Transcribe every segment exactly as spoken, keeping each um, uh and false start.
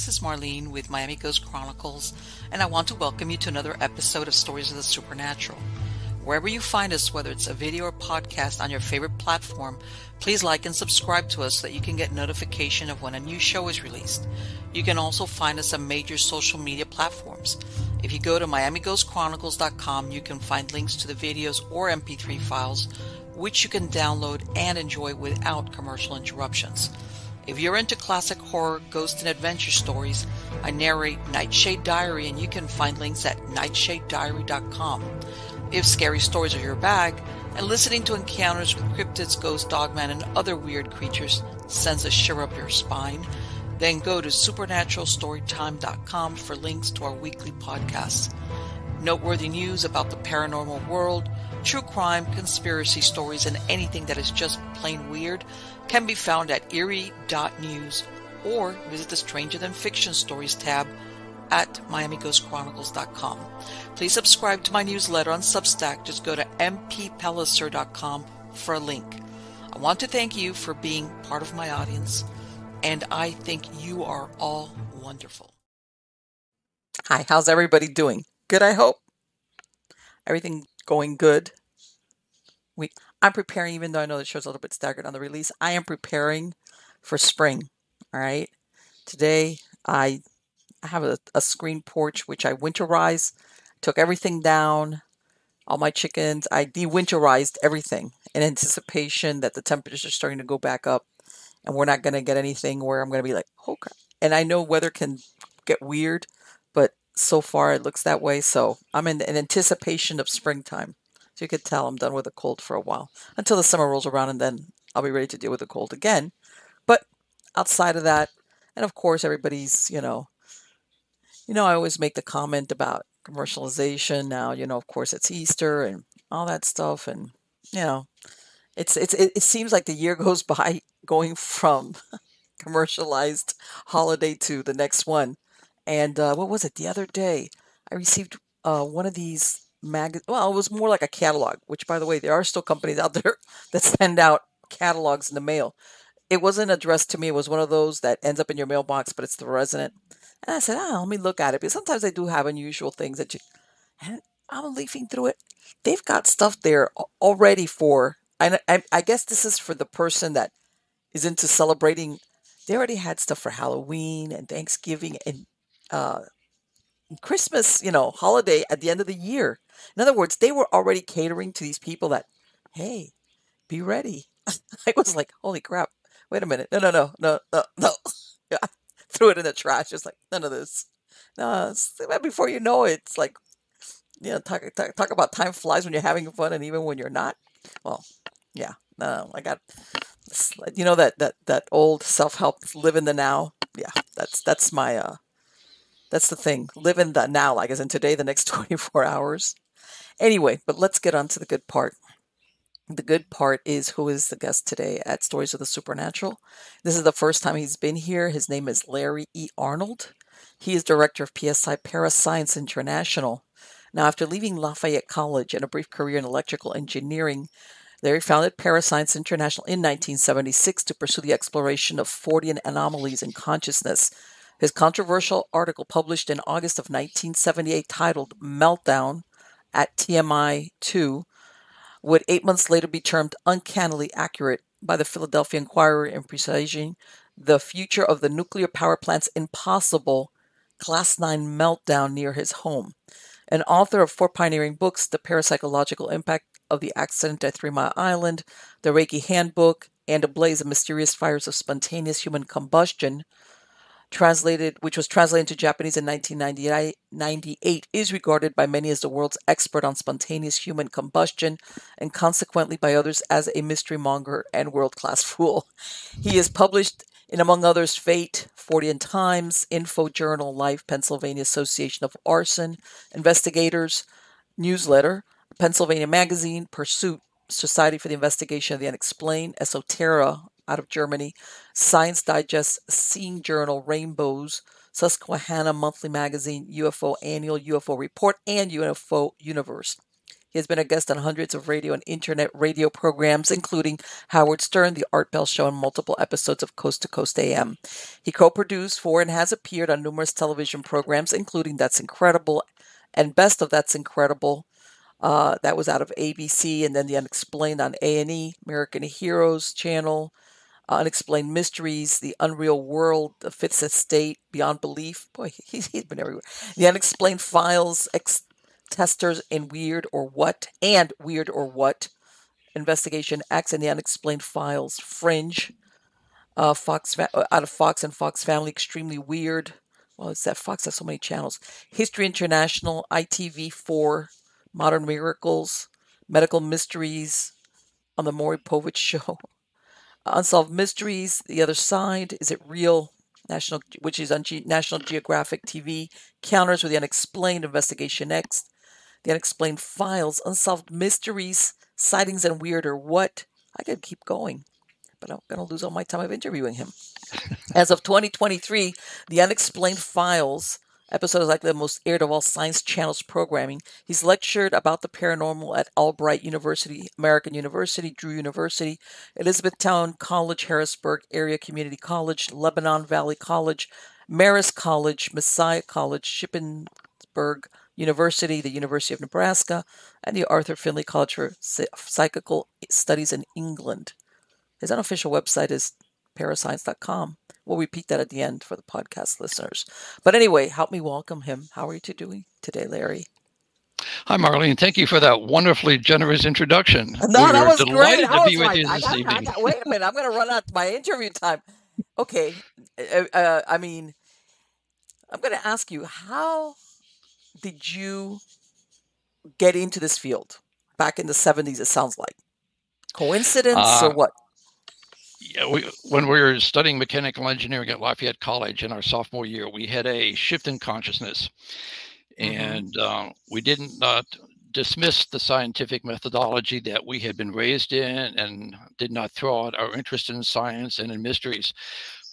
This is Marlene with Miami Ghost Chronicles, and I want to welcome you to another episode of Stories of the Supernatural. Wherever you find us, whether it's a video or podcast on your favorite platform, please like and subscribe to us so that you can get notification of when a new show is released. You can also find us on major social media platforms. If you go to Miami Ghost Chronicles dot com, you can find links to the videos or M P three files, which you can download and enjoy without commercial interruptions. If you're into classic horror, ghost, and adventure stories, I narrate Nightshade Diary, and you can find links at nightshade diary dot com. If scary stories are your bag, and listening to encounters with cryptids, ghosts, dogmen, and other weird creatures sends a shiver up your spine, then go to supernatural story time dot com for links to our weekly podcasts. Noteworthy news about the paranormal world, true crime, conspiracy stories, and anything that is just plain weird can be found at eerie dot news or visit the Stranger Than Fiction Stories tab at Miami Ghost Chronicles dot com. Please subscribe to my newsletter on Substack. Just go to m p pelliser dot com for a link. I want to thank you for being part of my audience, and I think you are all wonderful. Hi, how's everybody doing? Good, I hope. Everything going good. We, I'm preparing, even though I know the show's a little bit staggered on the release, I am preparing for spring, all right? Today, I have a, a screen porch, which I winterized, took everything down, all my chickens. I de-winterized everything in anticipation that the temperatures are starting to go back up, and we're not going to get anything where I'm going to be like, oh, crap. And I know weather can get weird, but so far it looks that way, so I'm in, in anticipation of springtime. So you could tell I'm done with the cold for a while, until the summer rolls around, and then I'll be ready to deal with the cold again. But outside of that, and of course everybody's, you know, you know, I always make the comment about commercialization now, you know, of course it's Easter and all that stuff, and you know, it's it's it, it seems like the year goes by going from commercialized holiday to the next one. And uh, what was it? The other day, I received uh, one of these mag. Well, it was more like a catalog, which, by the way, there are still companies out there that send out catalogs in the mail. It wasn't addressed to me. It was one of those that ends up in your mailbox, but it's the resident. And I said, ah, let me look at it. Because sometimes they do have unusual things that you, and I'm leafing through it. They've got stuff there already for, and I, I guess this is for the person that is into celebrating. They already had stuff for Halloween and Thanksgiving and Uh, Christmas, you know, holiday at the end of the year. In other words, they were already catering to these people that, hey, be ready. I was like, holy crap. Wait a minute. No, no, no, no, no, no. I threw it in the trash. It's like, none of this. No, before you know it, it's like, you know, talk, talk, talk about time flies when you're having fun and even when you're not. Well, yeah, no, I got, you know, that, that, that old self-help, live in the now. Yeah, that's, that's my, uh, that's the thing. Live in the now, like as in today, the next twenty-four hours. Anyway, but let's get on to the good part. The good part is who is the guest today at Stories of the Supernatural. This is the first time he's been here. His name is Larry E. Arnold. He is director of P S I Parascience International. Now, after leaving Lafayette College and a brief career in electrical engineering, Larry founded Parascience International in nineteen seventy-six to pursue the exploration of Fortean anomalies in consciousness. His controversial article published in August of nineteen seventy-eight titled Meltdown at T M I two would eight months later be termed uncannily accurate by the Philadelphia Inquirer in presaging the future of the nuclear power plant's impossible Class nine meltdown near his home. An author of four pioneering books, The Parapsychological Impact of the Accident at Three Mile Island, The Reiki Handbook, and ABLAZE! The Mysterious Fires of Spontaneous Human Combustion, translated, which was translated into Japanese in nineteen ninety-eight, is regarded by many as the world's expert on spontaneous human combustion, and consequently by others as a mystery monger and world-class fool. He is published in, among others, Fate, Fortean Times, Info Journal, Life, Pennsylvania Association of Arson Investigators, Newsletter, Pennsylvania Magazine, Pursuit, Society for the Investigation of the Unexplained, Esoterra, out of Germany, Science Digest, Scene Journal, Rainbows, Susquehanna Monthly Magazine, U F O Annual, U F O Report, and U F O Universe. He has been a guest on hundreds of radio and internet radio programs, including Howard Stern, The Art Bell Show, and multiple episodes of Coast to Coast A M. He co-produced for and has appeared on numerous television programs, including That's Incredible and Best of That's Incredible. Uh, that was out of A B C, and then The Unexplained on A and E, American Heroes Channel, uh, Unexplained Mysteries, The Unreal World, The Fifth Estate, Beyond Belief. Boy, he's, he's been everywhere. The Unexplained Files, Ex Testers, and Weird or What, and Weird or What, Investigation Acts and The Unexplained Files, Fringe, uh, Fox out of Fox and Fox Family, Extremely Weird. Well, it's that Fox has so many channels. History International, I T V four. Modern Miracles, Medical Mysteries, on the Maury Povich Show, Unsolved Mysteries, The Other Side, Is It Real, National, which is on G- National Geographic T V, Counters with the Unexplained, Investigation X, The Unexplained Files, Unsolved Mysteries, Sightings and Weird or What. I could keep going, but I'm going to lose all my time of interviewing him. As of twenty twenty-three, The Unexplained Files episode is likely the most aired of all Science Channel's programming. He's lectured about the paranormal at Albright University, American University, Drew University, Elizabethtown College, Harrisburg Area Community College, Lebanon Valley College, Marist College, Messiah College, Shippensburg University, the University of Nebraska, and the Arthur Finley College for Psychical Studies in England. His unofficial website is parascience dot com. We'll repeat that at the end for the podcast listeners. But anyway, help me welcome him. How are you two doing today, Larry? Hi, Marlene. Thank you for that wonderfully generous introduction. No, we that was great. I was like, I got, I got, wait a minute. I'm going to run out of my interview time. Okay. Uh, I mean, I'm going to ask you, how did you get into this field back in the seventies, it sounds like? Coincidence uh, or what? Yeah, we, when we were studying mechanical engineering at Lafayette College in our sophomore year, we had a shift in consciousness, and uh, we didn't uh, dismiss the scientific methodology that we had been raised in, and did not throw out our interest in science and in mysteries.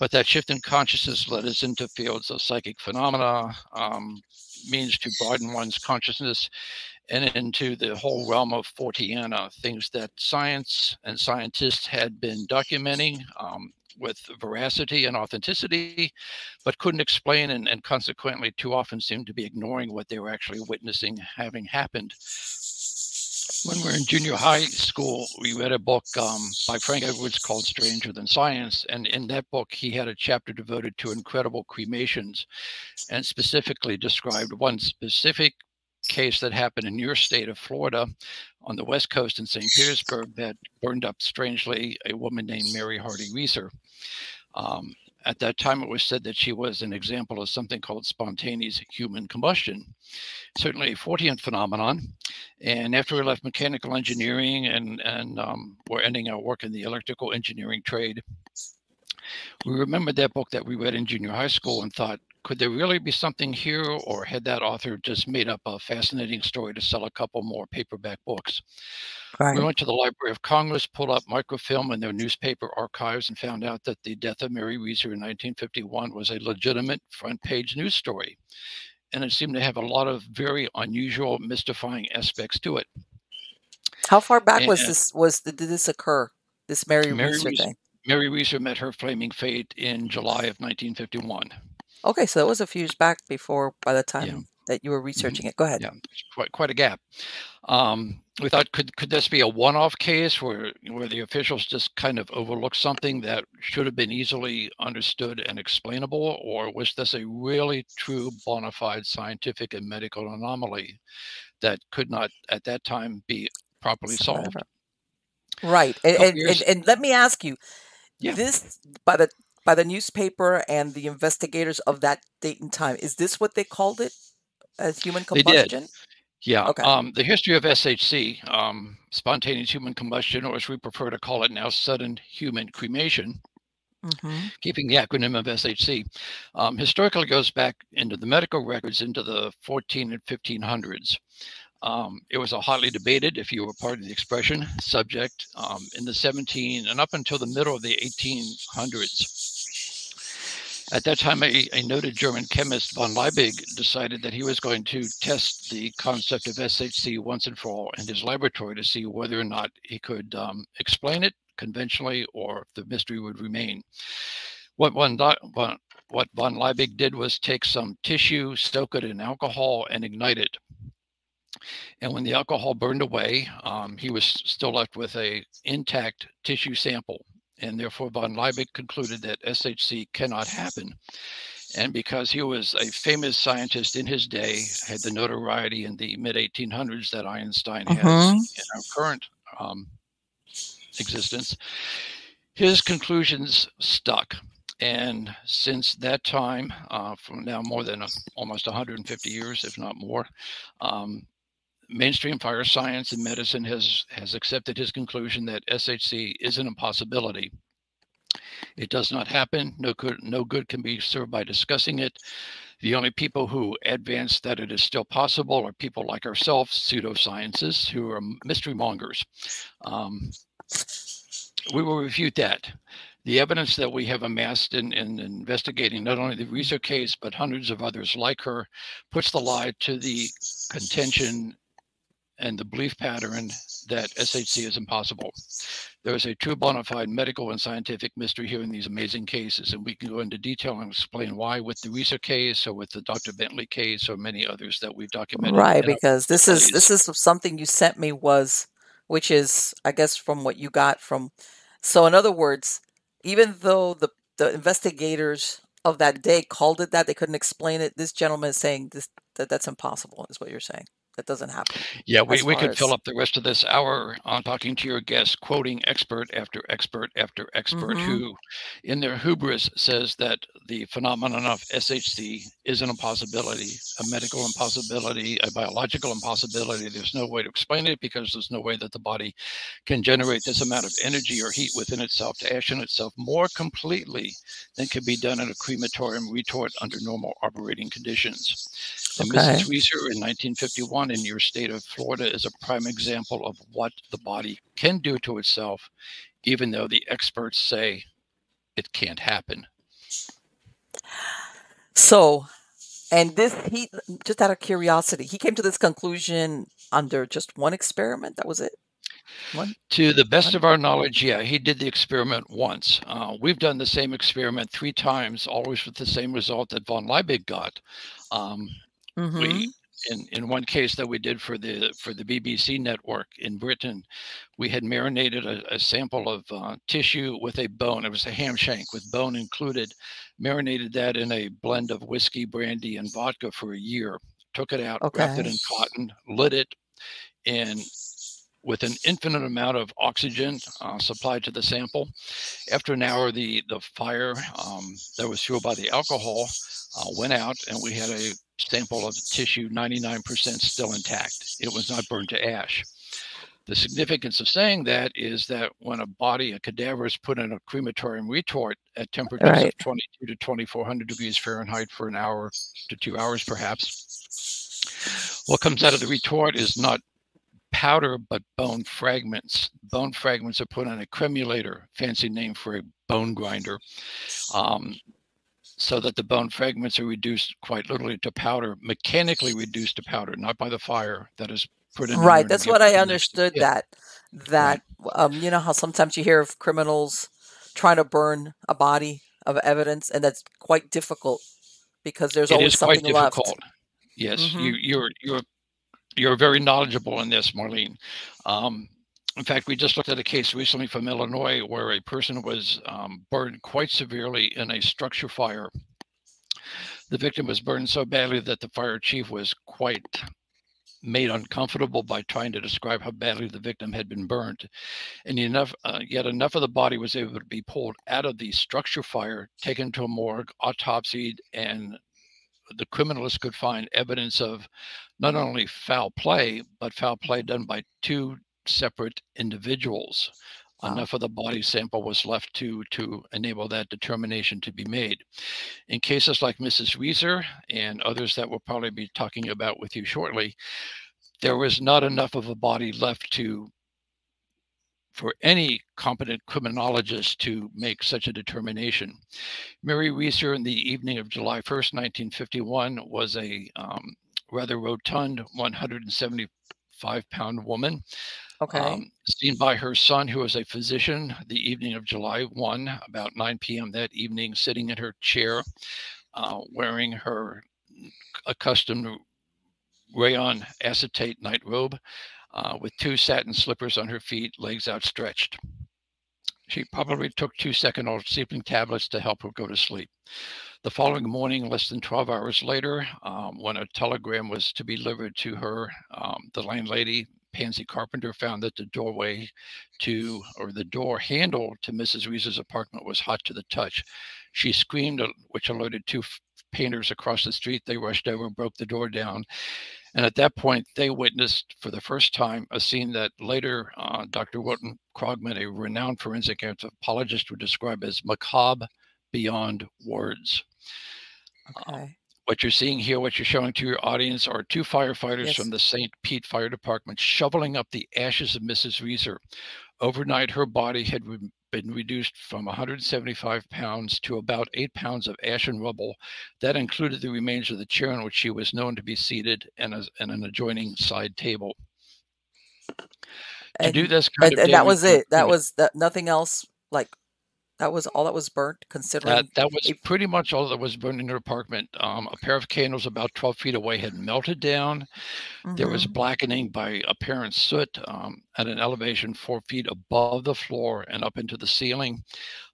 But that shift in consciousness led us into fields of psychic phenomena, um, means to broaden one's consciousness, and into the whole realm of Forteana, things that science and scientists had been documenting um, with veracity and authenticity, but couldn't explain, and, and consequently too often seemed to be ignoring what they were actually witnessing having happened. When we were in junior high school, we read a book um, by Frank Edwards called Stranger Than Science. And in that book, he had a chapter devoted to incredible cremations, and specifically described one specific case that happened in your state of Florida on the West Coast in Saint Petersburg that burned up, strangely, a woman named Mary Hardy Reeser. Um, at that time, it was said that she was an example of something called spontaneous human combustion, certainly a Fortean phenomenon. And after we left mechanical engineering and, and um, were ending our work in the electrical engineering trade, we remembered that book that we read in junior high school and thought, could there really be something here, or had that author just made up a fascinating story to sell a couple more paperback books? Right. We went to the Library of Congress, pulled up microfilm in their newspaper archives, and found out that the death of Mary Reeser in nineteen fifty-one was a legitimate front-page news story, and it seemed to have a lot of very unusual, mystifying aspects to it. How far back and, was this? Was the, did this occur? This Mary, Mary Reeser thing. Mary Reeser met her flaming fate in July of nineteen fifty-one. Okay, so that was a few years back before, by the time yeah. that you were researching it. Go ahead. Yeah, quite, quite a gap. Um, we thought, could could this be a one-off case where where the officials just kind of overlooked something that should have been easily understood and explainable, or was this a really true, bona fide scientific and medical anomaly that could not, at that time, be properly so solved? Whatever. Right, and and, and and let me ask you, yeah. this by the. by the newspaper and the investigators of that date and time. Is this what they called it, as human combustion? They did. Yeah. Okay. Um, the history of S H C, um, spontaneous human combustion, or as we prefer to call it now, sudden human cremation, mm-hmm. keeping the acronym of S H C, um, historically goes back into the medical records into the fourteen and fifteen hundreds. Um, it was a hotly debated, if you were part of the expression, subject um, in the seventeen and up until the middle of the eighteen hundreds. At that time, a, a noted German chemist, von Liebig, decided that he was going to test the concept of S H C once and for all in his laboratory to see whether or not he could um, explain it conventionally or if the mystery would remain. What one what, what von Liebig did was take some tissue, soak it in alcohol, and ignite it. And when the alcohol burned away, um, he was still left with an intact tissue sample. And therefore, von Liebig concluded that S H C cannot happen. And because he was a famous scientist in his day, had the notoriety in the mid eighteen hundreds that Einstein [S2] Uh-huh. [S1] Has in our current um, existence, his conclusions stuck. And since that time, uh, from now more than a, almost one hundred fifty years, if not more, um, mainstream fire science and medicine has has accepted his conclusion that S H C is an impossibility. It does not happen. No good, no good can be served by discussing it. The only people who advance that it is still possible are people like ourselves, pseudoscientists, who are mystery mongers. Um, we will refute that. The evidence that we have amassed in, in investigating not only the Reeser case, but hundreds of others like her, puts the lie to the contention and the belief pattern that S H C is impossible. There is a true bona fide medical and scientific mystery here in these amazing cases, and we can go into detail and explain why with the Reeser case or with the Doctor Bentley case or many others that we've documented. Right, because this is, this is something you sent me was, which is, I guess, from what you got from. So in other words, even though the, the investigators of that day called it that, they couldn't explain it, this gentleman is saying this, that that's impossible is what you're saying. That doesn't happen. Yeah, we, we could as... fill up the rest of this hour on talking to your guests, quoting expert after expert after expert mm-hmm. who, in their hubris, says that the phenomenon of S H C is an impossibility, a medical impossibility, a biological impossibility. There's no way to explain it because there's no way that the body can generate this amount of energy or heat within itself to ashen itself more completely than can be done in a crematorium retort under normal operating conditions. And okay. Missus Reeser in nineteen fifty-one in your state of Florida is a prime example of what the body can do to itself, even though the experts say it can't happen. So, and this, he, just out of curiosity, he came to this conclusion under just one experiment. That was it? One? To the best of our knowledge, yeah, he did the experiment once. Uh, we've done the same experiment three times, always with the same result that von Liebig got. Um, mm-hmm. We... In, in one case that we did for the for the B B C network in Britain, we had marinated a, a sample of uh, tissue with a bone. It was a ham shank with bone included. Marinated that in a blend of whiskey, brandy, and vodka for a year. Took it out, okay. Wrapped it in cotton, lit it, and with an infinite amount of oxygen uh, supplied to the sample. After an hour, the, the fire um, that was fueled by the alcohol uh, went out, and we had a sample of tissue ninety-nine percent still intact. It was not burned to ash. The significance of saying that is that when a body, a cadaver, is put in a crematorium retort at temperatures right. of twenty-two to twenty-four hundred degrees Fahrenheit for an hour to two hours perhaps, what comes out of the retort is not powder but bone fragments. Bone fragments are put on a cremulator, fancy name for a bone grinder. Um, so that the bone fragments are reduced quite literally to powder, mechanically reduced to powder, not by the fire that is put in. Right. That's what I understood that, that, right. um, you know how sometimes you hear of criminals trying to burn a body of evidence, and that's quite difficult because there's always something left. It is quite difficult. Yes. Mm-hmm. You, you're, you're, you're very knowledgeable in this, Marlene. Um, In fact, we just looked at a case recently from Illinois where a person was um, burned quite severely in a structure fire. The victim was burned so badly that the fire chief was quite made uncomfortable by trying to describe how badly the victim had been burned. And enough, uh, yet enough of the body was able to be pulled out of the structure fire, taken to a morgue, autopsied, and the criminalists could find evidence of not only foul play, but foul play done by two separate individuals. Wow. Enough of the body sample was left to to enable that determination to be made. In cases like Missus Reeser and others that we'll probably be talking about with you shortly, there was not enough of a body left to for any competent criminologist to make such a determination. Mary Reeser, in the evening of July first, nineteen fifty-one, was a um, rather rotund one hundred seventy-five pound woman. Okay. Um, seen by her son, who was a physician, the evening of July first, about nine p m that evening, sitting in her chair, uh, wearing her accustomed rayon acetate night robe, uh, with two satin slippers on her feet, legs outstretched. She probably took two second-old sleeping tablets to help her go to sleep. The following morning, less than twelve hours later, um, when a telegram was to be delivered to her, um, the landlady, Pansy Carpenter, found that the doorway to, or the door handle to Missus Reeser's apartment was hot to the touch. She screamed, which alerted two painters across the street. They rushed over and broke the door down. And at that point, they witnessed for the first time a scene that later uh, Doctor Wilton Krogman, a renowned forensic anthropologist, would describe as macabre beyond words. Okay. Uh, what you're seeing here, what you're showing to your audience, are two firefighters yes. from the Saint Pete Fire Department shoveling up the ashes of Missus Reeser. Overnight, her body had re- been reduced from one hundred seventy-five pounds to about eight pounds of ash and rubble. That included the remains of the chair in which she was known to be seated and, a, and an adjoining side table. And, to do this kind and, of and damage, that was it. That was that. Nothing else. Like that was all that was burnt. Considering that, that was pretty much all that was burned in her apartment. Um, a pair of candles about twelve feet away had melted down. Mm-hmm. There was blackening by apparent soot um, at an elevation four feet above the floor and up into the ceiling,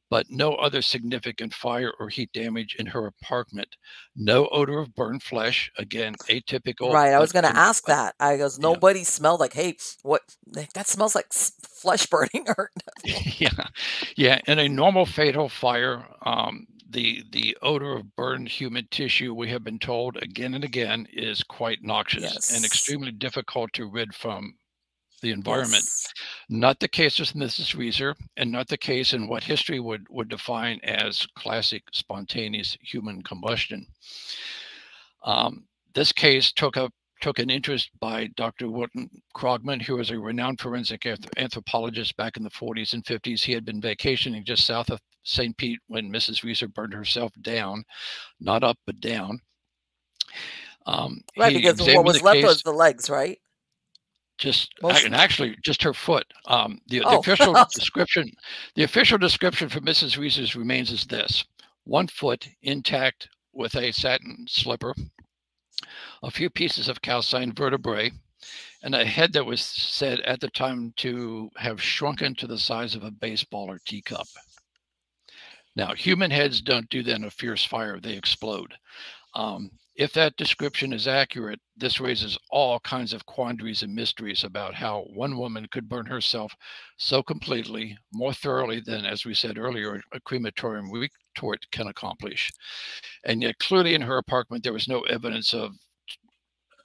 but no other significant fire or heat damage in her apartment. No odor of burned flesh. Again, atypical. Right. I was going to ask that. I goes, nobody yeah. smelled like, hey, what? That smells like flesh burning or nothing. Yeah. Yeah. In a normal fatal fire, um, the, the odor of burned human tissue, we have been told again and again, is quite noxious yes. and extremely difficult to rid from the environment. Yes. Not the case with Missus Reeser, and not the case in what history would, would define as classic spontaneous human combustion. Um, this case took up took an interest by Doctor Wilton Krogman, who was a renowned forensic anthropologist back in the forties and fifties. He had been vacationing just south of Saint Pete when Missus Reeser burned herself down, not up, but down. Um, right, because what was left was the legs, right? Just Most and actually just her foot. Um, the, oh. the official description, the official description for Missus Reeser's remains is this: one foot intact with a satin slipper, a few pieces of calcined vertebrae, and a head that was said at the time to have shrunken to the size of a baseball or teacup. Now, human heads don't do that in a fierce fire; they explode. Um, If that description is accurate, this raises all kinds of quandaries and mysteries about how one woman could burn herself so completely, more thoroughly than, as we said earlier, a crematorium retort can accomplish. And yet clearly in her apartment, there was no evidence of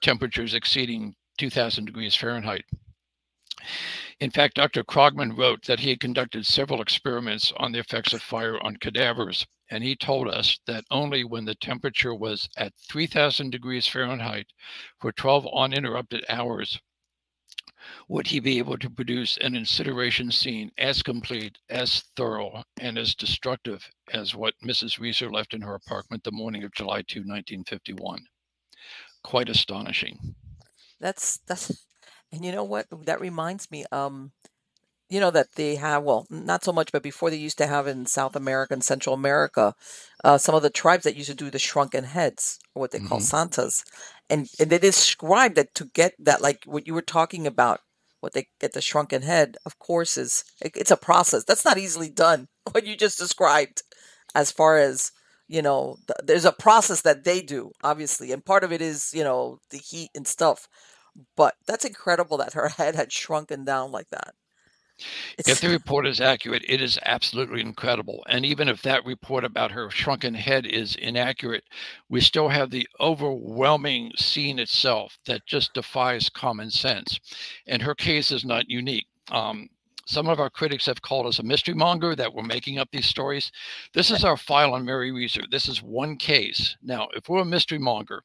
temperatures exceeding two thousand degrees Fahrenheit. In fact, Doctor Krogman wrote that he had conducted several experiments on the effects of fire on cadavers, and he told us that only when the temperature was at three thousand degrees Fahrenheit for twelve uninterrupted hours would he be able to produce an incineration scene as complete, as thorough, and as destructive as what Missus Reeser left in her apartment the morning of July second, nineteen fifty-one. Quite astonishing. That's that's and you know what? That reminds me, um, you know, that they have, well, not so much, but before they used to have in South America and Central America, uh, some of the tribes that used to do the shrunken heads, or what they mm-hmm. call santas. And, and they described that to get that, like what you were talking about, what they get the shrunken head, of course, is it, it's a process. That's not easily done, what you just described, as far as, you know, th- there's a process that they do, obviously. And part of it is, you know, the heat and stuff. But that's incredible that her head had shrunken down like that. It's... If the report is accurate, it is absolutely incredible. And even if that report about her shrunken head is inaccurate, we still have the overwhelming scene itself that just defies common sense. And her case is not unique. Um, some of our critics have called us a mystery monger, that we're making up these stories. This is our file on Mary Reeser. This is one case. Now, if we're a mystery monger,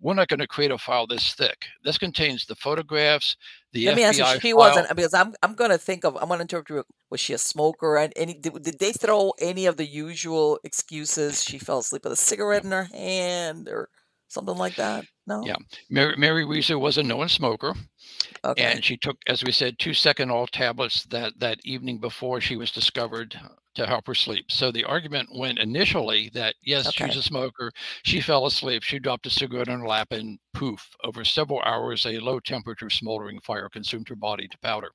we're not going to create a file this thick. This contains the photographs, the Let F B I me ask you, she file. She wasn't, because I'm, I'm going to think of, I'm going to interrupt you. Was she a smoker? And any, did, did they throw any of the usual excuses? She fell asleep with a cigarette in her hand or something like that? No? Yeah. Mary, Mary Reeser was a known smoker. Okay. And she took, as we said, two Seconal tablets that, that evening before she was discovered to help her sleep. So the argument went initially that, yes, okay, she's a smoker. She fell asleep. She dropped a cigarette on her lap and poof, over several hours, a low temperature smoldering fire consumed her body to powder.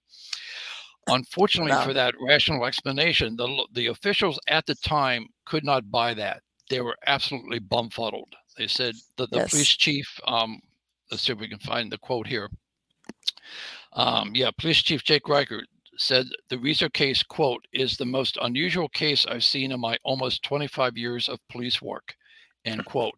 Unfortunately wow. for that rational explanation, the, the officials at the time could not buy that. They were absolutely bumfuddled. They said that the yes. police chief, um, let's see if we can find the quote here. Um, yeah, Police Chief Jake Reichert said the Reeser case, quote, is the most unusual case I've seen in my almost twenty-five years of police work, end quote.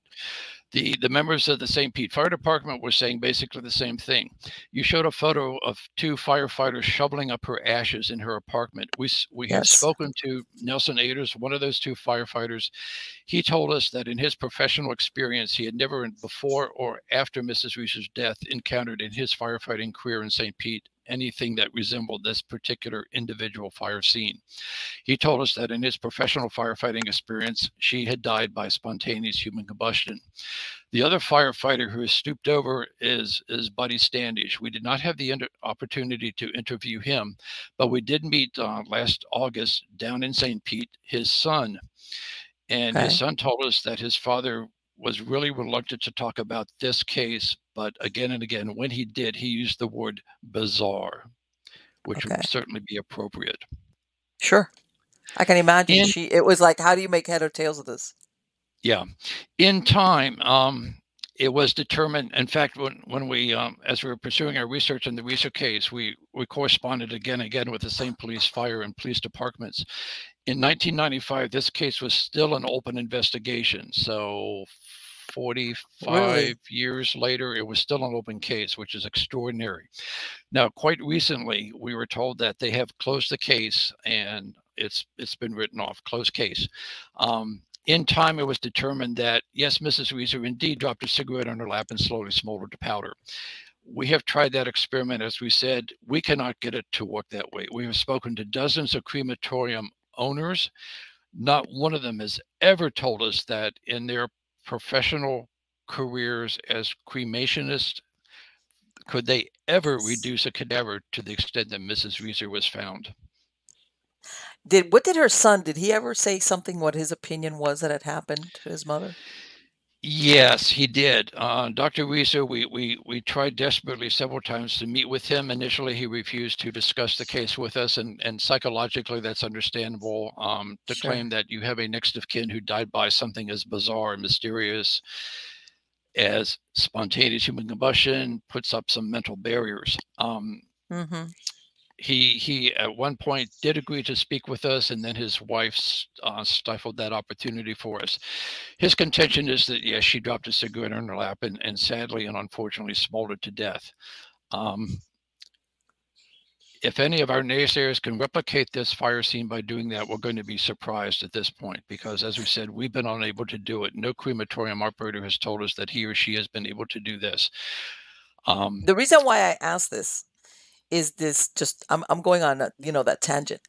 The, the members of the Saint Pete Fire Department were saying basically the same thing. You showed a photo of two firefighters shoveling up her ashes in her apartment. We, we yes. have spoken to Nelson Aders, one of those two firefighters. He told us that in his professional experience, he had never before or after Missus Reeser's death encountered in his firefighting career in Saint Pete anything that resembled this particular individual fire scene. He told us that in his professional firefighting experience, she had died by spontaneous human combustion. The other firefighter who is stooped over is, is Buddy Standish. We did not have the opportunity to interview him, but we did meet uh, last August down in Saint Pete, his son. And okay. his son told us that his father was really reluctant to talk about this case, but again and again, when he did, he used the word bizarre, which okay. would certainly be appropriate. Sure. I can imagine. And, she, it was like, how do you make head or tails of this? Yeah. In time, um, it was determined, in fact, when, when we, um, as we were pursuing our research in the Reeser case, we, we corresponded again and again with the same police, fire, and police departments. In nineteen ninety-five, this case was still an open investigation. So forty-five really? years later, it was still an open case, which is extraordinary. Now, quite recently, we were told that they have closed the case and it's it's been written off, closed case. Um, in time, it was determined that, yes, Missus Reeser indeed dropped a cigarette on her lap and slowly smoldered to powder. We have tried that experiment. As we said, we cannot get it to work that way. We have spoken to dozens of crematorium owners. Not one of them has ever told us that in their professional careers as cremationists, could they ever reduce a cadaver to the extent that Missus Reeser was found? Did what did her son, did he ever say something, what his opinion was that had happened to his mother? Yes, he did. Uh, Doctor Reeser, we, we, we tried desperately several times to meet with him. Initially, he refused to discuss the case with us, and, and psychologically, that's understandable. Um, to sure. claim that you have a next of kin who died by something as bizarre and mysterious as spontaneous human combustion puts up some mental barriers. Um, mm-hmm. He he at one point did agree to speak with us, and then his wife uh, stifled that opportunity for us. His contention is that, yes, she dropped a cigarette on her lap and, and sadly and unfortunately smoldered to death. Um, if any of our naysayers can replicate this fire scene by doing that, we're going to be surprised at this point because, as we said, we've been unable to do it. No crematorium operator has told us that he or she has been able to do this. Um, the reason why I asked this is this just, I'm, I'm going on, a, you know, that tangent.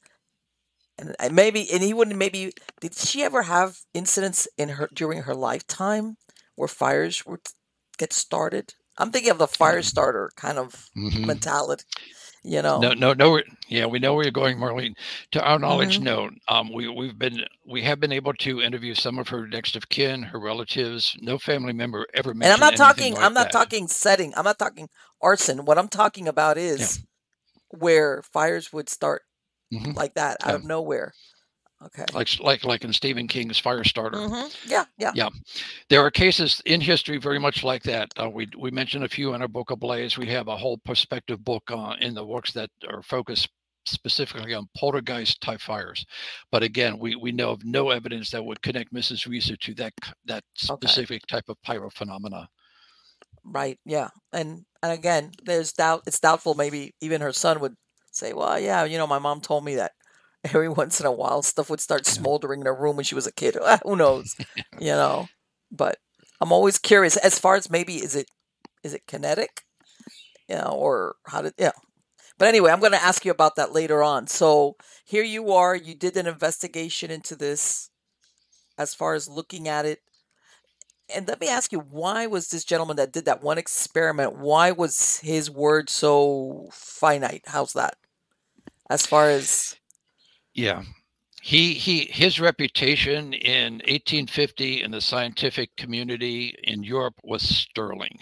And I maybe, and he wouldn't, maybe, did she ever have incidents in her, during her lifetime where fires would get started? I'm thinking of the fire starter kind of mm-hmm. mentality, you know. No, no, no. Yeah, we know where you're going, Marlene. To our knowledge, mm-hmm. no. Um, we, we've been, we have been able to interview some of her next of kin, her relatives. No family member ever mentioned. And I'm not talking, like I'm not that. talking setting. I'm not talking arson. What I'm talking about is yeah. where fires would start mm-hmm. like that out yeah. of nowhere. Okay. Like, like, like in Stephen King's Firestarter. Mm-hmm. Yeah, yeah, yeah. There are cases in history very much like that. Uh, we we mentioned a few in our book Ablaze. We have a whole perspective book uh, in the works that are focused specifically on poltergeist type fires. But again, we we know of no evidence that would connect Missus Reeser to that that specific okay. type of pyrophenomena. Right. Yeah. And and again, there's doubt. It's doubtful. Maybe even her son would say, well, yeah, you know, my mom told me that every once in a while stuff would start smoldering in her room when she was a kid. Who knows? You know, but I'm always curious as far as maybe is it is it kinetic? Yeah, you know, or how did yeah. But anyway, I'm going to ask you about that later on. So here you are. You did an investigation into this as far as looking at it. And let me ask you, why was this gentleman that did that one experiment, why was his word so finite? How's that? As far as... Yeah. He, he, his reputation in eighteen fifty in the scientific community in Europe was sterling.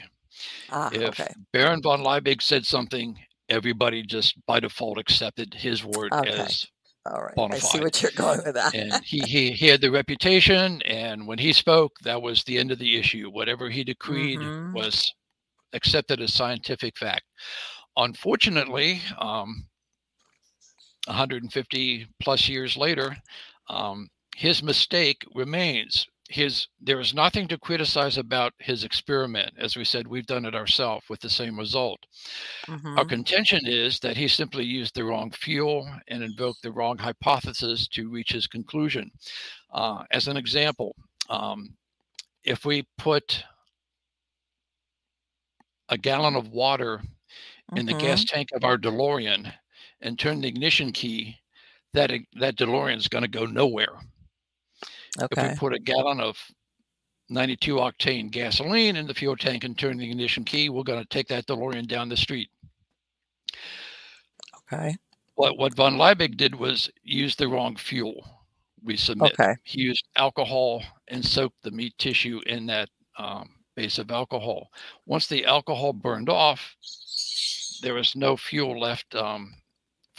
Ah, if okay. Baron von Liebig said something... everybody just by default accepted his word okay. as all right. bona fide. I see what you're going with that. And he, he he had the reputation, and when he spoke, that was the end of the issue. Whatever he decreed mm-hmm. was accepted as scientific fact. Unfortunately, um, one hundred fifty plus years later, um, his mistake remains. His there is nothing to criticize about his experiment. As we said, we've done it ourselves with the same result. Mm-hmm. Our contention is that he simply used the wrong fuel and invoked the wrong hypothesis to reach his conclusion. Uh, as an example, um, if we put a gallon of water mm-hmm. in the gas tank of our DeLorean and turn the ignition key, that, that DeLorean is going to go nowhere. Okay. If we put a gallon of ninety-two octane gasoline in the fuel tank and turn the ignition key, we're going to take that DeLorean down the street. Okay. What what von Liebig did was use the wrong fuel. We submit. Okay. He used alcohol and soaked the meat tissue in that um, base of alcohol. Once the alcohol burned off, there was no fuel left. Um,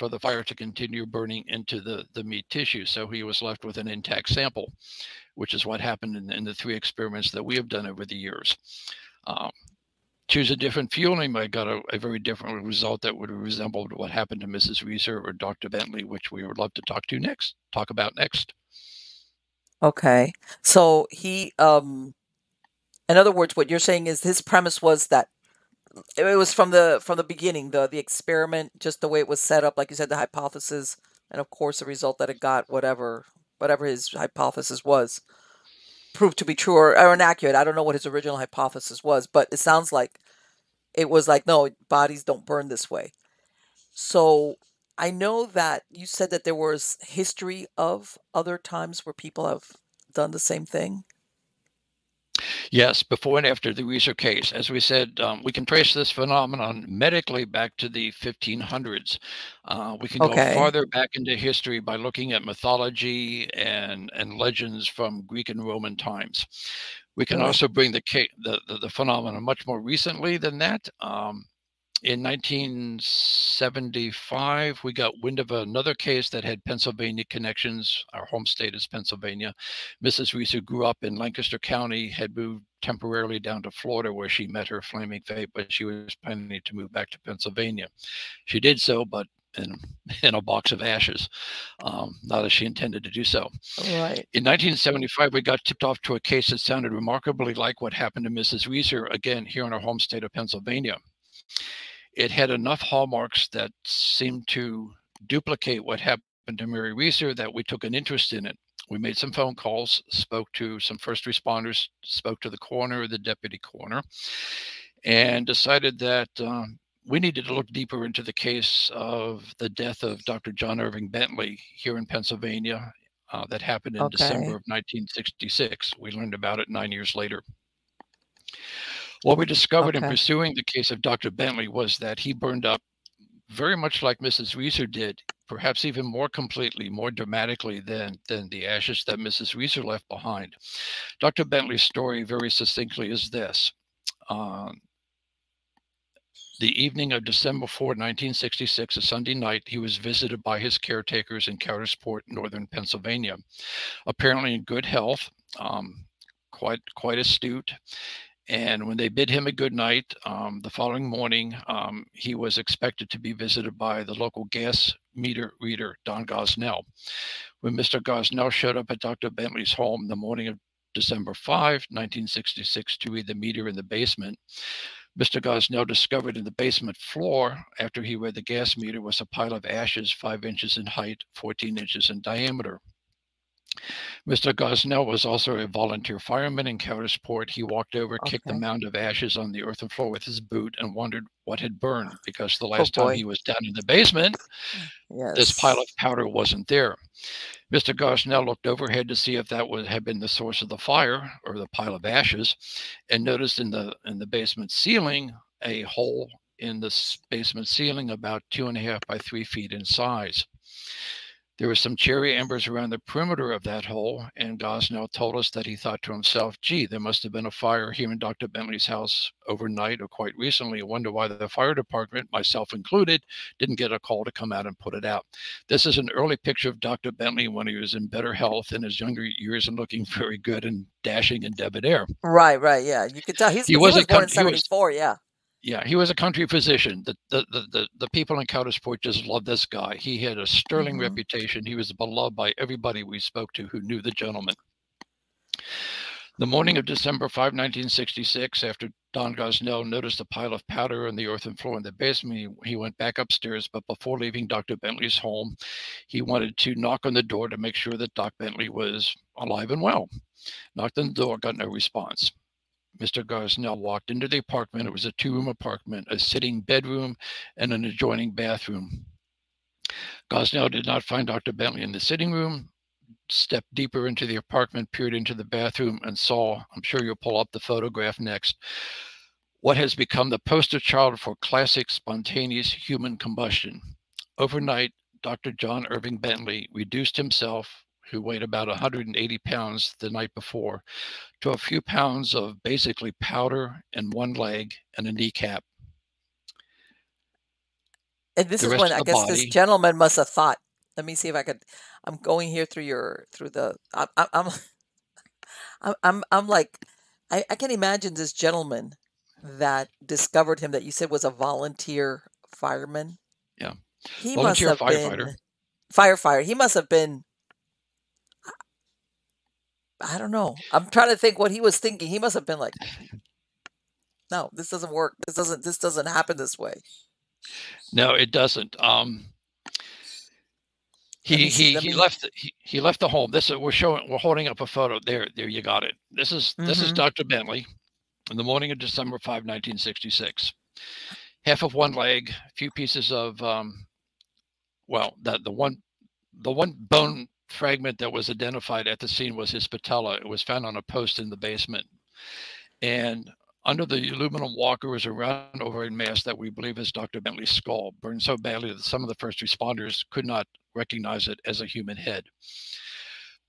for the fire to continue burning into the, the meat tissue. So he was left with an intact sample, which is what happened in, in the three experiments that we have done over the years. Um, choose a different fueling, I got a, a very different result that would resemble what happened to Missus Reeser or Doctor Bentley, which we would love to talk to next, talk about next. Okay. So he, um, in other words, what you're saying is his premise was that it was from the from the beginning, the the experiment, just the way it was set up, like you said, the hypothesis, and of course the result that it got, whatever whatever his hypothesis was, proved to be true or, or inaccurate. I don't know what his original hypothesis was, but it sounds like it was like, no, bodies don't burn this way. So I know that you said that there was history of other times where people have done the same thing. Yes, before and after the Reeser case. As we said, um, we can trace this phenomenon medically back to the fifteen hundreds. Uh, we can okay. go farther back into history by looking at mythology and, and legends from Greek and Roman times. We can okay. also bring the, the, the, the phenomenon much more recently than that. Um, in nineteen seventy-five, we got wind of another case that had Pennsylvania connections. Our home state is Pennsylvania. Missus Reeser grew up in Lancaster County, had moved temporarily down to Florida where she met her flaming fate, but she was planning to move back to Pennsylvania. She did so, but in, in a box of ashes, um, not as she intended to do so. Right. In nineteen seventy-five, we got tipped off to a case that sounded remarkably like what happened to Missus Reeser, again, here in our home state of Pennsylvania. It had enough hallmarks that seemed to duplicate what happened to Mary Reeser that we took an interest in it. We made some phone calls, spoke to some first responders, spoke to the coroner, the deputy coroner, and decided that um, we needed to look deeper into the case of the death of Doctor John Irving Bentley here in Pennsylvania uh, that happened in okay. December of nineteen sixty-six. We learned about it nine years later. What we discovered okay. in pursuing the case of Doctor Bentley was that he burned up very much like Missus Reeser did, perhaps even more completely, more dramatically than, than the ashes that Missus Reeser left behind. Doctor Bentley's story very succinctly is this. Um, the evening of December fourth, nineteen sixty-six, a Sunday night, he was visited by his caretakers in Cowdersport, northern Pennsylvania, apparently in good health, um, quite, quite astute. And when they bid him a good night, um, the following morning, um, he was expected to be visited by the local gas meter reader, Don Gosnell. When Mister Gosnell showed up at Doctor Bentley's home the morning of December fifth, nineteen sixty-six, to read the meter in the basement, Mister Gosnell discovered in the basement floor after he read the gas meter was a pile of ashes five inches in height, fourteen inches in diameter. Mister Gosnell was also a volunteer fireman in Countersport. He walked over, okay. kicked the mound of ashes on the earthen floor with his boot and wondered what had burned, because the last oh time he was down in the basement, yes. this pile of powder wasn't there. Mister Gosnell looked overhead to see if that would have been the source of the fire or the pile of ashes, and noticed in the in the basement ceiling a hole in the basement ceiling about two and a half by three feet in size. There were some cherry embers around the perimeter of that hole, and Gosnell told us that he thought to himself, gee, there must have been a fire here in Doctor Bentley's house overnight or quite recently. I wonder why the fire department, myself included, didn't get a call to come out and put it out. This is an early picture of Doctor Bentley when he was in better health in his younger years and looking very good and dashing and debonair. Right, right, yeah. You could tell he's, he, he was, was born in seventy-four, yeah. Yeah, he was a country physician. The, the, the, the people in Countersport just loved this guy. He had a sterling mm-hmm. reputation. He was beloved by everybody we spoke to who knew the gentleman. The morning of December fifth, nineteen sixty-six, after Don Gosnell noticed a pile of powder on the earthen floor in the basement, he, he went back upstairs, but before leaving Doctor Bentley's home, he wanted to knock on the door to make sure that Doc Bentley was alive and well. Knocked on the door, got no response. Mister Gosnell walked into the apartment. It was a two-room apartment, a sitting bedroom, and an adjoining bathroom. Gosnell did not find Doctor Bentley in the sitting room, stepped deeper into the apartment, peered into the bathroom, and saw, I'm sure you'll pull up the photograph next, what has become the poster child for classic spontaneous human combustion. Overnight, Doctor John Irving Bentley reduced himself, who weighed about one hundred eighty pounds the night before, to a few pounds of basically powder and one leg and a kneecap. And this is when I guess this gentleman must have thought, let me see if I could, I'm going here through your, through the, I'm, I'm, I'm, I'm, I'm like, I, I can imagine this gentleman that discovered him that you said was a volunteer fireman. Yeah. He must have been, firefighter. He must have been, I don't know. I'm trying to think what he was thinking. He must have been like, no, this doesn't work. This doesn't, this doesn't happen this way. No, it doesn't. Um, he, he, he left, he, he left the home. This is, we're showing, we're holding up a photo there. There you got it. This is, mm-hmm. this is Doctor Bentley in the morning of December fifth, nineteen sixty-six, half of one leg, a few pieces of, um, well, the, the one, the one bone fragment that was identified at the scene was his patella. It was found on a post in the basement, and under the aluminum walker was a round overhead mass that we believe is Doctor Bentley's skull, burned so badly that some of the first responders could not recognize it as a human head.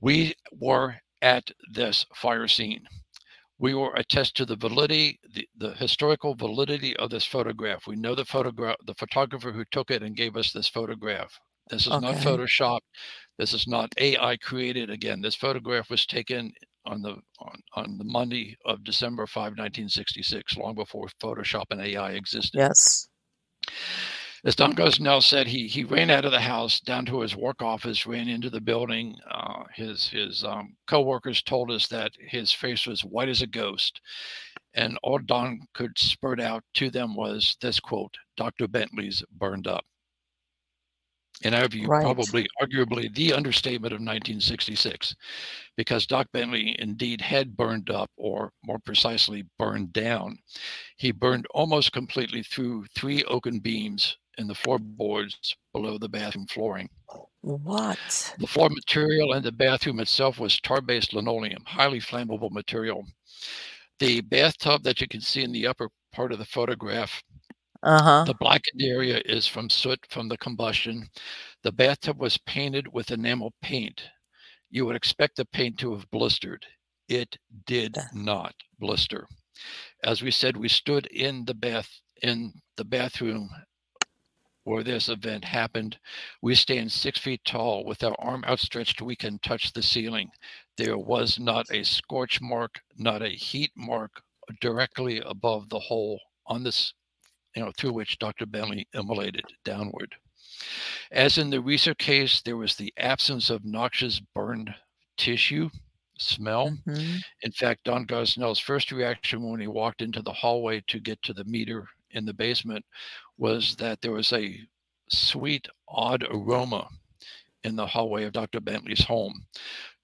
We were at this fire scene. We were attest to the validity, the, the historical validity of this photograph. We know the photograph, the photographer who took it and gave us this photograph. This is okay. not Photoshopped. This is not A I created. Again, this photograph was taken on the on, on the Monday of December fifth, nineteen sixty-six, long before Photoshop and A I existed. Yes. As Don Gosnell said, he he ran out of the house, down to his work office, ran into the building. Uh, his his um, co-workers told us that his face was white as a ghost. And all Don could spurt out to them was this quote, Doctor Bentley's burned up. In our view, right. probably, arguably, the understatement of nineteen sixty-six, because Doc Bentley indeed had burned up, or more precisely, burned down. He burned almost completely through three oaken beams in the floorboards below the bathroom flooring. What? The floor material and the bathroom itself was tar-based linoleum, highly flammable material. The bathtub that you can see in the upper part of the photograph, Uh-huh. the blackened area is from soot from the combustion. The bathtub was painted with enamel paint. You would expect the paint to have blistered. It did not blister. As we said, we stood in the bath in the bathroom where this event happened. We stand six feet tall with our arm outstretched. We can touch the ceiling. There was not a scorch mark, not a heat mark directly above the hole on this You know, through which Doctor Bentley immolated downward. As in the Reeser case, there was the absence of noxious burned tissue, smell. Mm-hmm. In fact, Don Gosnell's first reaction when he walked into the hallway to get to the meter in the basement was that there was a sweet, odd aroma in the hallway of Doctor Bentley's home.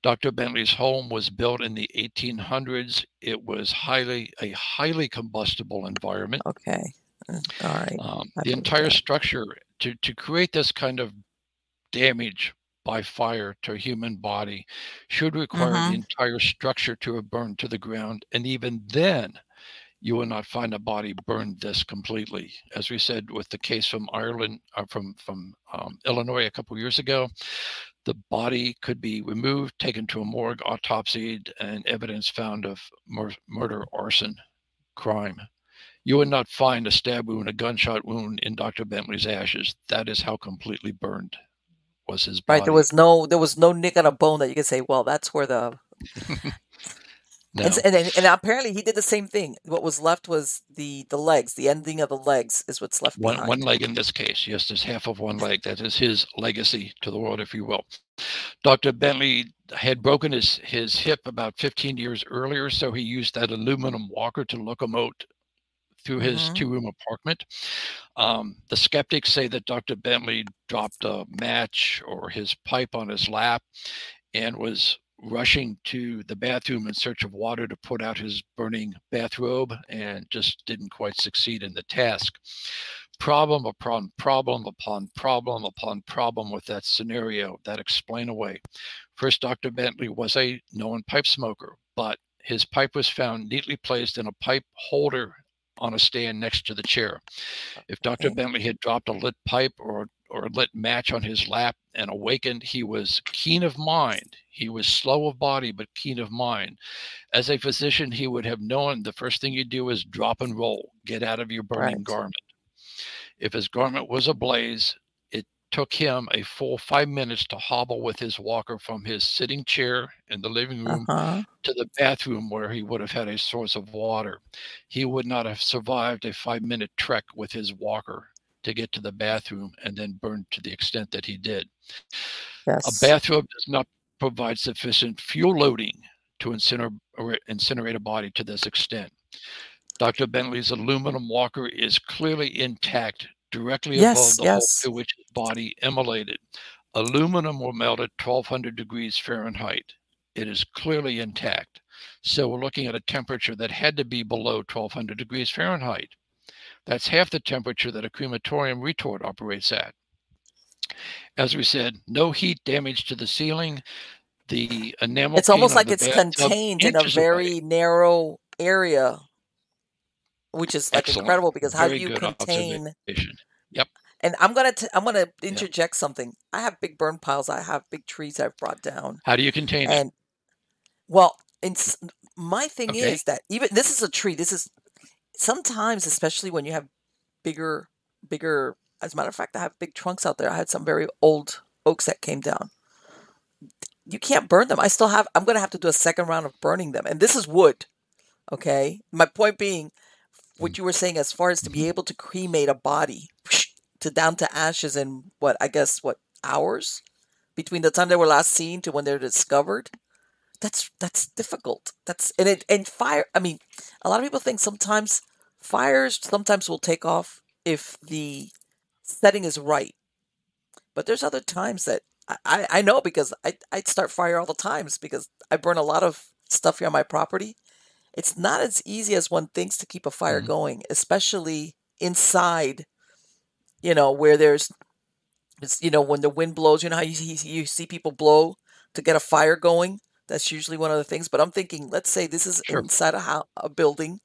Doctor Bentley's home was built in the eighteen hundreds. It was highly a highly combustible environment. Okay. All right. Um, the entire structure, to, to create this kind of damage by fire to a human body, should require mm-hmm. the entire structure to have burned to the ground. And even then, you will not find a body burned this completely. As we said with the case from Ireland, uh, from, from um, Illinois a couple years ago, the body could be removed, taken to a morgue, autopsied, and evidence found of mur murder, arson, crime. You would not find a stab wound, a gunshot wound in Doctor Bentley's ashes. That is how completely burned was his body. Right, there was no, there was no nick on a bone that you could say, well, that's where the... No. And, and, and apparently he did the same thing. What was left was the, the legs. The ending of the legs is what's left one, behind. One leg in this case. Yes, there's half of one leg. That is his legacy to the world, if you will. Doctor Bentley had broken his, his hip about fifteen years earlier, so he used that aluminum walker to locomote through his mm-hmm. two-room apartment. Um, the skeptics say that Doctor Bentley dropped a match or his pipe on his lap and was rushing to the bathroom in search of water to put out his burning bathrobe, and just didn't quite succeed in the task. Problem upon problem upon problem upon problem with that scenario, that explain away. First, Doctor Bentley was a known pipe smoker, but his pipe was found neatly placed in a pipe holder on a stand next to the chair. If Doctor okay. Bentley had dropped a lit pipe or or lit match on his lap and awakened, he was keen of mind. He was slow of body, but keen of mind. As a physician, he would have known the first thing you do is drop and roll, get out of your burning right. garment. If his garment was ablaze, it took him a full five minutes to hobble with his walker from his sitting chair in the living room uh-huh. to the bathroom where he would have had a source of water. He would not have survived a five-minute trek with his walker to get to the bathroom and then burned to the extent that he did. Yes. A bathrobe does not provide sufficient fuel loading to incinerate, incinerate a body to this extent. Doctor Bentley's aluminum walker is clearly intact, directly yes, above the yes. hole to which his body emanated. Aluminum will melt at twelve hundred degrees Fahrenheit. It is clearly intact. So we're looking at a temperature that had to be below twelve hundred degrees Fahrenheit. That's half the temperature that a crematorium retort operates at. As we said, no heat damage to the ceiling. The enamel. It's almost like it's contained in a very narrow area, which is like incredible, because how do you contain? Yep. And I'm gonna t I'm gonna interject something. I have big burn piles. I have big trees I've brought down. How do you contain it? Well, it's, my thing okay. is that even this is a tree. This is. Sometimes, especially when you have bigger, bigger, as a matter of fact, I have big trunks out there. I had some very old oaks that came down. You can't burn them. I still have, I'm going to have to do a second round of burning them. And this is wood. Okay. My point being, what you were saying, as far as to be able to cremate a body to down to ashes in what, I guess, what, hours between the time they were last seen to when they're discovered. That's that's difficult. That's and it and fire. I mean, a lot of people think sometimes fires sometimes will take off if the setting is right, but there's other times that I I know, because I I start fire all the times, because I burn a lot of stuff here on my property. It's not as easy as one thinks to keep a fire mm-hmm. going, especially inside. You know, where there's, it's, you know, when the wind blows. You know how you you see people blow to get a fire going. That's usually one of the things. But I'm thinking, let's say this is sure. inside a, house, a building.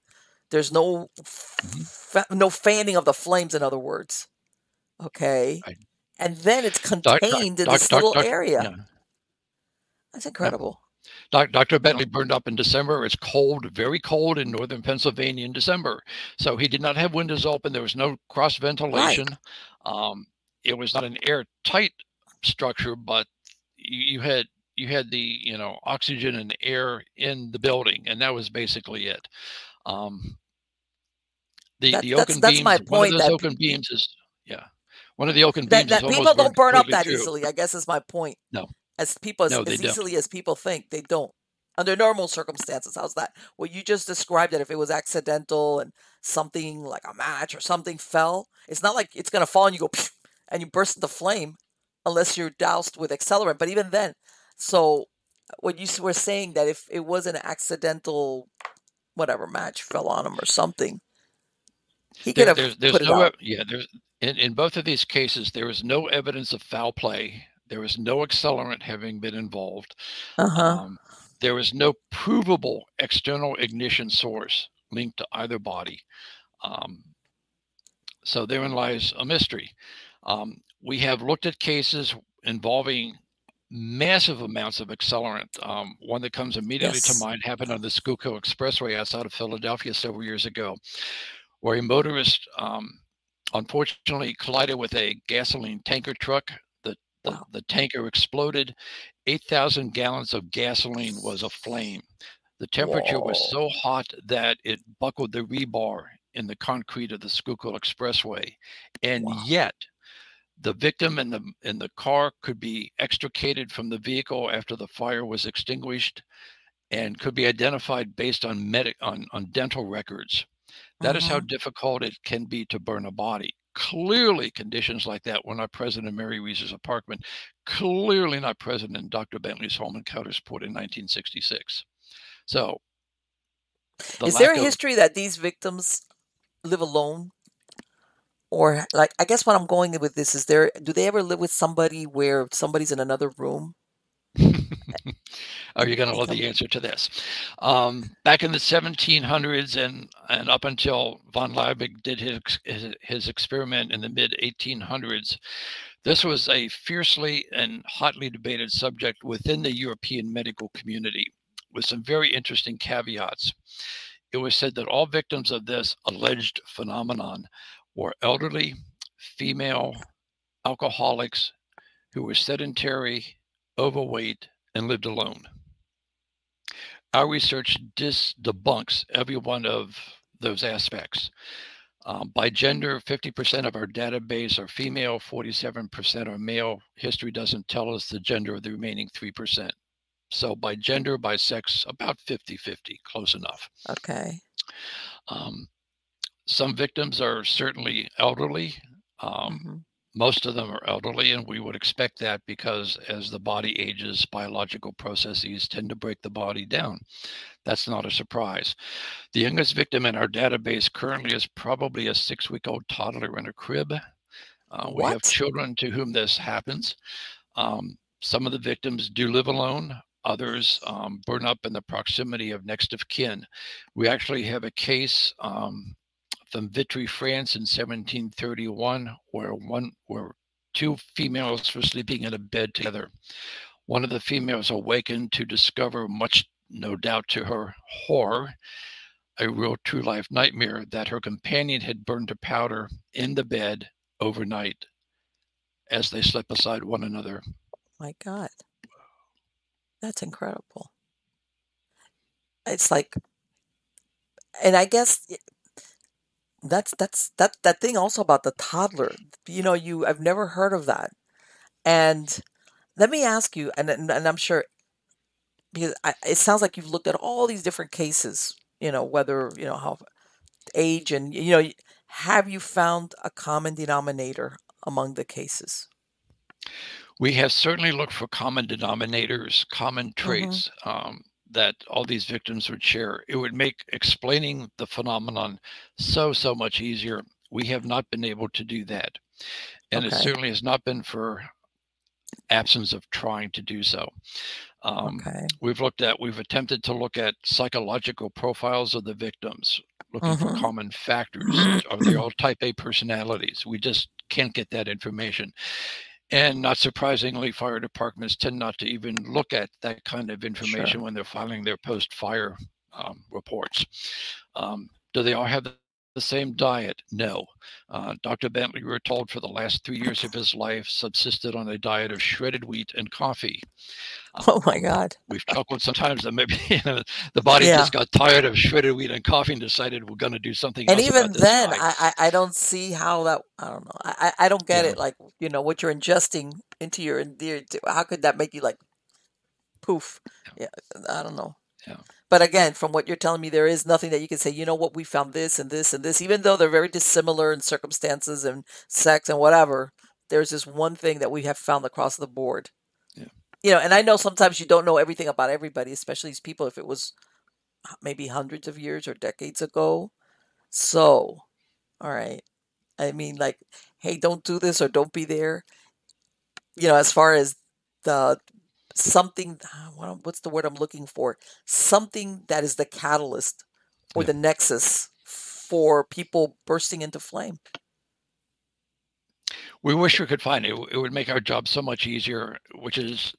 There's no fa no fanning of the flames, in other words. Okay. Right. And then it's contained doc, doc, in this doc, little doc, area. Yeah. That's incredible. Yeah. Doctor Bentley burned up in December. It's cold, very cold in northern Pennsylvania in December. So he did not have windows open. There was no cross ventilation. Right. Um, it was not an airtight structure, but you, you had... you had the, you know, oxygen and air in the building, and that was basically it. Um, the that, the oaken that's, that's beams, my point, one of those oaken beams is, yeah, one of the oaken beams. That, that is people don't burn up that true. easily. I guess is my point. No, as people as, no, as easily as people think, they don't. under normal circumstances. How's that? Well, you just described that if it was accidental and something like a match or something fell, it's not like it's going to fall and you go and you burst into flame unless you're doused with accelerant. But even then, so what you were saying that if it was an accidental, whatever match fell on him or something, he could there, have there's, there's put no, it out. Yeah, there's in, in both of these cases, there was no evidence of foul play. There was no accelerant having been involved. Uh-huh. Um, there was no provable external ignition source linked to either body. Um, so therein lies a mystery. Um, we have looked at cases involving massive amounts of accelerant. Um, one that comes immediately yes. to mind happened on the Schuylkill Expressway outside of Philadelphia several years ago, where a motorist um, unfortunately collided with a gasoline tanker truck. The, wow. the tanker exploded. eight thousand gallons of gasoline was aflame. The temperature Whoa. was so hot that it buckled the rebar in the concrete of the Schuylkill Expressway. And wow. yet the victim in the, in the car could be extricated from the vehicle after the fire was extinguished and could be identified based on, medic, on, on dental records. That mm-hmm. is how difficult it can be to burn a body. Clearly conditions like that were not present in Mary Reeser's apartment, clearly not present in Doctor Bentley's home in Countersport in nineteen sixty-six. So the is there a history that these victims live alone? Or like, I guess what I'm going with this is there, do they ever live with somebody where somebody's in another room? Are you going to love the answer to this? Um, back in the seventeen hundreds and, and up until von Liebig did his, his, his experiment in the mid eighteen hundreds, this was a fiercely and hotly debated subject within the European medical community with some very interesting caveats. It was said that all victims of this alleged phenomenon were elderly, female, alcoholics who were sedentary, overweight, and lived alone. Our research dis debunks every one of those aspects. Um, by gender, fifty percent of our database are female, forty-seven percent are male. History doesn't tell us the gender of the remaining three percent. So by gender, by sex, about fifty fifty, close enough. Okay. Um, some victims are certainly elderly. Um, mm-hmm. Most of them are elderly, and we would expect that because as the body ages, biological processes tend to break the body down. That's not a surprise. The youngest victim in our database currently is probably a six-week-old toddler in a crib. Uh, we what? have children to whom this happens. Um, some of the victims do live alone. Others um, burn up in the proximity of next of kin. We actually have a case um, from Vitry, France in seventeen thirty-one, where one where two females were sleeping in a bed together. One of the females awakened to discover, much no doubt to her horror, a real true life nightmare, that her companion had burned to powder in the bed overnight as they slept beside one another. My God. That's incredible. It's like, and I guess it, That's that's that that thing also about the toddler. You know, you I've never heard of that. And let me ask you, and and, and I'm sure because I, it sounds like you've looked at all these different cases. You know, whether you know how age and you know, have you found a common denominator among the cases? We have certainly looked for common denominators, common traits mm-hmm. um, that all these victims would share. It would make explaining the phenomenon so, so much easier. We have not been able to do that. And okay. it certainly has not been for absence of trying to do so. Um, okay. We've looked at, we've attempted to look at psychological profiles of the victims, looking mm-hmm. for common factors. Are they all type A personalities? We just can't get that information. And not surprisingly, fire departments tend not to even look at that kind of information sure. when they're filing their post-fire um, reports. Um, do they all have the same diet? No. Uh, Doctor Bentley, we were told, for the last three years of his life, subsisted on a diet of shredded wheat and coffee. Um, oh, my God. We've chuckled sometimes that maybe you know, the body yeah. just got tired of shredded wheat and coffee and decided we're going to do something and else. And even then, I, I don't see how that, I don't know. I, I don't get yeah. it. Like, you know, what you're ingesting into your, how could that make you like, poof? Yeah, I don't know. Yeah. But again, from what you're telling me, there is nothing that you can say, you know what, we found this and this and this, even though they're very dissimilar in circumstances and sex and whatever. There's this one thing that we have found across the board. Yeah. You know, and I know sometimes you don't know everything about everybody, especially these people, if it was maybe hundreds of years or decades ago. So, all right. I mean, like, hey, don't do this or don't be there. You know, as far as the something, what's the word I'm looking for? Something that is the catalyst or yeah. the nexus for people bursting into flame. We wish we could find it. It would make our job so much easier, which is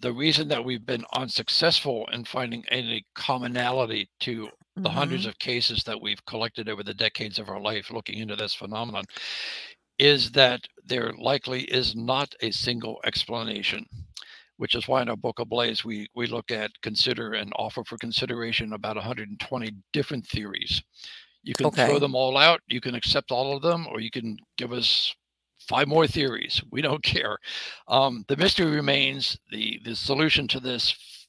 the reason that we've been unsuccessful in finding any commonality to the mm-hmm. hundreds of cases that we've collected over the decades of our life looking into this phenomenon, is that there likely is not a single explanation, which is why in our book ABLAZE, we, we look at, consider, and offer for consideration about one hundred twenty different theories. You can okay. throw them all out, you can accept all of them, or you can give us five more theories. We don't care. Um, the mystery remains. The, the solution to this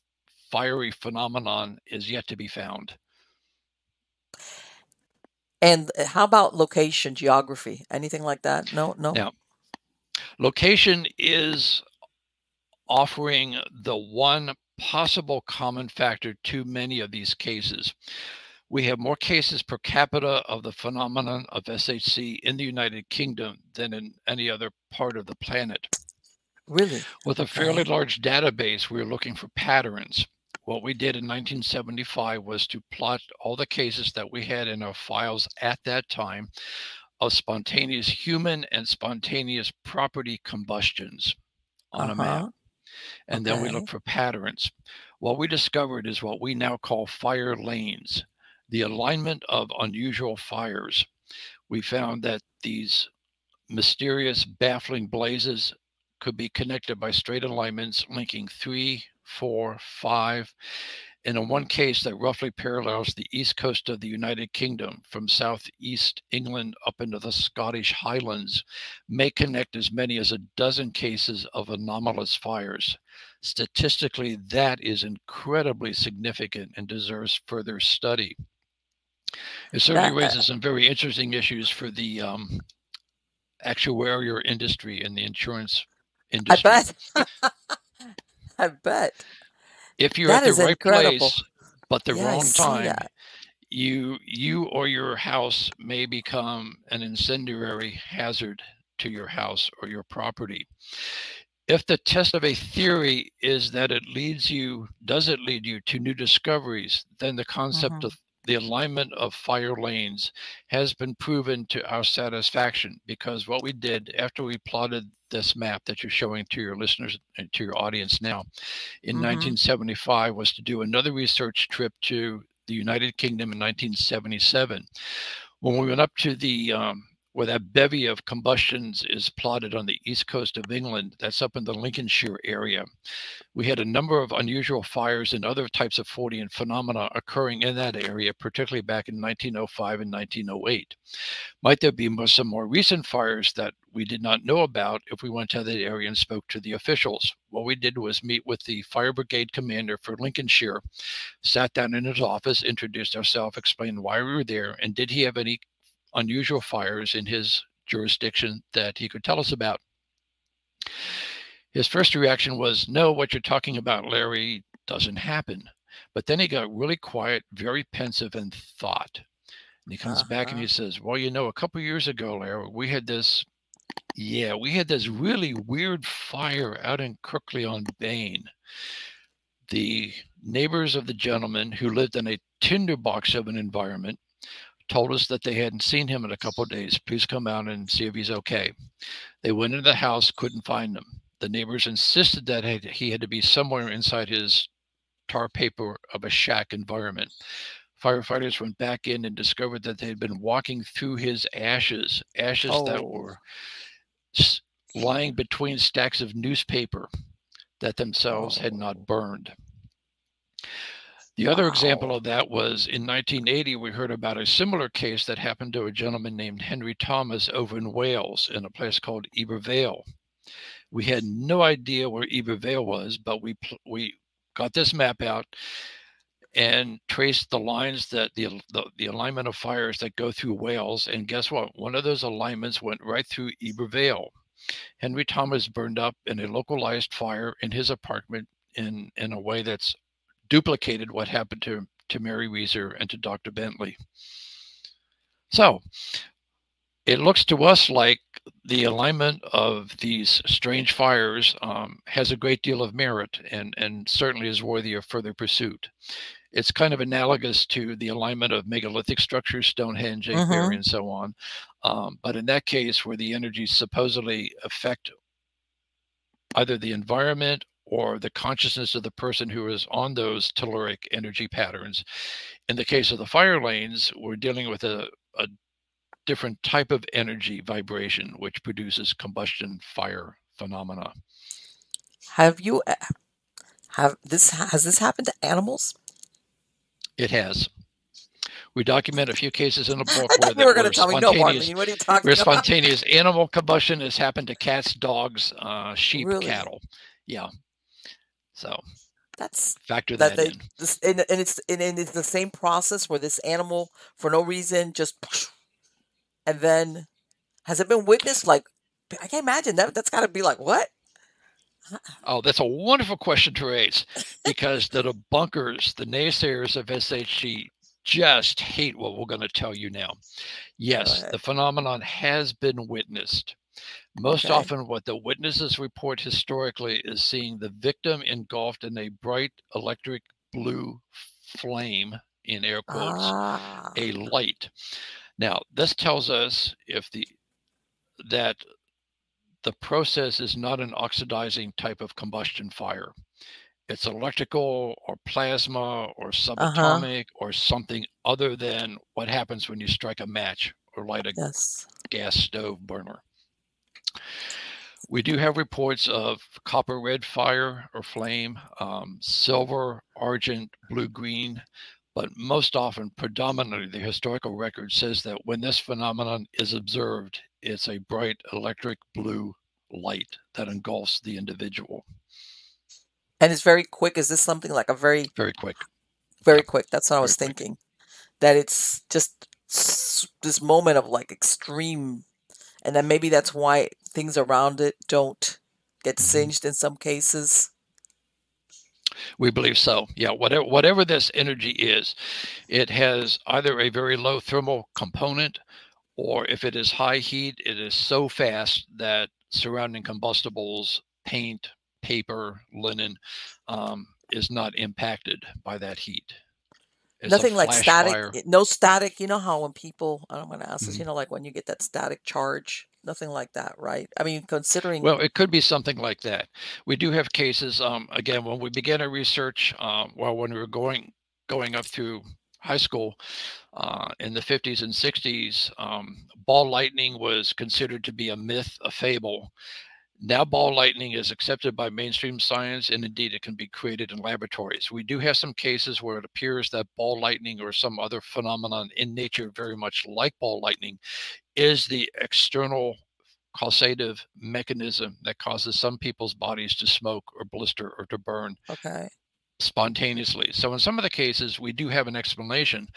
fiery phenomenon is yet to be found. And how about location, geography, anything like that? No, no. Now, location is offering the one possible common factor to many of these cases. We have more cases per capita of the phenomenon of S H C in the United Kingdom than in any other part of the planet. Really? With a fairly large database, we were looking for patterns. What we did in nineteen seventy-five was to plot all the cases that we had in our files at that time of spontaneous human and spontaneous property combustions on uh-huh. a map. And okay. then we looked for patterns. What we discovered is what we now call fire lanes. The alignment of unusual fires. We found that these mysterious, baffling blazes could be connected by straight alignments linking three, four, five, and in one case that roughly parallels the east coast of the United Kingdom from southeast England up into the Scottish Highlands, may connect as many as a dozen cases of anomalous fires. Statistically, that is incredibly significant and deserves further study. It certainly raises some very interesting issues for the um, actuarial industry and the insurance industry. I bet. I bet. If you're that at the right incredible. place, but the yeah, wrong time, you you or your house may become an incendiary hazard to your house or your property. If the test of a theory is that it leads you, does it lead you to new discoveries, then the concept mm-hmm. of the alignment of fire lanes has been proven to our satisfaction, because what we did after we plotted this map that you're showing to your listeners and to your audience now in mm-hmm. nineteen seventy-five was to do another research trip to the United Kingdom in nineteen seventy-seven. When we went up to the, um, where that bevy of combustions is plotted on the east coast of England, that's up in the Lincolnshire area. We had a number of unusual fires and other types of Fortean phenomena occurring in that area, particularly back in nineteen oh five and nineteen oh eight. Might there be more, some more recent fires that we did not know about if we went to that area and spoke to the officials? What we did was meet with the fire brigade commander for Lincolnshire, sat down in his office, introduced ourselves, explained why we were there, and did he have any unusual fires in his jurisdiction that he could tell us about. His first reaction was, no, what you're talking about, Larry, doesn't happen. But then he got really quiet, very pensive and thought. And he comes uh-huh. back and he says, well, you know, a couple of years ago, Larry, we had this, yeah, we had this really weird fire out in Kirkley-on-Bane. The neighbors of the gentleman who lived in a tinderbox of an environment told us that they hadn't seen him in a couple of days. Please come out and see if he's okay. They went into the house, couldn't find him. The neighbors insisted that he had to be somewhere inside his tar paper of a shack environment. Firefighters went back in and discovered that they had been walking through his ashes, ashes oh. that were lying between stacks of newspaper that themselves oh. had not burned. The other wow. example of that was in nineteen eighty, we heard about a similar case that happened to a gentleman named Henry Thomas over in Wales in a place called Ebervale. We had no idea where Ebervale was, but we we got this map out and trace the lines that the, the the alignment of fires that go through Wales. And guess what? One of those alignments went right through Ibervale. Henry Thomas burned up in a localized fire in his apartment in, in a way that's duplicated what happened to, to Mary Reeser and to Doctor Bentley. So it looks to us like the alignment of these strange fires um, has a great deal of merit and, and certainly is worthy of further pursuit. It's kind of analogous to the alignment of megalithic structures, Stonehenge, mm-hmm. Avebury, and so on. Um, but in that case, where the energies supposedly affect either the environment or the consciousness of the person who is on those telluric energy patterns. In the case of the fire lanes, we're dealing with a, a different type of energy vibration, which produces combustion fire phenomena. Have you, have this, has this happened to animals? It has. We document a few cases in a book where, were where, spontaneous, me, no, Marlene, what are you talking where about? spontaneous animal combustion has happened to cats, dogs, uh, sheep, really? cattle. Yeah. So that's factor that, that they, in. This, and, and it's and, and it's the same process where this animal, for no reason, just and then has it been witnessed? Like, I can't imagine that. That's got to be like what? Oh, that's a wonderful question to raise, because the debunkers, the naysayers of S H G, just hate what we're going to tell you now. Yes, the phenomenon has been witnessed. Most okay. often what the witnesses report historically is seeing the victim engulfed in a bright electric blue flame, in air quotes, ah. a light. Now, this tells us if the that the process is not an oxidizing type of combustion fire. It's electrical or plasma or subatomic uh-huh. or something other than what happens when you strike a match or light a yes. gas stove burner. We do have reports of copper red fire or flame, um, silver, argent, blue, green, but most often, predominantly, the historical record says that when this phenomenon is observed, it's a bright electric blue light that engulfs the individual. And it's very quick. Is this something like a very... Very quick. Very quick. That's what I was thinking. That it's just this moment of like extreme... And then maybe that's why things around it don't get singed in some cases. We believe so. Yeah, whatever, whatever this energy is, it has either a very low thermal component, or if it is high heat, it is so fast that surrounding combustibles, paint, paper, linen, um, is not impacted by that heat. It's nothing like static, fire. no static. You know how when people, I don't want to ask this, mm-hmm. you know, like when you get that static charge, nothing like that, right? I mean, considering. Well, it could be something like that. We do have cases. Um, again, when we began our research, um, well, when we were going, going up through high school uh, in the fifties and sixties, um, ball lightning was considered to be a myth, a fable. Now ball lightning is accepted by mainstream science, and indeed it can be created in laboratories. We do have some cases where it appears that ball lightning or some other phenomenon in nature, very much like ball lightning, is the external causative mechanism that causes some people's bodies to smoke or blister or to burn okay. spontaneously. So in some of the cases, we do have an explanation.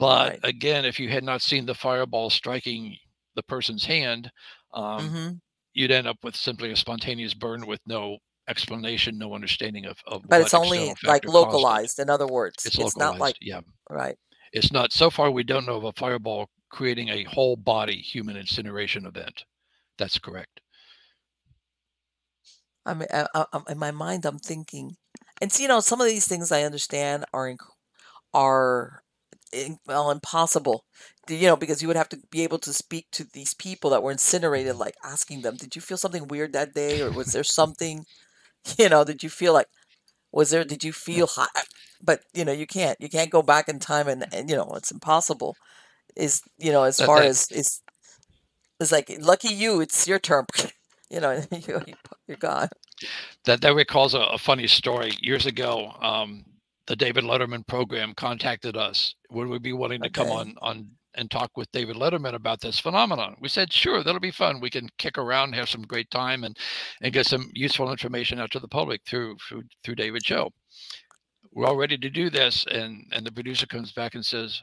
But right. again, if you had not seen the fireball striking the person's hand, um, mm-hmm. you'd end up with simply a spontaneous burn with no explanation, no understanding of, of but what it's only like localized. It. In other words, it's, it's not like, yeah, right. It's not, so far we don't know of a fireball creating a whole body human incineration event. That's correct. I mean, I, I, in my mind, I'm thinking, and you know, some of these things I understand are, are, well, impossible, you know, because you would have to be able to speak to these people that were incinerated, like asking them, did you feel something weird that day? Or was there something, you know, did you feel like, was there, did you feel hot? But, you know, you can't, you can't go back in time and, and you know, it's impossible is, you know, as far as is, it's like, lucky you, it's your turn, you know, you're gone. That, that recalls a, a funny story years ago. Um, The David Letterman program contacted us. Would we be willing to okay. come on, on and talk with David Letterman about this phenomenon? We said, sure, that'll be fun. We can kick around, have some great time, and, and get some useful information out to the public through, through, through David's show. we're all ready to do this. And, and the producer comes back and says,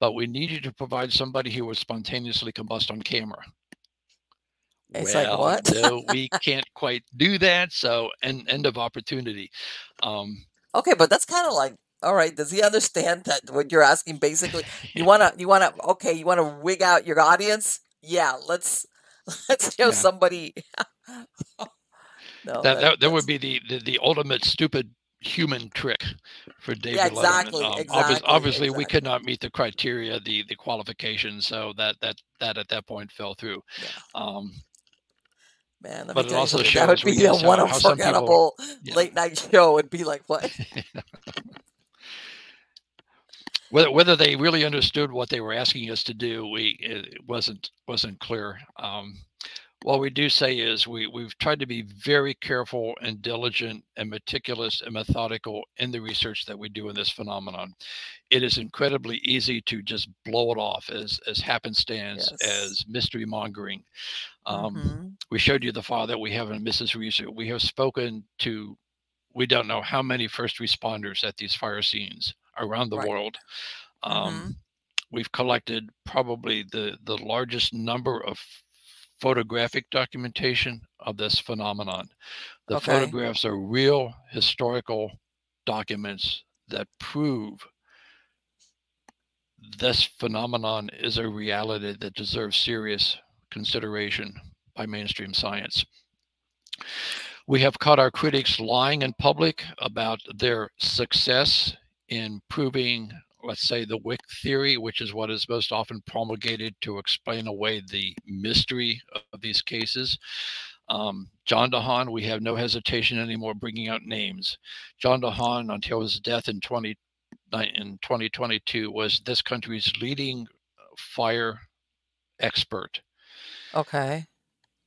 but we need you to provide somebody who was spontaneously combust on camera. It's well, like, what? No, we can't quite do that. So an end of opportunity. Um, okay. But that's kind of like, all right, does he understand that what you're asking? Basically, you want to, you want to, okay. You want to wig out your audience. Yeah. Let's, let's show yeah. somebody. No, that, that, that, that would be the, the, the ultimate stupid human trick for David yeah, exactly, Letterman. Um, exactly, obviously, obviously exactly. we could not meet the criteria, the, the qualifications. So that, that, that at that point fell through. Yeah. Um, Man, but it also shows that would be a one unforgettable yeah. late night show. Would be like what? whether whether they really understood what they were asking us to do, we it wasn't wasn't clear. Um, what we do say is we we've tried to be very careful and diligent and meticulous and methodical in the research that we do in this phenomenon. It is incredibly easy to just blow it off as as happenstance, yes. as mystery mongering. Um, mm-hmm. We showed you the file that we have in Missus Reeser. We have spoken to, we don't know how many first responders at these fire scenes around the right. world. Um, mm-hmm. We've collected probably the, the largest number of photographic documentation of this phenomenon. The okay. photographs are real historical documents that prove this phenomenon is a reality that deserves serious consideration by mainstream science. We have caught our critics lying in public about their success in proving, let's say, the Wick theory, which is what is most often promulgated to explain away the mystery of these cases. Um, John DeHaan, we have no hesitation anymore bringing out names. John DeHaan, until his death in twenty twenty-two, was this country's leading fire expert. Okay.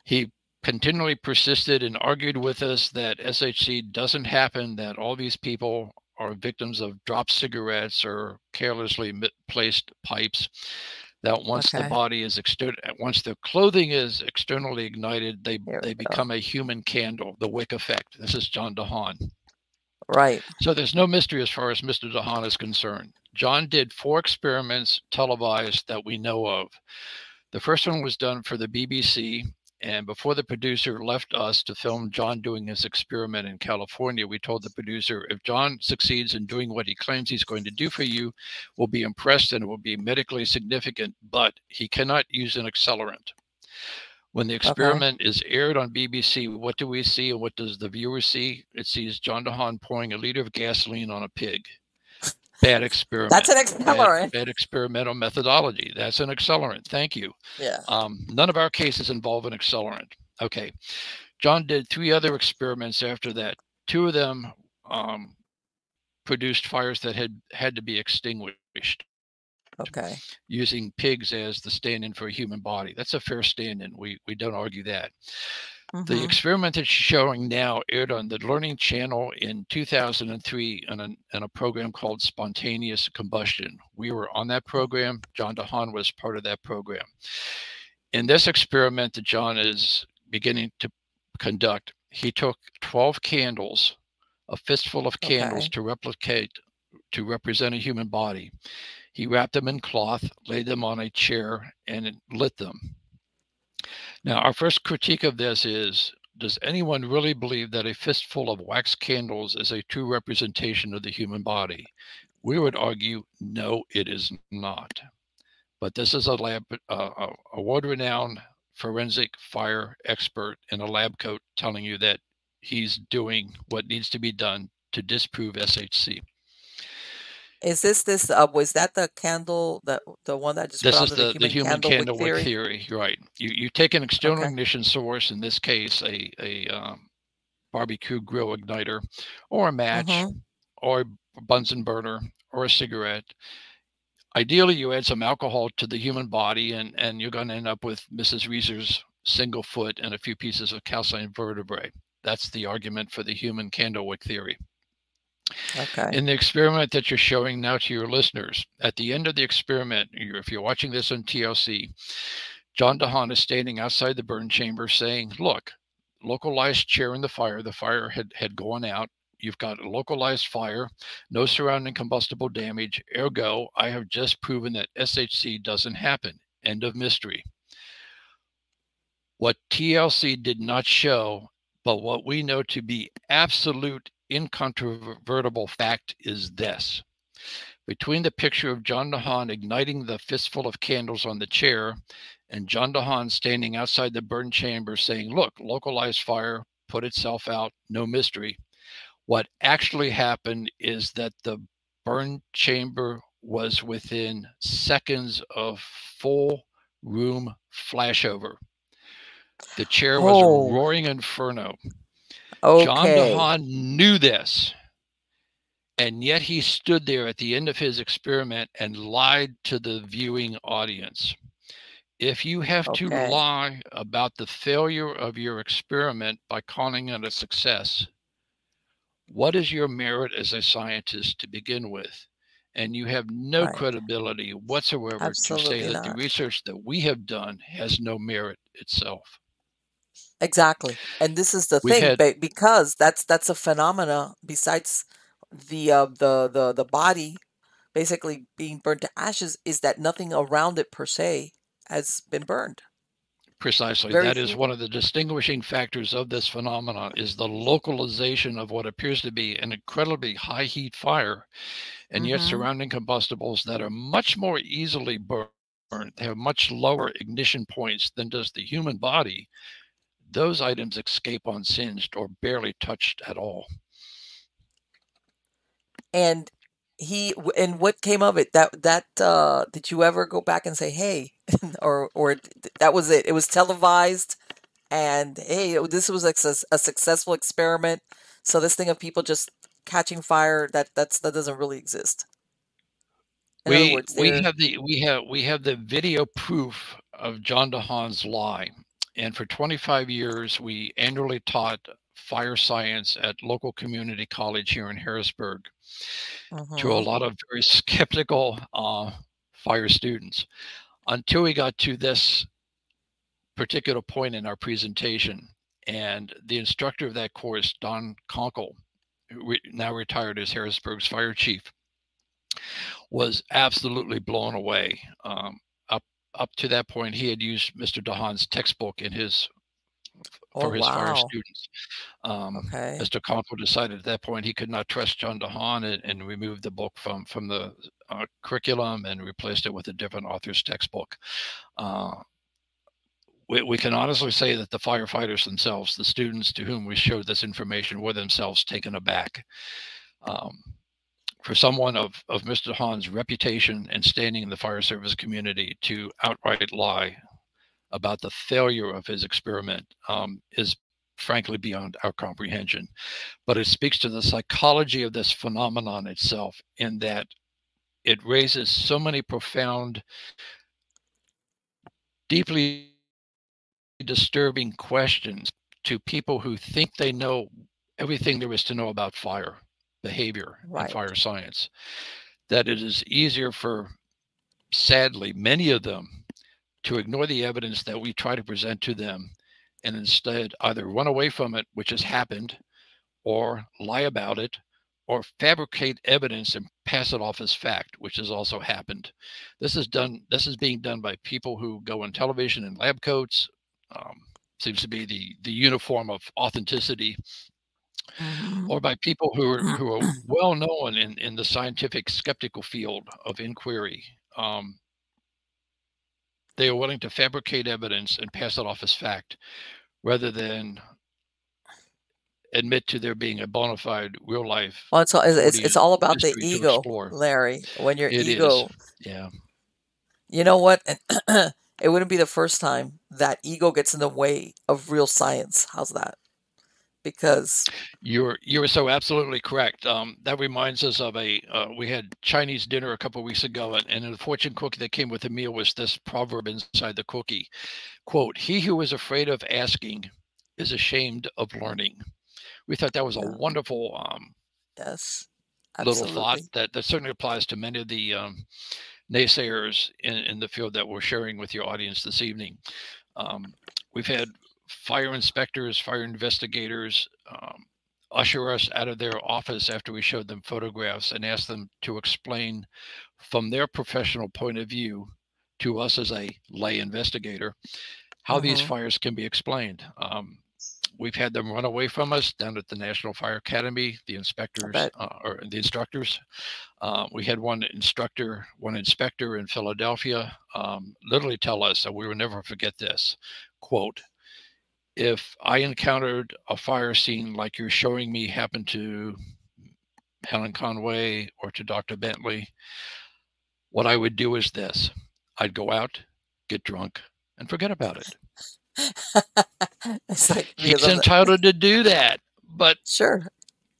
He continually persisted and argued with us that S H C doesn't happen, that all these people are victims of dropped cigarettes or carelessly placed pipes, that once okay. the body is external, once the clothing is externally ignited, they, they become go. a human candle, the Wick effect. This is John DeHaan. Right. So there's no mystery as far as Mister DeHaan is concerned. John did four experiments televised that we know of. The first one was done for the B B C, and before the producer left us to film John doing his experiment in California, we told the producer, if John succeeds in doing what he claims he's going to do for you, we'll be impressed and it will be medically significant, but he cannot use an accelerant. When the experiment okay. is aired on B B C, what do we see and what does the viewer see? It sees John DeHaan pouring a liter of gasoline on a pig. Bad experiment. That's an accelerant. Bad, bad experimental methodology. That's an accelerant. Thank you. Yeah. Um, none of our cases involve an accelerant. Okay. John did three other experiments after that. Two of them um, produced fires that had had to be extinguished. Okay. Using pigs as the stand-in for a human body. That's a fair stand-in. We, we don't argue that. Mm-hmm. The experiment that she's showing now aired on the Learning Channel in two thousand three in a, in a program called Spontaneous Combustion. We were on that program. John DeHaan was part of that program. In this experiment that John is beginning to conduct, he took twelve candles, a fistful of candles okay. to replicate, to represent a human body. He wrapped them in cloth, laid them on a chair, and lit them. Now, our first critique of this is, does anyone really believe that a fistful of wax candles is a true representation of the human body? We would argue, no, it is not. But this is a lab, uh, award-renowned forensic fire expert in a lab coat telling you that he's doing what needs to be done to disprove S H C. Is this this? Uh, was that the candle that the one that just? This is the, the human candle theory? theory, right? You you take an external okay. ignition source, in this case, a a um, barbecue grill igniter, or a match, mm-hmm. or a Bunsen burner, or a cigarette. Ideally, you add some alcohol to the human body, and and you're going to end up with Missus Reeser's single foot and a few pieces of calcined vertebrae. That's the argument for the human candlewick theory. Okay. In the experiment that you're showing now to your listeners, at the end of the experiment, if you're watching this on T L C, John DeHaan is standing outside the burn chamber saying, look, localized chair in the fire. The fire had, had gone out. You've got a localized fire, no surrounding combustible damage. Ergo, I have just proven that S H C doesn't happen. End of mystery. What T L C did not show, but what we know to be absolute incontrovertible fact is this. Between the picture of John DeHaan igniting the fistful of candles on the chair and John DeHaan standing outside the burn chamber saying, look, localized fire, put itself out, no mystery. What actually happened is that the burn chamber was within seconds of full room flashover. The chair was oh. a roaring inferno. Okay. John DeHaan knew this, and yet he stood there at the end of his experiment and lied to the viewing audience. If you have okay. to lie about the failure of your experiment by calling it a success, what is your merit as a scientist to begin with? And you have no right. credibility whatsoever Absolutely to say not. that the research that we have done has no merit itself. Exactly. And this is the We've thing, had, because that's that's a phenomena besides the, uh, the, the, the body basically being burnt to ashes, is that nothing around it per se has been burned. Precisely. Very that few. is one of the distinguishing factors of this phenomenon is the localization of what appears to be an incredibly high heat fire, and mm-hmm. yet surrounding combustibles that are much more easily burned, have much lower ignition points than does the human body. Those items escape unsinged or barely touched at all. And he and what came of it? That that uh, did you ever go back and say, hey, or or that was it? It was televised, and hey, this was a, a successful experiment. So this thing of people just catching fire that that's that doesn't really exist. In we words, we have the we have we have the video proof of John DeHaan's lie. And for twenty-five years, we annually taught fire science at local community college here in Harrisburg uh-huh. to a lot of very skeptical uh, fire students, until we got to this particular point in our presentation. And the instructor of that course, Don Conkle, who re- now retired as Harrisburg's fire chief, was absolutely blown away. Um, Up to that point, he had used Mister DeHaan's textbook in his oh, for his wow. fire students. Um, okay. Mister Conkle decided at that point he could not trust John DeHaan and, and removed the book from from the uh, curriculum and replaced it with a different author's textbook. Uh, we, we can honestly say that the firefighters themselves, the students to whom we showed this information, were themselves taken aback. Um, For someone of, of Mister DeHaan's reputation and standing in the fire service community to outright lie about the failure of his experiment um, is frankly beyond our comprehension. But it speaks to the psychology of this phenomenon itself, in that it raises so many profound, deeply disturbing questions to people who think they know everything there is to know about fire behavior right. and fire science, that it is easier for, sadly, many of them to ignore the evidence that we try to present to them and instead either run away from it, which has happened, or lie about it, or fabricate evidence and pass it off as fact, which has also happened. This is done. This is being done by people who go on television in lab coats. Um, seems to be the, the uniform of authenticity. Mm-hmm. Or by people who are who are well known in, in the scientific skeptical field of inquiry. Um, they are willing to fabricate evidence and pass it off as fact, rather than admit to there being a bona fide real life. Well, it's all, it's, it's all about the ego, Larry. When your it ego, is. yeah, you know what? It wouldn't be the first time that ego gets in the way of real science. How's that? Because you're you're so absolutely correct. Um, that reminds us of a uh, we had Chinese dinner a couple of weeks ago, and, and in the fortune cookie that came with the meal was this proverb inside the cookie, quote, "He who is afraid of asking is ashamed of learning." We thought that was a wonderful um, yes, absolutely. little thought that, that certainly applies to many of the um, naysayers in, in the field that we're sharing with your audience this evening. Um, we've had fire inspectors, fire investigators, um, usher us out of their office after we showed them photographs and asked them to explain from their professional point of view to us as a lay investigator how mm-hmm. these fires can be explained. Um, we've had them run away from us down at the National Fire Academy, the inspectors uh, or the instructors. Uh, we had one instructor, one inspector in Philadelphia um, literally tell us that we will never forget this, quote, "If I encountered a fire scene like you're showing me happen to Helen Conway or to Doctor Bentley, what I would do is this. I'd go out, get drunk, and forget about it." It's like, he's entitled to do that, but sure,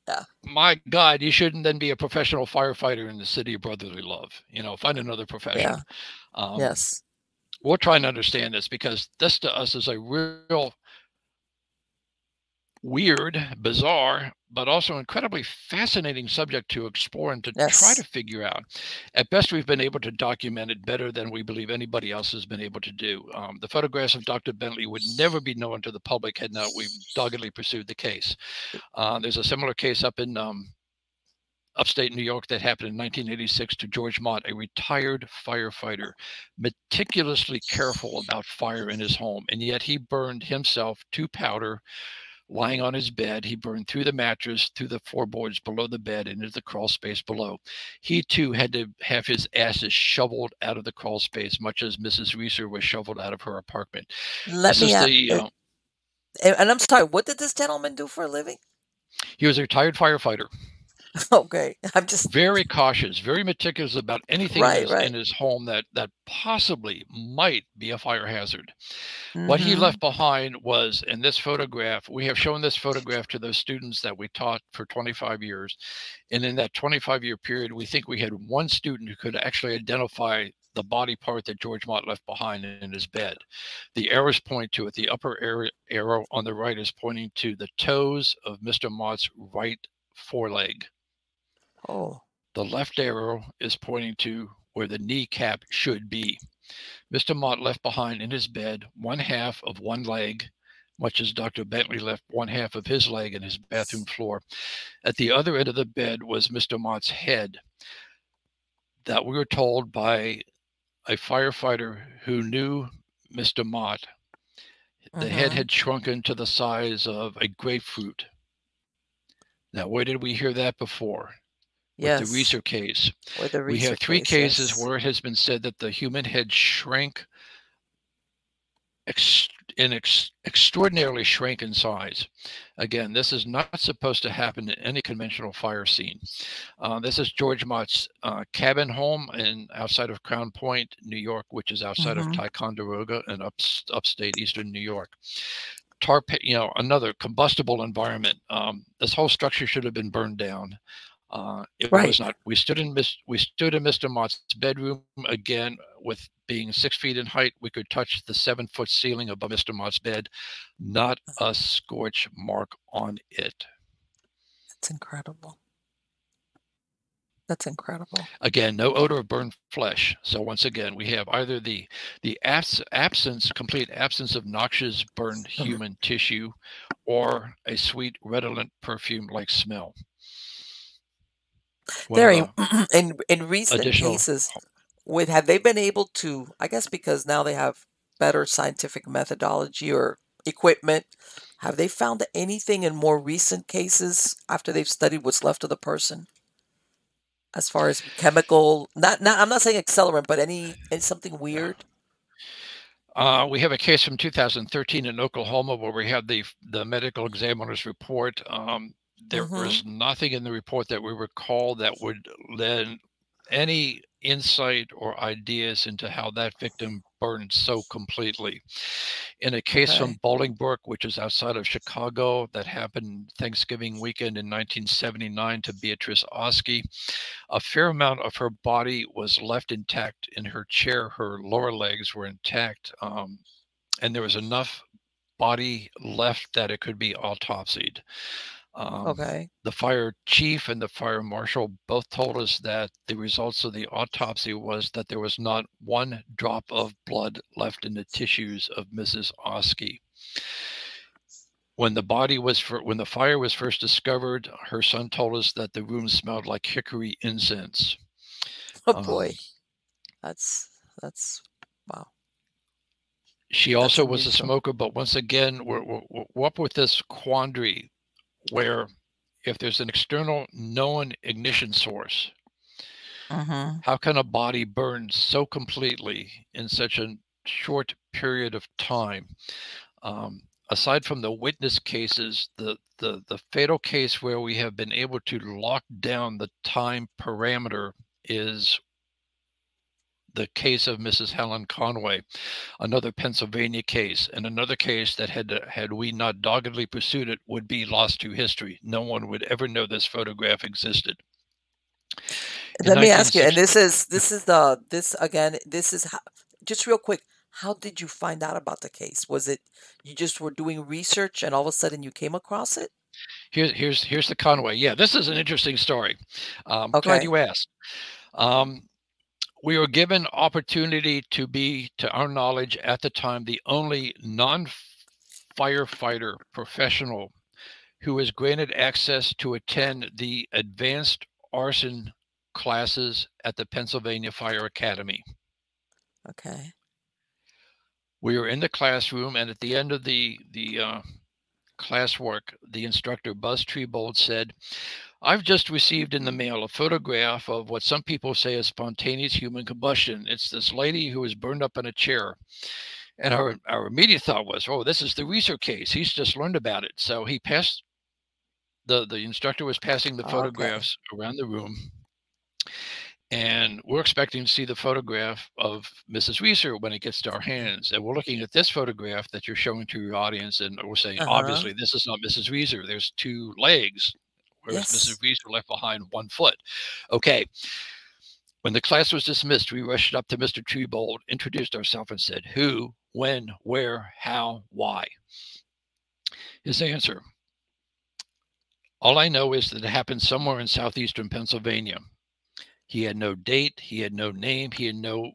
yeah. My God, you shouldn't then be a professional firefighter in the city of brotherly love. You know, find another profession. Yeah. Um, yes, we're trying to understand this because this to us is a real weird, bizarre, but also incredibly fascinating subject to explore and to yes. try to figure out. At best, we've been able to document it better than we believe anybody else has been able to do. Um, the photographs of Doctor Bentley would never be known to the public had not we doggedly pursued the case. Uh, there's a similar case up in um, upstate New York that happened in nineteen eighty-six to George Mott, a retired firefighter, meticulously careful about fire in his home, and yet he burned himself to powder. Lying on his bed, he burned through the mattress, through the floorboards below the bed, and into the crawl space below. He, too, had to have his ashes shoveled out of the crawl space, much as Missus Reeser was shoveled out of her apartment. Let this me ask you. Uh, and I'm sorry, what did this gentleman do for a living? He was a retired firefighter. Okay. I'm just very cautious, very meticulous about anything right, in, his, right. in his home that, that possibly might be a fire hazard. Mm-hmm. What he left behind was in this photograph. We have shown this photograph to those students that we taught for twenty-five years. And in that twenty-five year period, we think we had one student who could actually identify the body part that George Mott left behind in his bed. The arrows point to it. The upper arrow on the right is pointing to the toes of Mister Mott's right foreleg. Oh, the left arrow is pointing to where the kneecap should be. Mister Mott left behind in his bed one half of one leg, much as Doctor Bentley left one half of his leg in his bathroom floor. At the other end of the bed was Mister Mott's head that we were told by a firefighter who knew Mister Mott. The uh-huh. head had shrunken to the size of a grapefruit. Now, where did we hear that before? With yes. the Reeser case. Or the Reeser we have three case, cases yes. where it has been said that the human head shrank ex in ex extraordinarily shrank in size. Again, this is not supposed to happen in any conventional fire scene. Uh, this is George Mott's uh, cabin home in outside of Crown Point, New York, which is outside mm-hmm. of Ticonderoga and up, upstate eastern New York. Tar, you know, another combustible environment. Um, this whole structure should have been burned down. Uh, it right. was not. We stood in we stood in Mister Mott's bedroom again. With being six feet in height, we could touch the seven foot ceiling above Mister Mott's bed. Not a scorch mark on it. That's incredible. That's incredible. Again, no odor of burned flesh. So once again, we have either the the abs absence, complete absence of noxious burned human tissue, or a sweet, redolent perfume-like smell. Well, there, in in recent additional. cases, with have they been able to? I guess because now they have better scientific methodology or equipment. Have they found anything in more recent cases after they've studied what's left of the person, as far as chemical? Not, not. I'm not saying accelerant, but any, any something weird. Uh, we have a case from two thousand thirteen in Oklahoma where we had the the medical examiner's report. Um, There mm-hmm. was nothing in the report that we recall that would lend any insight or ideas into how that victim burned so completely. In a case okay. from Bolingbrook, which is outside of Chicago, that happened Thanksgiving weekend in nineteen seventy-nine to Beatrice Oskey, a fair amount of her body was left intact in her chair. Her lower legs were intact, um, and there was enough body left that it could be autopsied. Um, okay. The fire chief and the fire marshal both told us that the results of the autopsy was that there was not one drop of blood left in the tissues of Missus Oskey. When the body was for, when the fire was first discovered, her son told us that the room smelled like hickory incense. Oh um, boy, that's that's wow. She that's also was beautiful. a smoker, but once again, we're, we're, we're up with this quandary where if there's an external known ignition source, uh-huh. how can a body burn so completely in such a short period of time? Um, aside from the witness cases, the, the, the fatal case where we have been able to lock down the time parameter is the case of Missus Helen Conway, another Pennsylvania case, and another case that had had we not doggedly pursued it would be lost to history. No one would ever know this photograph existed. Let me ask you, and this is this is the this again this is how, just real quick. How did you find out about the case? Was it you just were doing research and all of a sudden you came across it? Here's here's here's the Conway. Yeah, this is an interesting story. Um, okay. Glad you asked. Um, We were given opportunity to be, to our knowledge at the time, the only non-firefighter professional who was granted access to attend the advanced arson classes at the Pennsylvania Fire Academy. Okay. We were in the classroom, and at the end of the, the uh, classwork, the instructor, Buzz Trebold, said, "I've just received in the mail a photograph of what some people say is spontaneous human combustion. It's this lady who was burned up in a chair." And our, our immediate thought was, oh, this is the Reeser case. He's just learned about it. So he passed, the, the instructor was passing the photographs oh, okay. around the room. And we're expecting to see the photograph of Missus Reeser when it gets to our hands. And we're looking at this photograph that you're showing to your audience. And we're saying, uh-huh. obviously, this is not Missus Reeser. There's two legs. Whereas yes. Missus Reeser left behind one foot. Okay. When the class was dismissed, we rushed up to Mister Trebold, introduced ourselves, and said, "Who, when, where, how, why?" His answer: "All I know is that it happened somewhere in southeastern Pennsylvania." He had no date. He had no name. He had no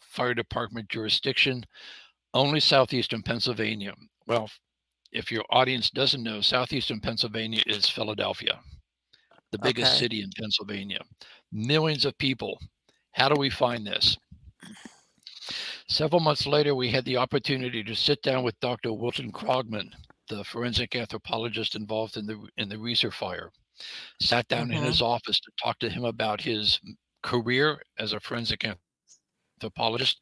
fire department jurisdiction. Only southeastern Pennsylvania. Well, if your audience doesn't know, southeastern Pennsylvania is Philadelphia, the biggest okay. city in Pennsylvania. Millions of people. How do we find this? Several months later, we had the opportunity to sit down with Doctor Wilton Krogman, the forensic anthropologist involved in the in the Reeser fire. Sat down mm-hmm. in his office to talk to him about his career as a forensic anthropologist. anthropologist,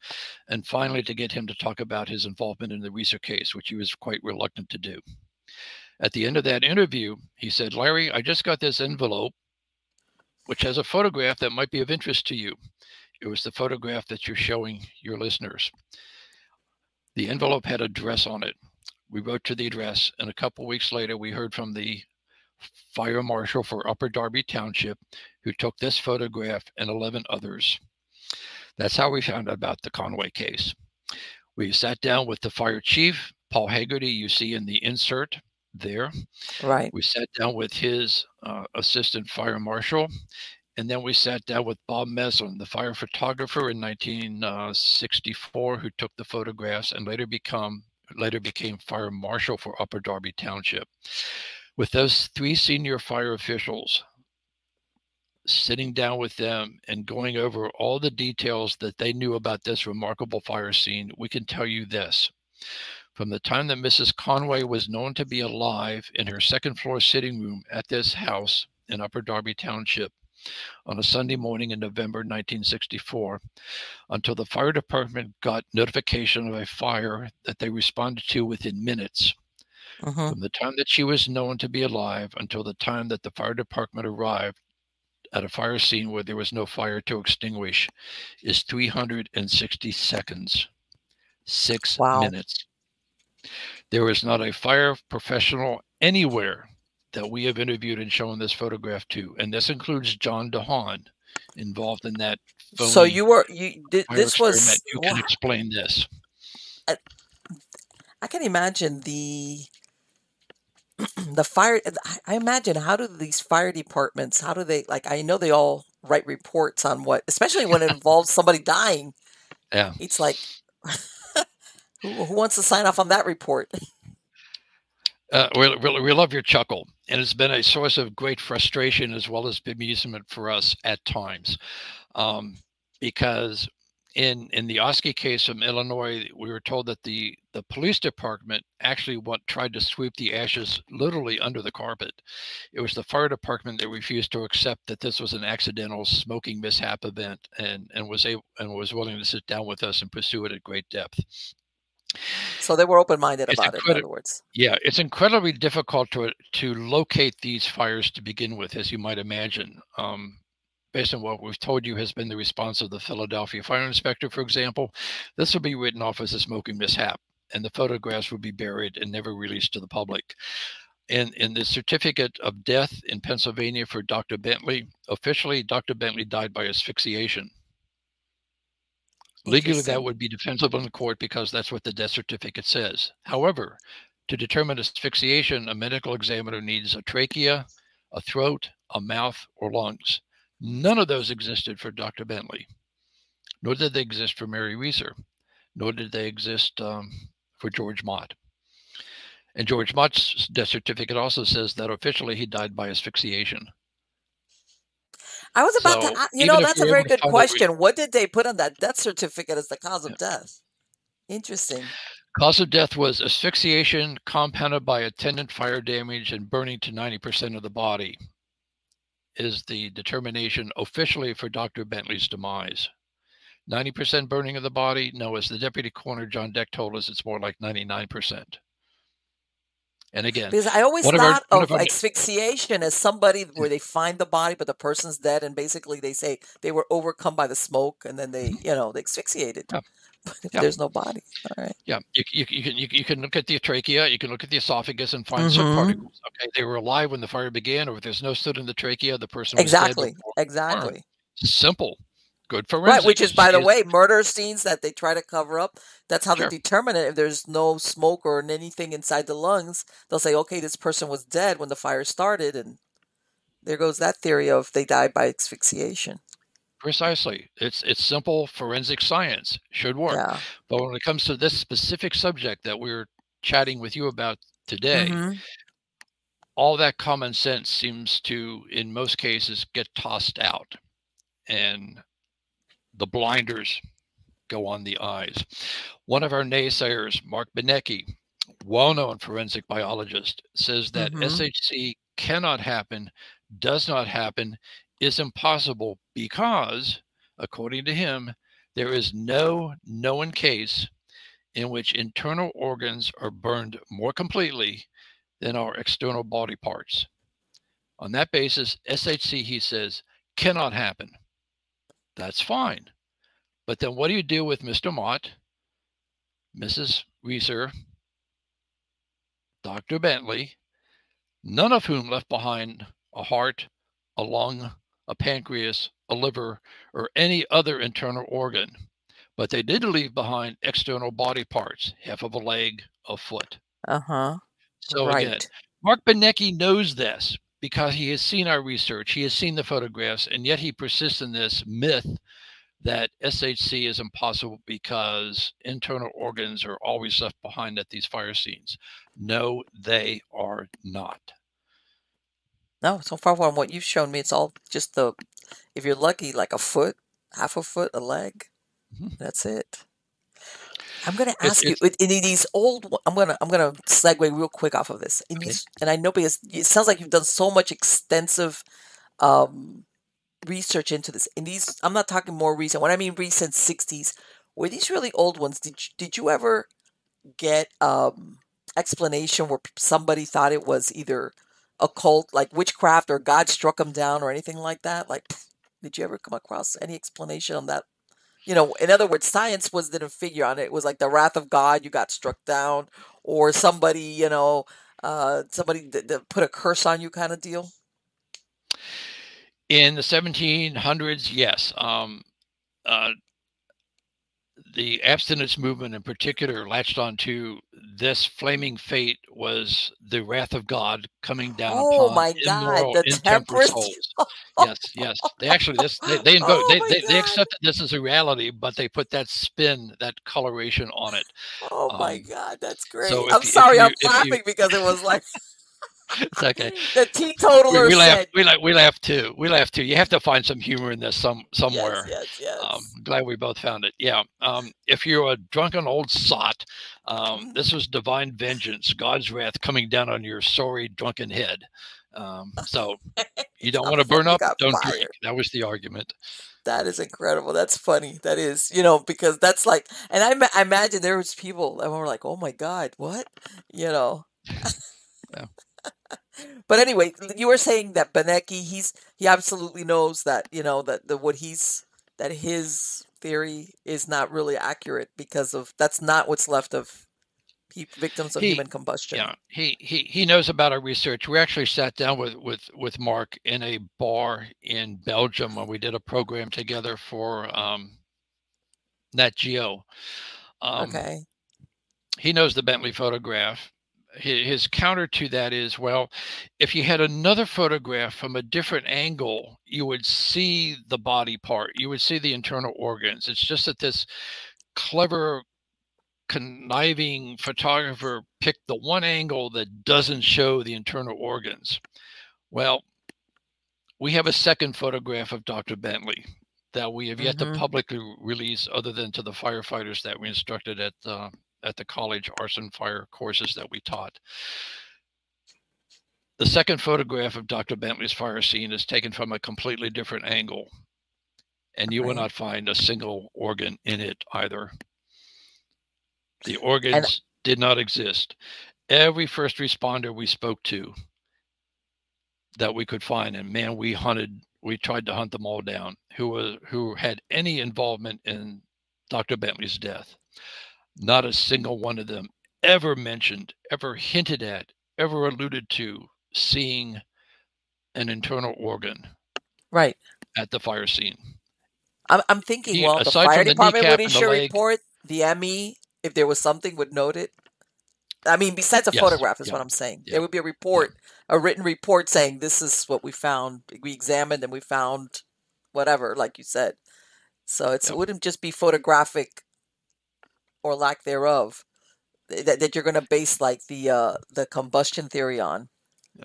and finally to get him to talk about his involvement in the Reeser case, which he was quite reluctant to do. At the end of that interview, he said, "Larry, I just got this envelope, which has a photograph that might be of interest to you. It was the photograph that you're showing your listeners. The envelope had an address on it. We wrote to the address, and a couple weeks later, we heard from the fire marshal for Upper Darby Township, who took this photograph and eleven others." That's how we found out about the Conway case. We sat down with the fire chief, Paul Haggerty, you see in the insert there. Right. We sat down with his uh, assistant fire marshal, and then we sat down with Bob Meslin, the fire photographer in nineteen sixty-four, who took the photographs and later become later became fire marshal for Upper Darby Township. With those three senior fire officials, sitting down with them and going over all the details that they knew about this remarkable fire scene, we can tell you this. From the time that Missus Conway was known to be alive in her second floor sitting room at this house in Upper Darby Township on a Sunday morning in November nineteen sixty-four, until the fire department got notification of a fire that they responded to within minutes. Uh-huh. From the time that she was known to be alive until the time that the fire department arrived at a fire scene where there was no fire to extinguish is three hundred sixty seconds, six wow. minutes. There is not a fire professional anywhere that we have interviewed and shown this photograph to, and this includes John DeHaan involved in that. So you were you did this was you can wow. explain this. I, I can imagine the. The fire, I imagine, how do these fire departments, how do they, like, I know they all write reports on what, especially when it involves somebody dying. Yeah. It's like, who, who wants to sign off on that report? Uh, we, we, we love your chuckle, and it's been a source of great frustration as well as amusement for us at times, um, because in in the Oski case from Illinois, we were told that the the police department actually what tried to sweep the ashes literally under the carpet. It was the fire department that refused to accept that this was an accidental smoking mishap event, and and was able and was willing to sit down with us and pursue it at great depth. So they were open-minded about it, in other words. Yeah, it's incredibly difficult to to locate these fires to begin with, as you might imagine. Um, based on what we've told you has been the response of the Philadelphia fire inspector, for example, this would be written off as a smoking mishap, and the photographs would be buried and never released to the public. And in the certificate of death in Pennsylvania for Doctor Bentley, officially, Doctor Bentley died by asphyxiation. Legally, that would be defensible in court because that's what the death certificate says. However, to determine asphyxiation, a medical examiner needs a trachea, a throat, a mouth, or lungs. None of those existed for Doctor Bentley, nor did they exist for Mary Reeser, nor did they exist um, for George Mott. And George Mott's death certificate also says that officially he died by asphyxiation. I was about so, to, you know, that's a very good question. We, what did they put on that death certificate as the cause of yeah. death? Interesting. Cause of death was asphyxiation compounded by attendant fire damage and burning to ninety percent of the body is the determination officially for Doctor Bentley's demise. ninety percent burning of the body? No, as the deputy coroner, John Deck, told us, it's more like ninety-nine percent. And again, because I always thought of, our, of our, asphyxiation as somebody where they find the body, but the person's dead. And basically they say they were overcome by the smoke and then they, you know, they asphyxiated. Yeah. But yeah. There's no body. All right. Yeah. You, you, you, can, you, you can look at the trachea. You can look at the esophagus and find mm-hmm. some particles. Okay. They were alive when the fire began, or if there's no soot in the trachea, the person was exactly. dead. Exactly. Simple. Good for right, which is, by the way, murder scenes that they try to cover up. That's how sure. they determine it. If there's no smoke or anything inside the lungs, they'll say, okay, this person was dead when the fire started. And there goes that theory of they died by asphyxiation. Precisely. It's it's simple forensic science. Should work. Yeah. But when it comes to this specific subject that we're chatting with you about today, mm-hmm. all that common sense seems to, in most cases, get tossed out. And the blinders go on the eyes. One of our naysayers, Mark Benecke, well-known forensic biologist, says that mm-hmm. S H C cannot happen, does not happen, is impossible because, according to him, there is no known case in which internal organs are burned more completely than our external body parts. On that basis, S H C, he says, cannot happen. That's fine. But then what do you do with Mister Mott, Missus Reeser, Doctor Bentley, none of whom left behind a heart, a lung, a pancreas, a liver, or any other internal organ? But they did leave behind external body parts, half of a leg, a foot. Uh-huh. So right. again, Mark Benecke knows this, because he has seen our research, he has seen the photographs, and yet he persists in this myth that S H C is impossible because internal organs are always left behind at these fire scenes. No, they are not. No, so far from what you've shown me, it's all just the, if you're lucky, like a foot, half a foot, a leg. Mm-hmm. That's it. I'm going to ask it's, you, in these old, I'm going to I'm gonna segue real quick off of this. In okay. these, and I know because it sounds like you've done so much extensive um, research into this. In these, I'm not talking more recent. When I mean recent sixties, were these really old ones? Did, did you ever get um, explanation where somebody thought it was either occult, like witchcraft, or God struck them down or anything like that? Like, did you ever come across any explanation on that? You know, in other words, science was didn't figure on it. It was like the wrath of God. You got struck down, or somebody, you know, uh, somebody that th- put a curse on you, kind of deal. In the seventeen hundreds, yes, um, uh, the abstinence movement in particular latched onto this flaming fate was the wrath of God coming down. Oh upon my God! The temperate souls. Yes, yes. They actually this they they, invoke, oh they, they, they accepted this as a reality, but they put that spin, that coloration on it. Oh um, my God, that's great! So I'm you, sorry, you, I'm laughing you, because it was like. It's okay. The teetotaler we, we laugh, said. We laugh. We laugh too. We laugh too. You have to find some humor in this some somewhere. Yes, yes, yes. Um, glad we both found it. Yeah. Um, if you're a drunken old sot, um, this was divine vengeance, God's wrath coming down on your sorry drunken head. Um, so you don't want to burn up. Don't fired. drink. That was the argument. That is incredible. That's funny. That is, you know, because that's like, and I, ma I imagine there was people that were like, "Oh my God, what?" You know. Yeah. But anyway, you were saying that Benecke, he's he absolutely knows that, you know, that the what he's that his theory is not really accurate because of that's not what's left of victims of he, human combustion. Yeah, he he he knows about our research. We actually sat down with with with Mark in a bar in Belgium when we did a program together for um, Nat Geo. Um, okay, he knows the Bentley photograph. His counter to that is, well, if you had another photograph from a different angle, you would see the body part. You would see the internal organs. It's just that this clever, conniving photographer picked the one angle that doesn't show the internal organs. Well, we have a second photograph of Doctor Bentley that we have yet mm-hmm. to publicly release other than to the firefighters that we instructed at the at the college arson fire courses that we taught. The second photograph of Doctor Bentley's fire scene is taken from a completely different angle, and you right. will not find a single organ in it either. The organs and did not exist. Every first responder we spoke to that we could find, and man, we hunted, we tried to hunt them all down, who, was, who had any involvement in Doctor Bentley's death. Not a single one of them ever mentioned, ever hinted at, ever alluded to seeing an internal organ right at the fire scene. I'm, I'm thinking, he, well, the fire department would issue a report. The M E, if there was something, would note it. I mean, besides a yes, photograph is yeah, what I'm saying. Yeah, there would be a report, yeah. a written report saying this is what we found. We examined and we found whatever, like you said. So it's, yeah. it wouldn't just be photographic or lack thereof, that, that you're going to base like the uh, the combustion theory on, yeah.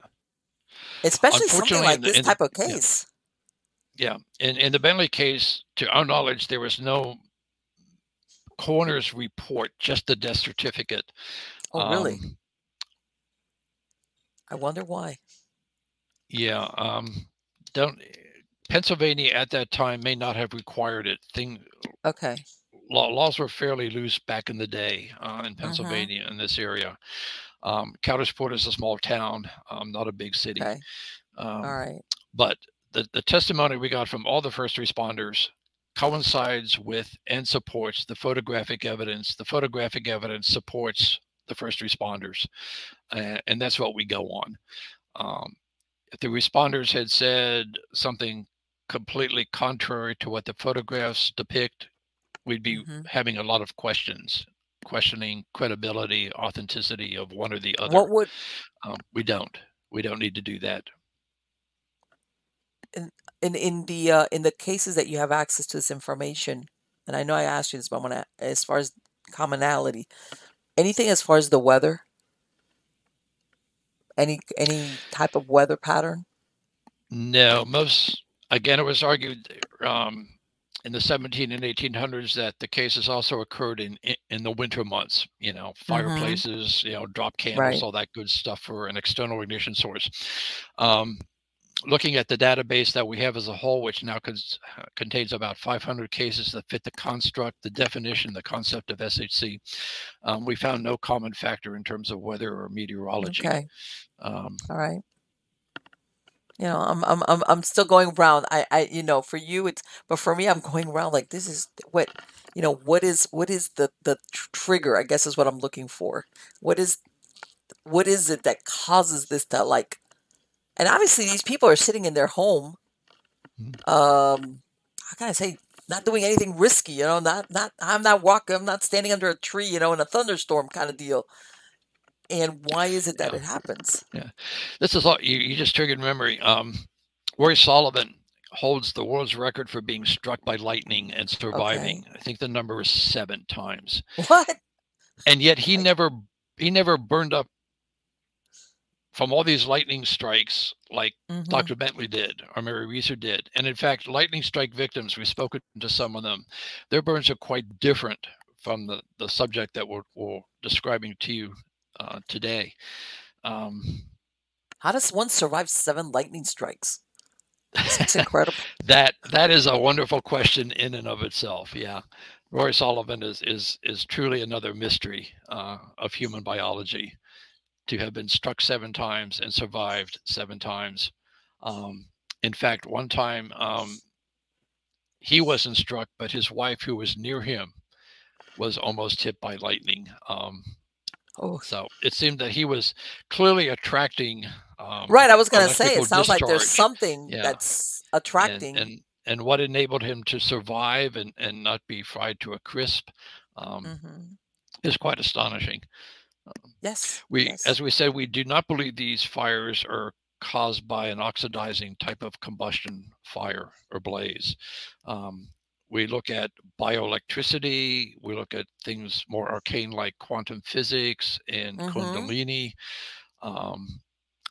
especially something like the, this type the, of case. Yeah, yeah. In, in the Bentley case, to our knowledge, there was no coroner's report, just the death certificate. Oh, um, really? I wonder why. Yeah, um, don't Pennsylvania at that time may not have required it. Thing. Okay. Laws were fairly loose back in the day uh, in Pennsylvania, uh-huh. in this area. Um, Cowdersport is a small town, um, not a big city. Okay. Um, all right. But the, the testimony we got from all the first responders coincides with and supports the photographic evidence. The photographic evidence supports the first responders, uh, and that's what we go on. Um, if the responders had said something completely contrary to what the photographs depict, we'd be mm-hmm. having a lot of questions, questioning credibility, authenticity of one or the other. What would um, we don't? We don't need to do that. In in, in the uh, in the cases that you have access to this information, and I know I asked you this, but I'm gonna, as far as commonality, anything as far as the weather, any any type of weather pattern? No, most again, it was argued. Um, In the seventeen and eighteen hundreds, that the cases also occurred in in, in the winter months. You know, fireplaces, mm-hmm. you know, drop candles, right. all that good stuff for an external ignition source. Um, looking at the database that we have as a whole, which now cons contains about five hundred cases that fit the construct, the definition, the concept of S H C, um, we found no common factor in terms of weather or meteorology. Okay. Um, all right. You know, I'm I'm I'm I'm still going around. I I you know, for you it's, but for me I'm going around like this is what, you know, what is what is the the tr trigger? I guess is what I'm looking for. What is what is it that causes this to like? And obviously these people are sitting in their home. Um, how can I say? Not doing anything risky. You know, not not I'm not walking. I'm not standing under a tree. You know, in a thunderstorm kind of deal. and why is it that yeah. it happens? Yeah, this is all you, you just triggered memory. Um, Roy Solomon holds the world's record for being struck by lightning and surviving. Okay. I think the number is seven times. What? And yet he never he never burned up from all these lightning strikes like mm-hmm. Doctor Bentley did or Mary Reeser did. And in fact, lightning strike victims, we've spoken to some of them, their burns are quite different from the, the subject that we're, we're describing to you uh, today. Um, How does one survive seven lightning strikes? That's incredible. that, that is a wonderful question in and of itself, yeah. Roy Solomon is, is, is truly another mystery uh, of human biology. To have been struck seven times and survived seven times. Um, in fact, one time um, he wasn't struck, but his wife, who was near him, was almost hit by lightning. Um, oh, so it seemed that he was clearly attracting. Um, right, I was going to say it sounds discharge. like there's something yeah. that's attracting. And, and and what enabled him to survive and and not be fried to a crisp um, mm-hmm. is quite astonishing. Yes. We, yes. As we said, we do not believe these fires are caused by an oxidizing type of combustion fire or blaze. Um, we look at bioelectricity. We look at things more arcane like quantum physics and mm-hmm. Kundalini. Um,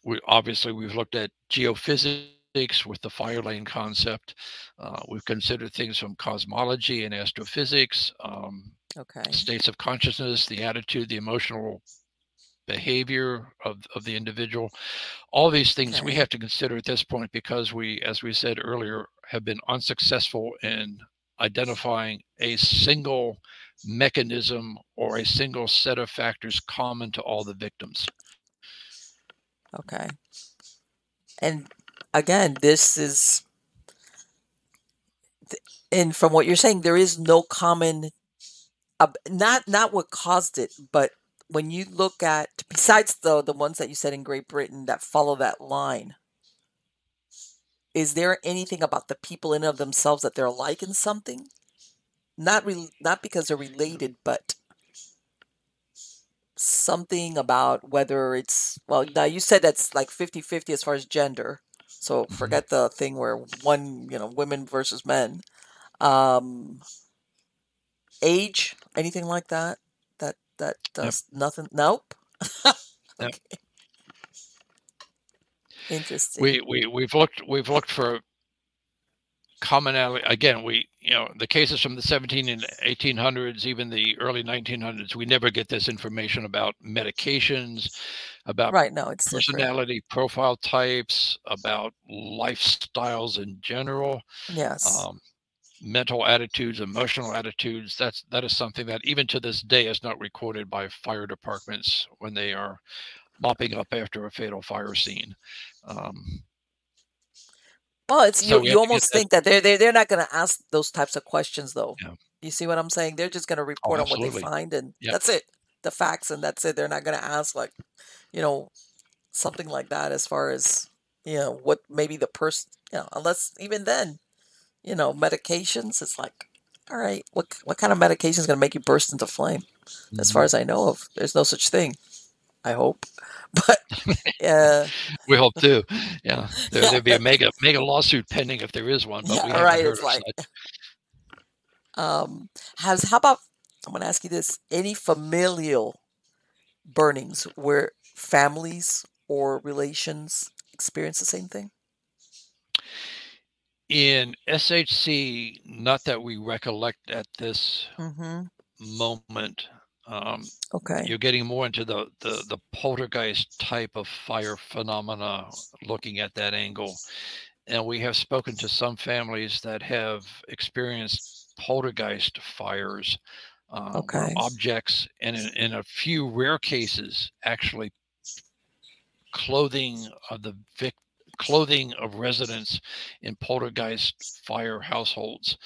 we obviously we've looked at geophysics with the fire lane concept. Uh, we've considered things from cosmology and astrophysics. Um, Okay. States of consciousness, the attitude, the emotional behavior of, of the individual, all these things okay. we have to consider at this point because we, as we said earlier, have been unsuccessful in identifying a single mechanism or a single set of factors common to all the victims. Okay. And again, this is, and from what you're saying, there is no common Uh, not not what caused it, but when you look at, besides though the ones that you said in Great Britain that follow that line, is there anything about the people in and of themselves that they're alike in something? Not re not because they're related, but something about whether it's, well, now you said that's like fifty fifty as far as gender, so forget the thing where one, you know, women versus men. Um... Age, anything like that? That that does nope. nothing. Nope. okay. nope. Interesting. We we we've looked we've looked for commonality. Again, we you know the cases from the seventeen and eighteen hundreds, even the early nineteen hundreds. We never get this information about medications, about right, no, it's personality different. profile types, about lifestyles in general. Yes. Um, mental attitudes, emotional attitudes, that's that is something that even to this day is not recorded by fire departments when they are mopping up after a fatal fire scene. Um, well, it's so you, you have, almost think that they're, they're, they're not going to ask those types of questions, though. Yeah. You see what I'm saying? They're just going to report oh, on what they find, and yep. that's it, the facts, and that's it. They're not going to ask, like, you know, something like that as far as, you know, what maybe the person, you know, unless even then, you know, medications, it's like, all right, what what kind of medication is going to make you burst into flame? Mm-hmm. As far as I know of, there's no such thing. I hope, but uh, we hope too. Yeah, there, yeah. there'd be a mega mega lawsuit pending if there is one. But yeah, we all right, it's like, um, has how about I'm going to ask you this: any familial burnings where families or relations experience the same thing? In S H C, not that we recollect at this mm-hmm. moment. Um, okay, you're getting more into the, the the poltergeist type of fire phenomena, looking at that angle, and we have spoken to some families that have experienced poltergeist fires, um, okay, objects, and in, in a few rare cases, actually clothing of the victim. Clothing of residents in poltergeist fire households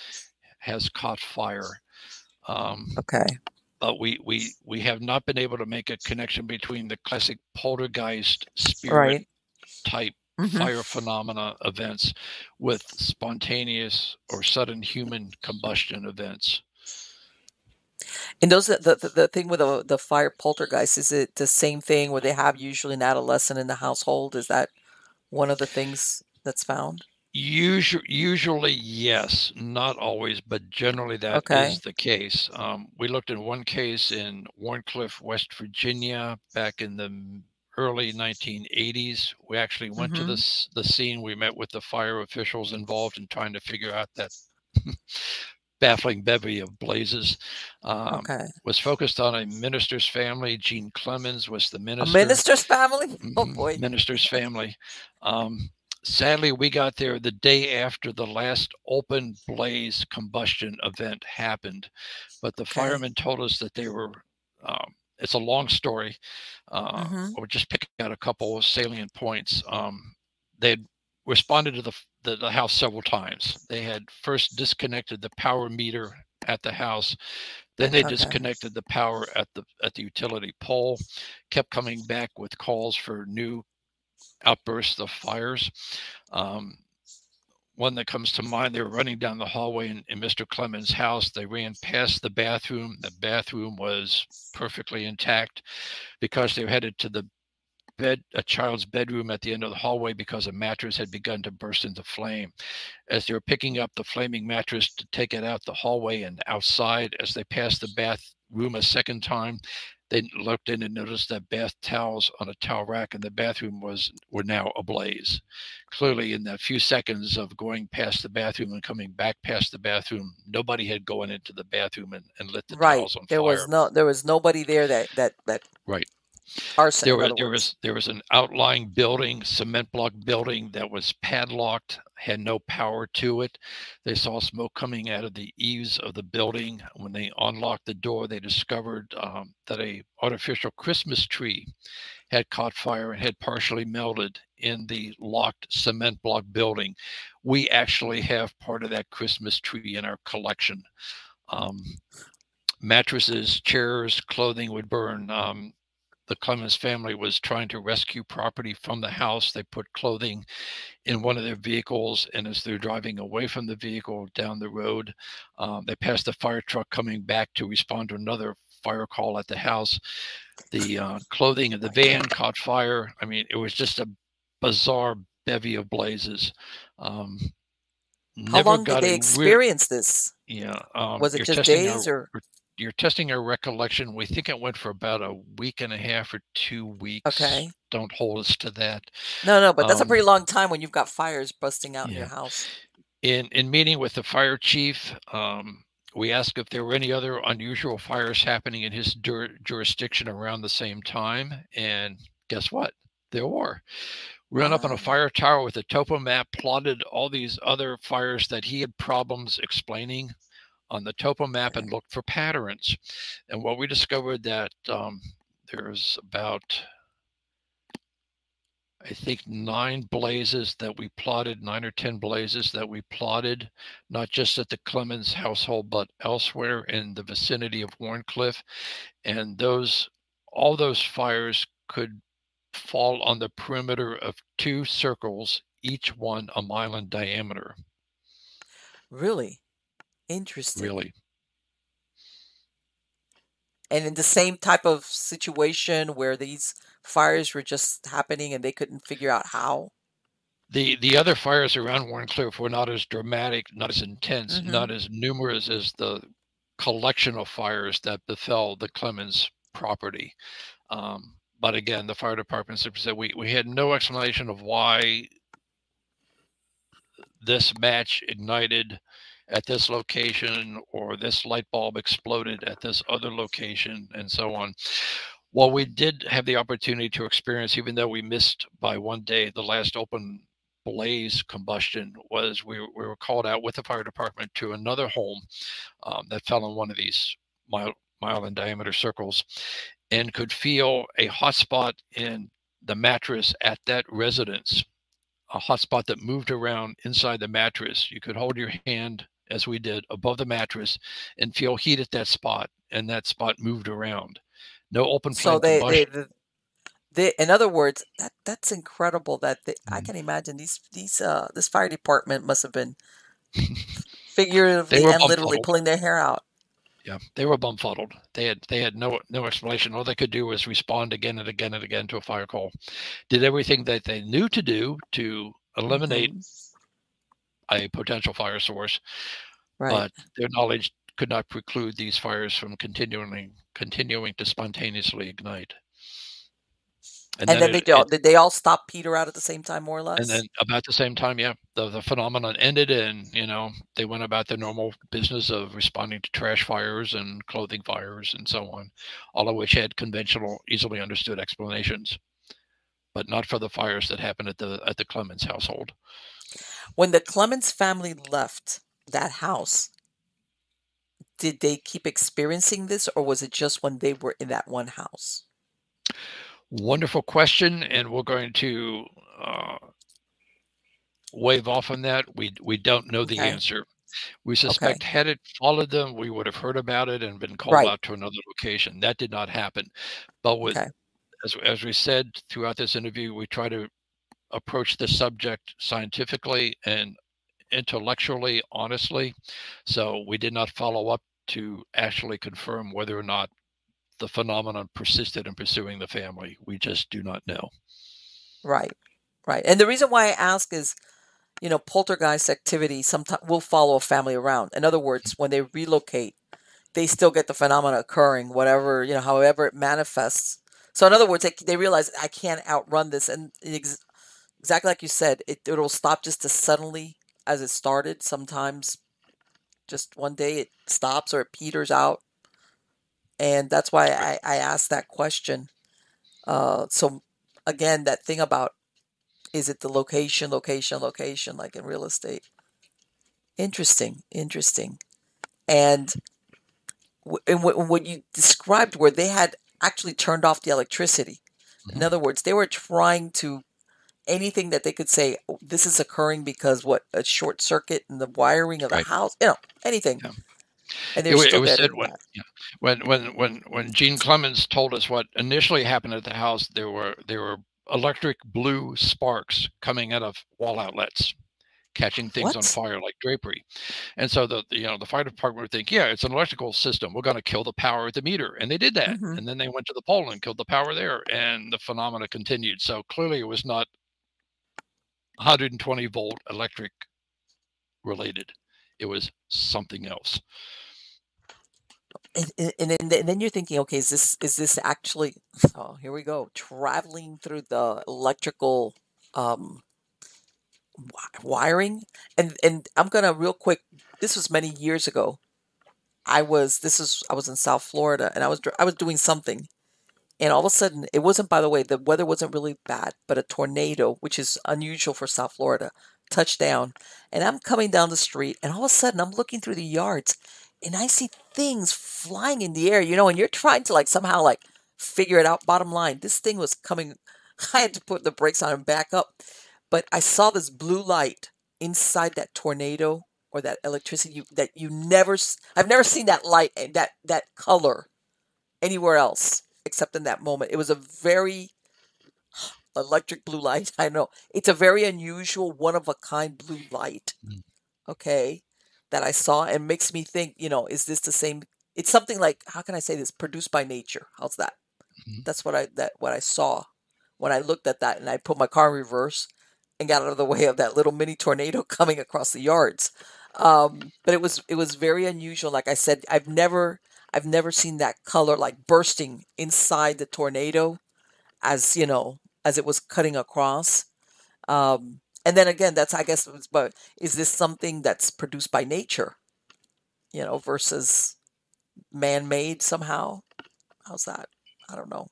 has caught fire. Um, okay. But we, we, we have not been able to make a connection between the classic poltergeist spirit right. type mm-hmm. fire phenomena events with spontaneous or sudden human combustion events. And those the the, the thing with the, the fire poltergeist, is it the same thing where they have usually an adolescent in the household? Is that one of the things that's found? Usually, usually yes, not always, but generally that okay. is the case. Um, we looked at one case in Wharncliffe, West Virginia, back in the early nineteen eighties. We actually went mm-hmm. to this the scene. We met with the fire officials involved in trying to figure out that baffling bevy of blazes. Um, okay. Was focused on a minister's family. Gene Clemens was the minister. A minister's family? Oh boy. Minister's family. Um, Sadly, we got there the day after the last open blaze combustion event happened, but the okay. firemen told us that they were, um, it's a long story, uh, mm-hmm. or just picking out a couple of salient points. Um, they had responded to the, the, the house several times. They had first disconnected the power meter at the house. Then they okay. disconnected the power at the, at the utility pole, kept coming back with calls for new outbursts of fires. Um, one that comes to mind, they were running down the hallway in, in Mister Clemens' house. They ran past the bathroom. The bathroom was perfectly intact. Because they were headed to the bed, a child's bedroom at the end of the hallway, because a mattress had begun to burst into flame. As they were picking up the flaming mattress to take it out the hallway and outside, as they passed the bathroom a second time, they looked in and noticed that bath towels on a towel rack in the bathroom was were now ablaze. Clearly, in the few seconds of going past the bathroom and coming back past the bathroom, nobody had gone into the bathroom and, and lit the right. towels on there fire. Right. There was no there was nobody there that that that right. Arson, there was there was there was an outlying building, cement block building that was padlocked, had no power to it. They saw smoke coming out of the eaves of the building. When they unlocked the door, they discovered um, that a artificial Christmas tree had caught fire and had partially melted in the locked cement block building. We actually have part of that Christmas tree in our collection. Um, mattresses, chairs, clothing would burn. Um, The Clemens family was trying to rescue property from the house. They put clothing in one of their vehicles, and as they're driving away from the vehicle down the road, um, they passed the fire truck coming back to respond to another fire call at the house. The uh, clothing in the van caught fire. I mean, it was just a bizarre bevy of blazes. Um, How never long got did they experience weird... this? Yeah. Um, was it just days our... or? You're testing our recollection. We think it went for about a week and a half or two weeks. Okay. Don't hold us to that. No, no, but that's um, a pretty long time when you've got fires busting out yeah. in your house. In in meeting with the fire chief, um, we asked if there were any other unusual fires happening in his dur- jurisdiction around the same time. And guess what? There were. We ran wow. up on a fire tower with a topo map, plotted all these other fires that he had problems explaining on the topo map and looked for patterns. And what we discovered that um, there's about, I think, nine blazes that we plotted, nine or ten blazes that we plotted, not just at the Clemens household, but elsewhere in the vicinity of Wharncliffe. And those, all those fires could fall on the perimeter of two circles, each one a mile in diameter. Really? Interesting. Really. And in the same type of situation where these fires were just happening and they couldn't figure out how? The the other fires around Wharncliffe were not as dramatic, not as intense, mm-hmm. not as numerous as the collection of fires that befell the Clemens property. Um, but again, the fire department said we, we had no explanation of why this match ignited at this location, or this light bulb exploded at this other location, and so on. While we did have the opportunity to experience, even though we missed by one day, the last open blaze combustion, was we, we were called out with the fire department to another home um, that fell in one of these mile, mile in diameter circles, and could feel a hot spot in the mattress at that residence, a hot spot that moved around inside the mattress. You could hold your hand, as we did, above the mattress and feel heat at that spot, and that spot moved around. No open flame. So they, they, they, they, in other words, that that's incredible. That they, mm-hmm. I can imagine these these uh this fire department must have been figuratively and literally pulling their hair out. Yeah, they were bumfuddled. They had they had no no explanation. All they could do was respond again and again and again to a fire call. Did everything that they knew to do to eliminate a potential fire source, right. But their knowledge could not preclude these fires from continuing continuing to spontaneously ignite. And, and then, then it, they all, it, did they all stop Peter out at the same time, more or less? And then about the same time, yeah, the, the phenomenon ended, and, you know, they went about their normal business of responding to trash fires and clothing fires and so on, all of which had conventional, easily understood explanations, but not for the fires that happened at the at the Clemens household. When the Clemens family left that house, did they keep experiencing this, or was it just when they were in that one house? Wonderful question, and we're going to uh, wave off on that. We we don't know the okay. answer. We suspect okay. had it followed them, we would have heard about it and been called right. out to another location. That did not happen. But with okay. as as we said throughout this interview, we try to approach the subject scientifically and intellectually, honestly. So we did not follow up to actually confirm whether or not the phenomenon persisted in pursuing the family. We just do not know. Right, right. And the reason why I ask is, you know, poltergeist activity sometimes will follow a family around. In other words, when they relocate, they still get the phenomena occurring, whatever, you know, however it manifests. So in other words, they, they realize, I can't outrun this. And ex exactly like you said, it, it'll stop just as suddenly as it started. Sometimes just one day it stops or it peters out. And that's why I, I asked that question. Uh, so, again, that thing about, is it the location, location, location, like in real estate? Interesting, interesting. And, w and w what you described, where they had actually turned off the electricity. Mm-hmm. In other words, they were trying to, anything that they could say, oh, this is occurring because, what, a short circuit in the wiring of right. the house, you know, anything. Yeah. And it, it was said when, yeah, when when when when Gene Clemens told us what initially happened at the house, there were there were electric blue sparks coming out of wall outlets, catching things what? on fire like drapery. And so the you know the fire department would think, yeah, it's an electrical system. We're going to kill the power at the meter, and they did that. Mm-hmm. And then they went to the pole and killed the power there, and the phenomena continued. So clearly, it was not one hundred twenty volt electric related. It was something else. And, and, and, then, and then you're thinking, okay, is this is this actually, oh, here we go, traveling through the electrical um, wiring? And and I'm going to real quick, this was many years ago. I was, this is, I was in South Florida, and I was, I was doing something. And all of a sudden, it wasn't, by the way, the weather wasn't really bad, but a tornado, which is unusual for South Florida, touchdown, and I'm coming down the street, and all of a sudden I'm looking through the yards, and I see things flying in the air, you know, and you're trying to like somehow like figure it out. Bottom line, this thing was coming. I had to put the brakes on and back up, but I saw this blue light inside that tornado, or that electricity you, that you never, I've never seen that light and that, that color anywhere else except in that moment. It was a very electric blue light. I know it's a very unusual, one of a kind blue light. Okay. That I saw, and makes me think, you know, is this the same? It's something like, how can I say this? Produced by nature. How's that? Mm-hmm. That's what I, that what I saw when I looked at that, and I put my car in reverse and got out of the way of that little mini tornado coming across the yards. Um, but it was, it was very unusual. Like I said, I've never, I've never seen that color like bursting inside the tornado as, you know, as it was cutting across. Um, and then again, that's, I guess, but is this something that's produced by nature, you know, versus man-made somehow? How's that? I don't know.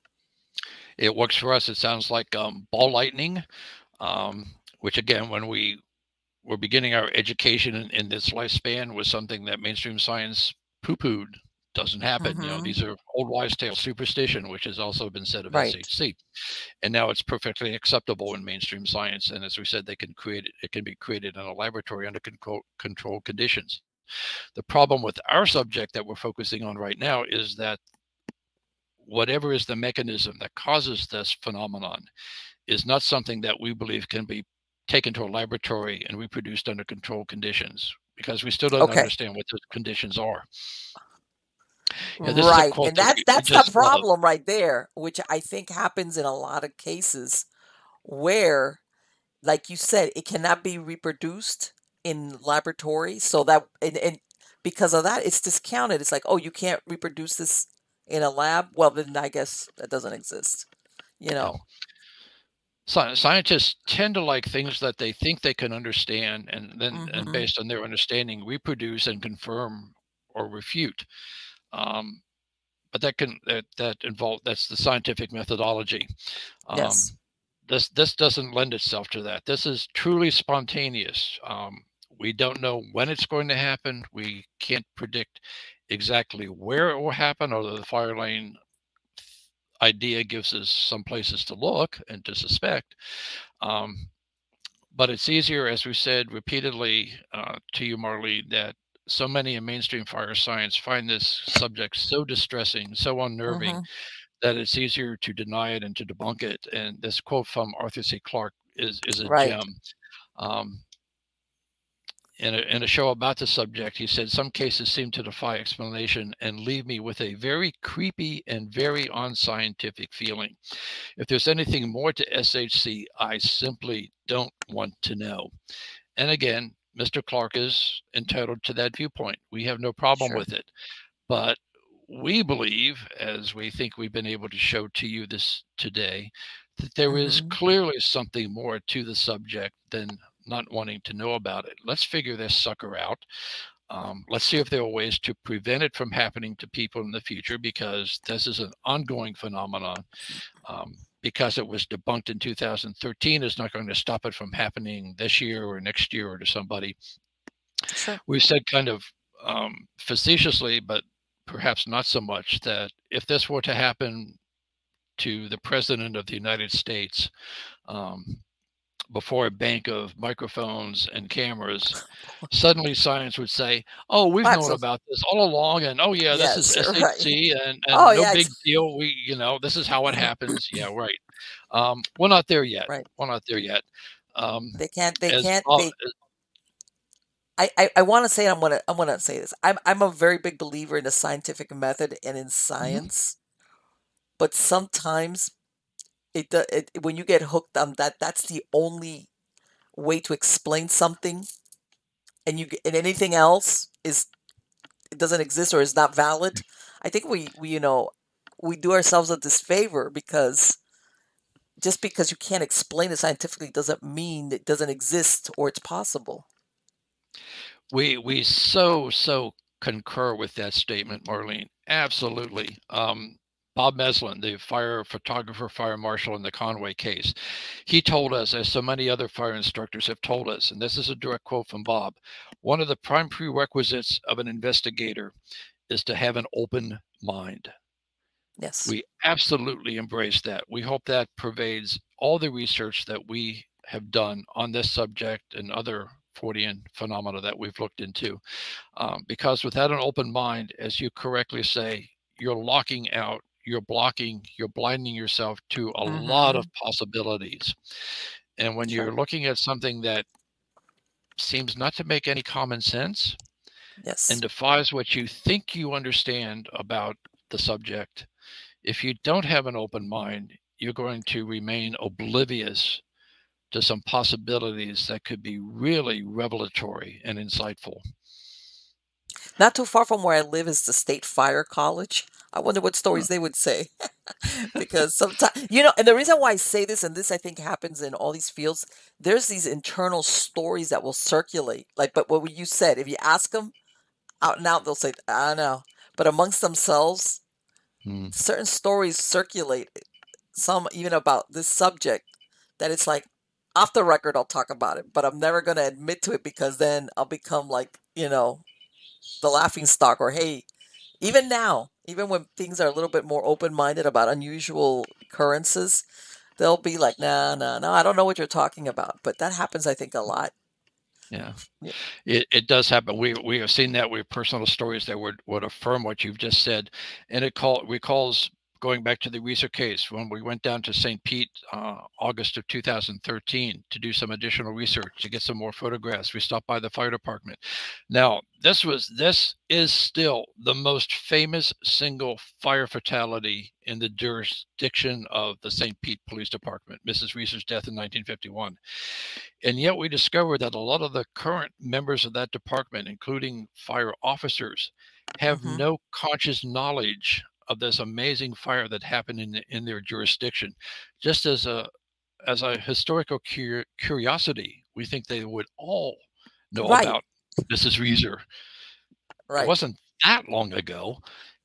It works for us. It sounds like um, ball lightning, um, which again, when we were beginning our education in, in this lifespan, was something that mainstream science poo-pooed. Doesn't happen. Mm-hmm. You know, these are old wives' tale superstition, which has also been said of right. S H C, and now it's perfectly acceptable in mainstream science. And as we said, they can create it, it can be created in a laboratory under control, controlled conditions. The problem with our subject that we're focusing on right now is that whatever is the mechanism that causes this phenomenon is not something that we believe can be taken to a laboratory and reproduced under controlled conditions, because we still don't okay. understand what those conditions are. You know, this right. Is a culture, and that, that's the problem love. right there, which I think happens in a lot of cases where, like you said, it cannot be reproduced in laboratories. So that, and, and because of that, it's discounted. It's like, oh, you can't reproduce this in a lab. Well, then I guess that doesn't exist, you know. So scientists tend to like things that they think they can understand, and then mm-hmm. and based on their understanding, reproduce and confirm or refute. Um, but that can that, that involve that's the scientific methodology. Um, yes. This this doesn't lend itself to that. This is truly spontaneous. Um, we don't know when it's going to happen. We can't predict exactly where it will happen, or the fire lane idea gives us some places to look and to suspect. Um, but it's easier, as we said repeatedly uh, to you, Marlee, that so many in mainstream fire science find this subject so distressing, so unnerving, mm-hmm. that it's easier to deny it and to debunk it. And this quote from Arthur C. Clarke is, is a right. gem. Um, In a, in a show about the subject, he said, "Some cases seem to defy explanation and leave me with a very creepy and very unscientific feeling. If there's anything more to S H C, I simply don't want to know." And again, Mister Clarke is entitled to that viewpoint. We have no problem sure. with it. But we believe, as we think we've been able to show to you this today, that there mm-hmm. is clearly something more to the subject than not wanting to know about it. Let's figure this sucker out. Um, let's see if there are ways to prevent it from happening to people in the future, because this is an ongoing phenomenon. Um, because it was debunked in two thousand thirteen, it's not going to stop it from happening this year or next year or to somebody. Sure. We've said kind of um, facetiously, but perhaps not so much, that if this were to happen to the President of the United States, um, before a bank of microphones and cameras, suddenly science would say, "Oh, we've Absolutely. known about this all along, and oh yeah, this yes, is S H C, right. and, and oh, no yeah, big deal. We, you know, this is how it happens." Yeah, right. Um, we're not there yet. Right. We're not there yet. Um, they can't. They as, can't. Uh, they, I, I, I want to say, I'm gonna, I'm gonna say this. I'm, I'm a very big believer in the scientific method and in science, mm-hmm. but sometimes. It, it when you get hooked on that, that's the only way to explain something, and you and anything else is it doesn't exist or is not valid. I think we, we you know we do ourselves a disfavor, because just because you can't explain it scientifically doesn't mean it doesn't exist or it's possible. We we so so concur with that statement, Marlene. Absolutely. Um, Bob Meslin, the fire photographer, fire marshal in the Conway case, he told us, as so many other fire instructors have told us, and this is a direct quote from Bob, "One of the prime prerequisites of an investigator is to have an open mind." Yes. We absolutely embrace that. We hope that pervades all the research that we have done on this subject and other Fortean phenomena that we've looked into. Um, because without an open mind, as you correctly say, you're locking out, you're blocking, you're blinding yourself to a mm-hmm. lot of possibilities. And when sure. you're looking at something that seems not to make any common sense yes. and defies what you think you understand about the subject, if you don't have an open mind, you're going to remain oblivious to some possibilities that could be really revelatory and insightful. Not too far from where I live is the State Fire College. I wonder what stories they would say, because sometimes, you know, and the reason why I say this, and this I think happens in all these fields, there's these internal stories that will circulate. Like, but what you said, if you ask them out and out, they'll say, "I don't know," but amongst themselves, hmm. certain stories circulate. Some even about this subject that it's like, off the record, I'll talk about it, but I'm never going to admit to it, because then I'll become like, you know, the laughing stock. Or, hey, even now, even when things are a little bit more open-minded about unusual occurrences, they'll be like, no, no, no, I don't know what you're talking about. But that happens, I think, a lot. Yeah, yeah. It, it does happen. We we have seen that with personal stories that would, would affirm what you've just said. And it call, recalls going back to the Reeser case, when we went down to Saint Pete, uh, August of two thousand thirteen, to do some additional research, to get some more photographs. We stopped by the fire department. Now, this was this is still the most famous single fire fatality in the jurisdiction of the Saint Pete Police Department, Missus Reeser's death in nineteen fifty-one. And yet we discovered that a lot of the current members of that department, including fire officers, have mm-hmm. no conscious knowledge of this amazing fire that happened in in their jurisdiction. Just as a as a historical cur curiosity, we think they would all know right. about Missus Reeser. Right. It wasn't that long ago,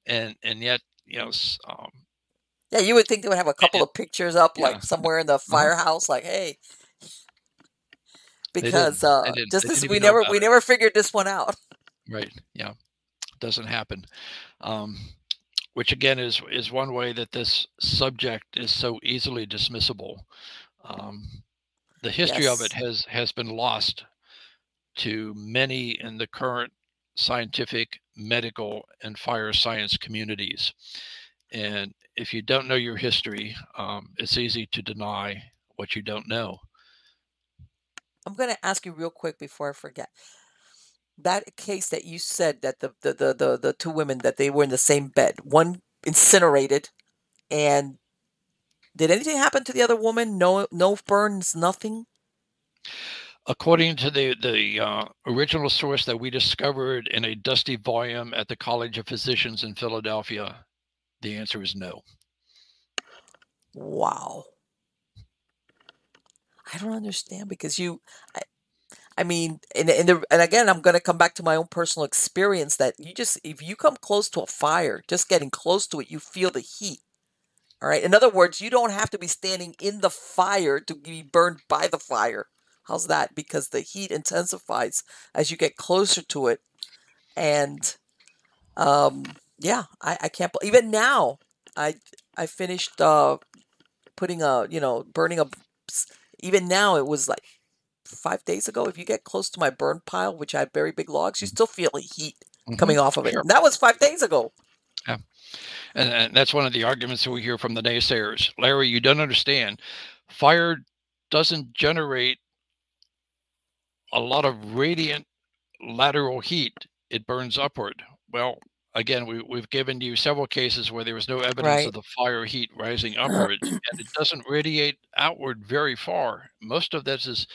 and and yet you know. Um, yeah, you would think they would have a couple and, of pictures up, yeah. like somewhere in the firehouse, mm-hmm. like hey, because they didn't. Uh, they didn't. just they this, didn't we never we it. never figured this one out. Right. Yeah, doesn't happen. Um, Which again is is one way that this subject is so easily dismissible. Um, the history yes. of it has has been lost to many in the current scientific, medical, and fire science communities. And if you don't know your history, um, it's easy to deny what you don't know. I'm going to ask you real quick before I forget. That case that you said that the, the, the, the, the two women, that they were in the same bed, one incinerated, and did anything happen to the other woman? No, no burns, nothing? According to the, the uh, original source that we discovered in a dusty volume at the College of Physicians in Philadelphia, the answer is no. Wow. I don't understand, because you... I, I mean, and, and, the, and again, I'm going to come back to my own personal experience that you just, if you come close to a fire, just getting close to it, you feel the heat. All right. In other words, you don't have to be standing in the fire to be burned by the fire. How's that? Because the heat intensifies as you get closer to it. And um, yeah, I, I can't, even now, I, I finished uh, putting a, you know, burning a, even now it was like, five days ago, if you get close to my burn pile, which I have very big logs, you still feel the heat mm-hmm. coming off of it. Sure. That was five days ago. Yeah. And, and that's one of the arguments that we hear from the naysayers. Larry, you don't understand. Fire doesn't generate a lot of radiant lateral heat. It burns upward. Well, again, we, we've given you several cases where there was no evidence right. of the fire heat rising upward, and it doesn't radiate outward very far. Most of this is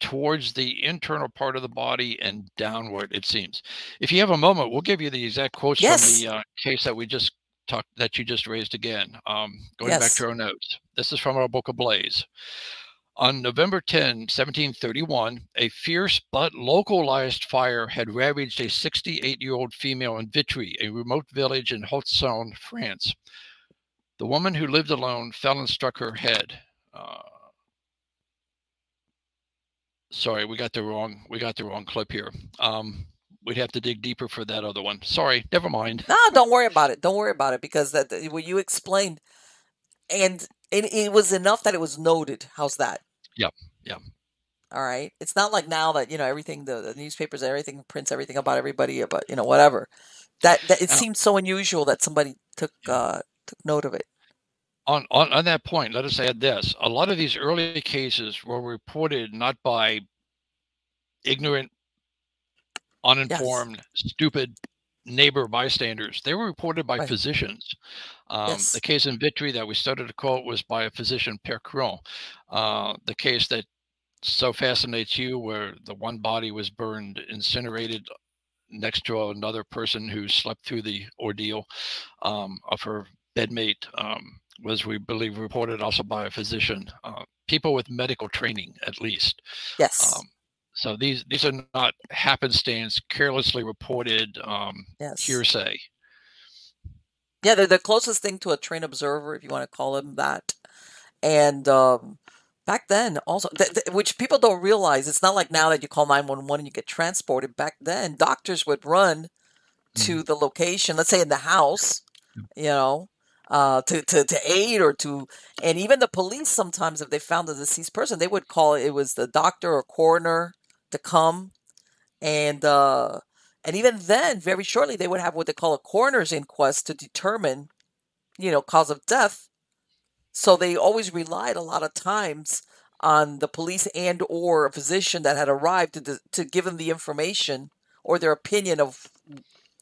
towards the internal part of the body and downward, it seems. If you have a moment, we'll give you the exact quotes yes. from the uh, case that we just talked, that you just raised again. Um, going yes. back to our notes, this is from our book ABLAZE. On November tenth, seventeen thirty-one, a fierce but localized fire had ravaged a sixty-eight-year-old female in Vitry, a remote village in Haute-Saône, France. The woman, who lived alone, fell and struck her head. Uh, sorry, we got the wrong we got the wrong clip here. Um, we'd have to dig deeper for that other one. Sorry, never mind. No, don't worry about it. Don't worry about it, because that what you explained, and. It, it was enough that it was noted. How's that? Yeah, yeah. All right. It's not like now that, you know, everything, the, the newspapers, and everything prints everything about everybody, about, you know, whatever. That, that it seems so unusual that somebody took uh, took note of it. On, on on that point, let us add this: a lot of these early cases were reported not by ignorant, uninformed, yes. stupid neighbor bystanders. They were reported by right. physicians. Um, yes. The case in Vitry that we started to quote was by a physician, Pierre Curon. Uh, the case that so fascinates you, where the one body was burned, incinerated next to another person who slept through the ordeal um, of her bedmate, um, was, we believe, reported also by a physician. Uh, people with medical training, at least. Yes. Um, so these these are not happenstance, carelessly reported um, yes. hearsay. Yeah, they're the closest thing to a trained observer, if you want to call them that. And um, back then, also, th th which people don't realize, it's not like now that you call nine one one and you get transported. Back then, doctors would run to the location, let's say in the house, you know, uh, to, to, to aid or to, and even the police sometimes, if they found a deceased person, they would call, it was the doctor or coroner to come. And, uh, And even then, very shortly, they would have what they call a coroner's inquest to determine, you know, cause of death. So they always relied a lot of times on the police and or a physician that had arrived to to give them the information or their opinion of,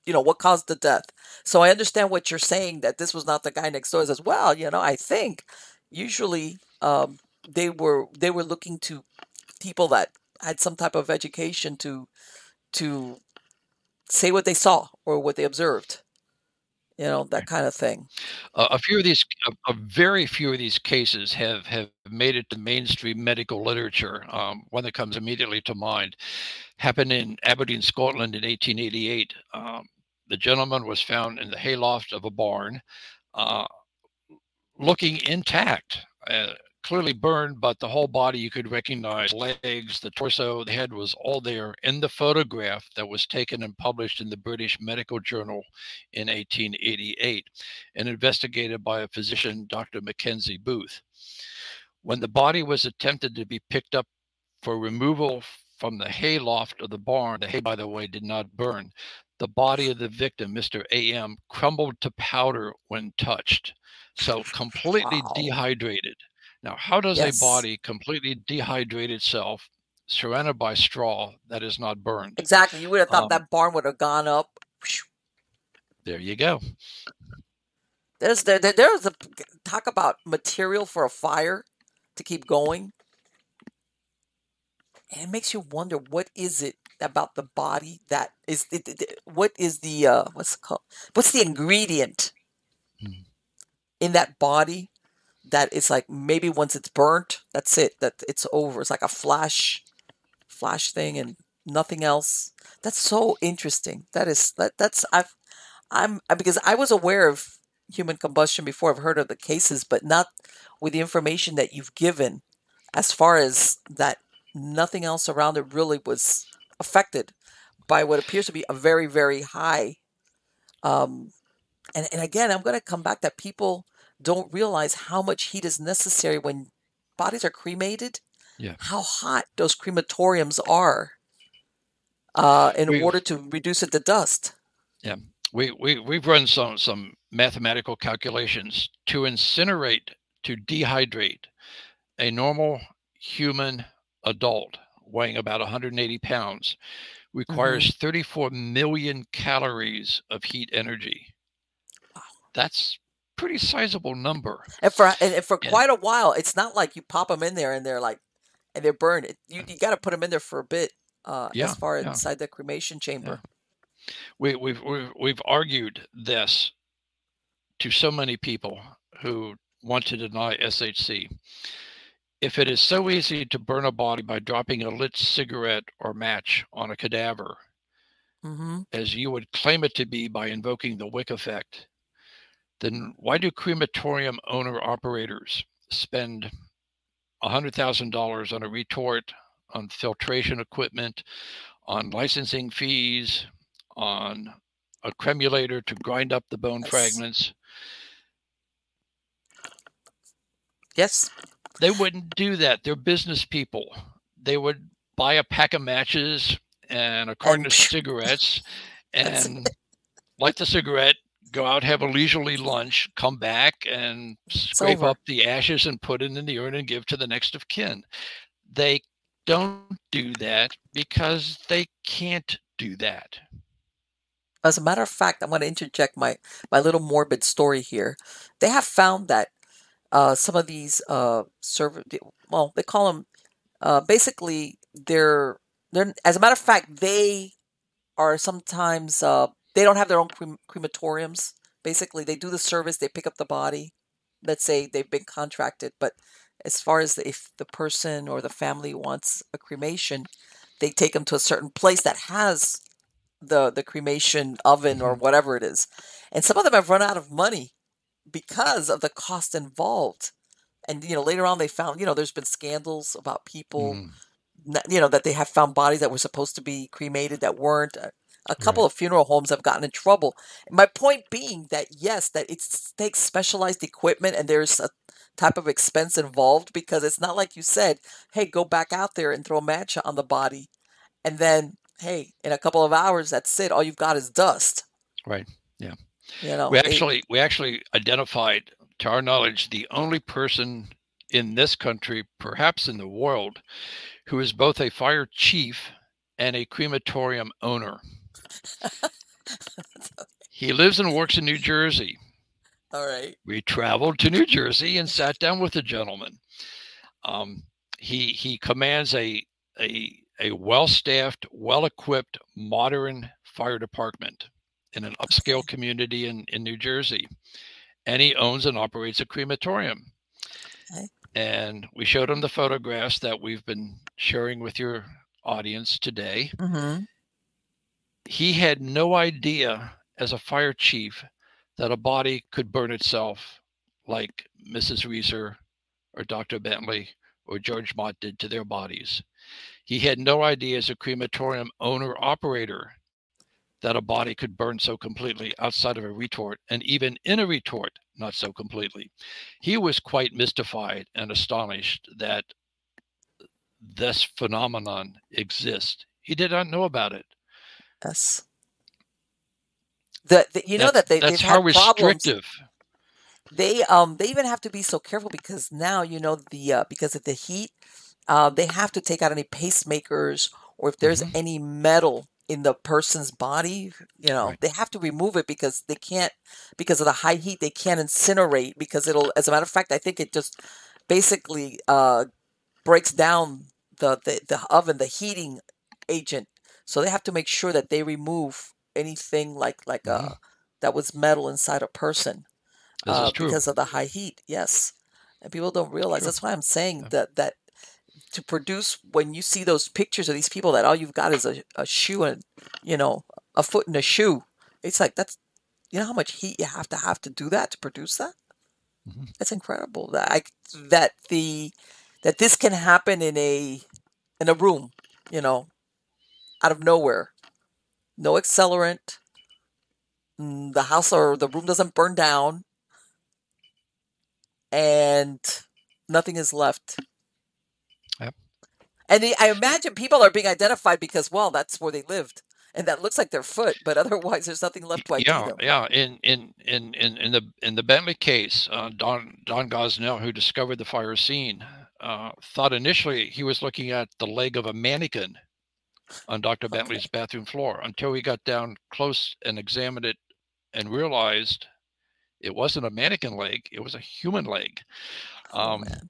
you know, what caused the death. So I understand what you're saying, that this was not the guy next door that says, well, you know, I think usually um, they were they were looking to people that had some type of education to to say what they saw or what they observed. You know, that kind of thing. Uh, a few of these, a, a very few of these cases have, have made it to mainstream medical literature. Um, one that comes immediately to mind happened in Aberdeen, Scotland in eighteen eighty-eight. Um, the gentleman was found in the hayloft of a barn, uh, looking intact, uh, clearly burned, but the whole body you could recognize, legs, the torso, the head was all there in the photograph that was taken and published in the British Medical Journal in eighteen eighty-eight and investigated by a physician, Doctor Mackenzie Booth. When the body was attempted to be picked up for removal from the hayloft of the barn, the hay, by the way, did not burn. The body of the victim, Mister A M, crumbled to powder when touched, so completely wow. dehydrated. Now, how does yes. a body completely dehydrate itself, surrounded by straw that is not burned? Exactly. You would have thought um, that barn would have gone up. There you go. There's there there's a talk about material for a fire to keep going, and it makes you wonder what is it about the body that is it, it, what is the uh, what's it called what's the ingredient hmm. in that body. That it's like maybe once it's burnt, that's it, that it's over. It's like a flash, flash thing and nothing else. That's so interesting. That is, that that's, I've, I'm, because I was aware of human combustion before. I've heard of the cases, but not with the information that you've given as far as that nothing else around it really was affected by what appears to be a very, very high. Um, and, and again, I'm going to come back that people don't realize how much heat is necessary when bodies are cremated, yeah. how hot those crematoriums are uh, in we've, order to reduce it to dust. Yeah, we, we, we've run some, some mathematical calculations to incinerate, to dehydrate a normal human adult weighing about one hundred eighty pounds requires mm-hmm. thirty-four million calories of heat energy. Wow. That's pretty sizable number, and for and for quite a while, it's not like you pop them in there and they're like, and they're burned. You you got to put them in there for a bit, uh, yeah, as far yeah. inside the cremation chamber. Yeah. We we've, we've we've argued this to so many people who want to deny S H C. If it is so easy to burn a body by dropping a lit cigarette or match on a cadaver, mm-hmm. as you would claim it to be by invoking the Wick effect, then why do crematorium owner-operators spend one hundred thousand dollars on a retort, on filtration equipment, on licensing fees, on a cremulator to grind up the bone yes. fragments? Yes. They wouldn't do that. They're business people. They would buy a pack of matches and a carton of cigarettes and light the cigarette, go out, have a leisurely lunch, come back and scrape up the ashes and put it in the urn and give to the next of kin. They don't do that because they can't do that. As a matter of fact, I'm going to interject my, my little morbid story here. They have found that uh, some of these uh, serv- well, they call them uh, basically they're, they're, as a matter of fact, they are sometimes uh, they don't have their own crem crematoriums. Basically, they do the service. They pick up the body. Let's say they've been contracted. But as far as the, if the person or the family wants a cremation, they take them to a certain place that has the, the cremation oven or whatever it is. And some of them have run out of money because of the cost involved. And, you know, later on they found, you know, there's been scandals about people, mm. not, you know, that they have found bodies that were supposed to be cremated that weren't. A couple right. of funeral homes have gotten in trouble. My point being that, yes, that it takes specialized equipment and there's a type of expense involved because it's not like you said, hey, go back out there and throw a match on the body. And then, hey, in a couple of hours, that's it. All you've got is dust. Right. Yeah. You know, we actually it, we actually identified, to our knowledge, the only person in this country, perhaps in the world, who is both a fire chief and a crematorium owner. He lives and works in New Jersey. All right. We traveled to New Jersey and sat down with the gentleman. Um, he he commands a a a well-staffed, well-equipped, modern fire department in an upscale community in, in New Jersey. And he owns and operates a crematorium. Okay. And we showed him the photographs that we've been sharing with your audience today. Mm-hmm. He had no idea as a fire chief that a body could burn itself like Missus Reeser or Doctor Bentley or George Mott did to their bodies. He had no idea as a crematorium owner-operator that a body could burn so completely outside of a retort, and even in a retort, not so completely. He was quite mystified and astonished that this phenomenon exists. He did not know about it. Yes. The, the, you that, know that they, that's they've how had restrictive. Problems. They um they even have to be so careful because now, you know, the uh, because of the heat, uh, they have to take out any pacemakers, or if there's mm-hmm. any metal in the person's body, you know, right. they have to remove it because they can't, because of the high heat, they can't incinerate because it'll, as a matter of fact, I think it just basically uh, breaks down the, the, the oven, the heating agent. So they have to make sure that they remove anything like, like mm-hmm. a, that was metal inside a person uh, because of the high heat. Yes. And people don't realize, that's why I'm saying yeah. that, that, to produce, when you see those pictures of these people that all you've got is a, a shoe and, you know, a foot in a shoe. It's like, that's, you know how much heat you have to have to do that to produce that? Mm-hmm. That's incredible. That I, that the, that this can happen in a, in a room, you know, out of nowhere, no accelerant, the house or the room doesn't burn down, and nothing is left. And the, I imagine people are being identified because, well, that's where they lived, and that looks like their foot, but otherwise, there's nothing left by yeah, them. Yeah, in in in in the in the Bentley case, uh, Don Don Gosnell, who discovered the fire scene, uh, thought initially he was looking at the leg of a mannequin on Doctor okay. Bentley's bathroom floor, until he got down close and examined it, and realized it wasn't a mannequin leg; it was a human leg. Um, oh, man.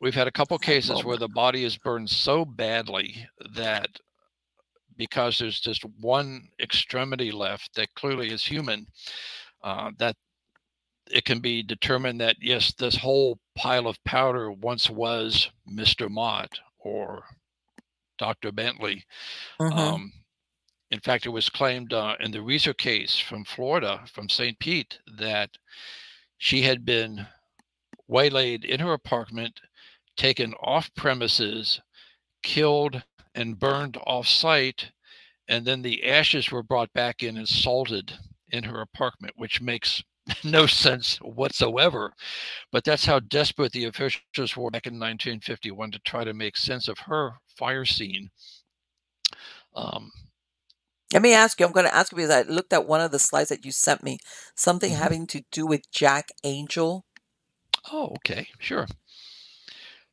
We've had a couple cases moment. where the body is burned so badly that because there's just one extremity left that clearly is human, uh, that it can be determined that, yes, this whole pile of powder once was Mister Mott or Doctor Bentley. Mm-hmm. Um, in fact, it was claimed uh, in the Reeser case from Florida, from Saint Pete, that she had been waylaid in her apartment, taken off premises, killed and burned off site, and then the ashes were brought back in and salted in her apartment, which makes no sense whatsoever. But that's how desperate the officials were back in nineteen fifty-one to try to make sense of her fire scene. Um, Let me ask you, I'm going to ask you because I looked at one of the slides that you sent me, something mm-hmm. having to do with Jack Angel. Oh, okay, sure.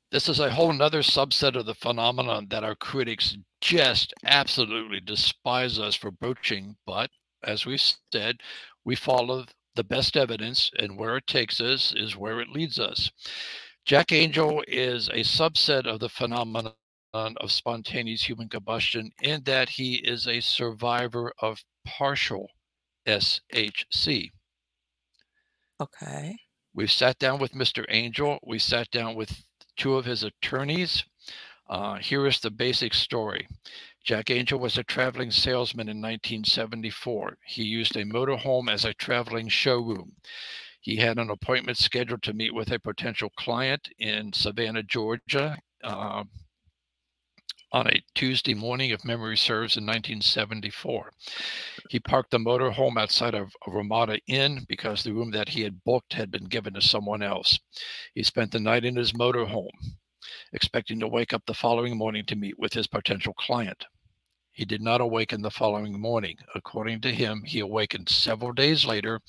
This is a whole nother subset of the phenomenon that our critics just absolutely despise us for broaching. But as we said, we follow the best evidence, and where it takes us is where it leads us. Jack Angel is a subset of the phenomenon of spontaneous human combustion in that he is a survivor of partial S H C. Okay. We've sat down with Mister Angel. We sat down with two of his attorneys. Uh, here is the basic story. Jack Angel was a traveling salesman in nineteen seventy-four. He used a motorhome as a traveling showroom. He had an appointment scheduled to meet with a potential client in Savannah, Georgia, uh, on a Tuesday morning, if memory serves, in nineteen seventy-four. He parked the motorhome outside of a Ramada Inn because the room that he had booked had been given to someone else. He spent the night in his motorhome, expecting to wake up the following morning to meet with his potential client. He did not awaken the following morning. According to him, he awakened several days later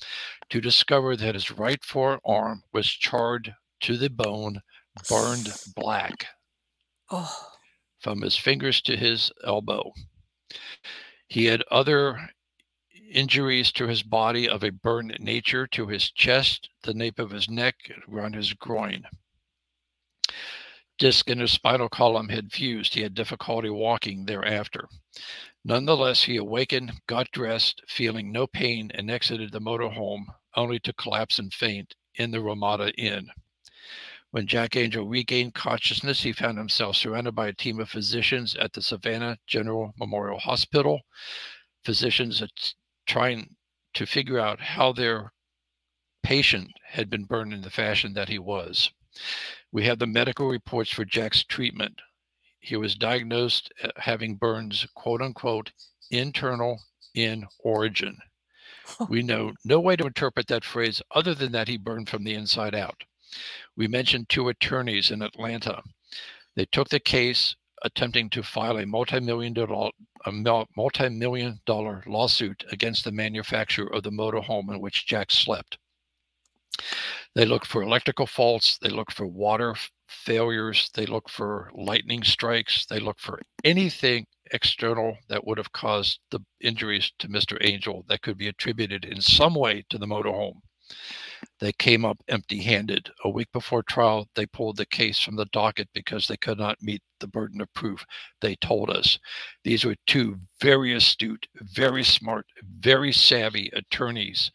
to discover that his right forearm was charred to the bone, burned black oh. from his fingers to his elbow. He had other injuries to his body of a burned nature to his chest, the nape of his neck, around his groin. Disc in his spinal column had fused. He had difficulty walking thereafter. Nonetheless, he awakened, got dressed, feeling no pain, and exited the motorhome, only to collapse and faint in the Ramada Inn. When Jack Angel regained consciousness, he found himself surrounded by a team of physicians at the Savannah General Memorial Hospital. Physicians are trying to figure out how their patient had been burned in the fashion that he was. We have the medical reports for Jack's treatment. He was diagnosed having burns, quote unquote, internal in origin. We know no way to interpret that phrase other than that he burned from the inside out. We mentioned two attorneys in Atlanta. They took the case, attempting to file a multi-million dollar, a multi-million dollar lawsuit against the manufacturer of the motorhome in which Jack slept. They look for electrical faults. They look for water failures. They look for lightning strikes. They look for anything external that would have caused the injuries to Mister Angel that could be attributed in some way to the motorhome. They came up empty-handed. A week before trial, they pulled the case from the docket because they could not meet the burden of proof, they told us. These were two very astute, very smart, very savvy attorneys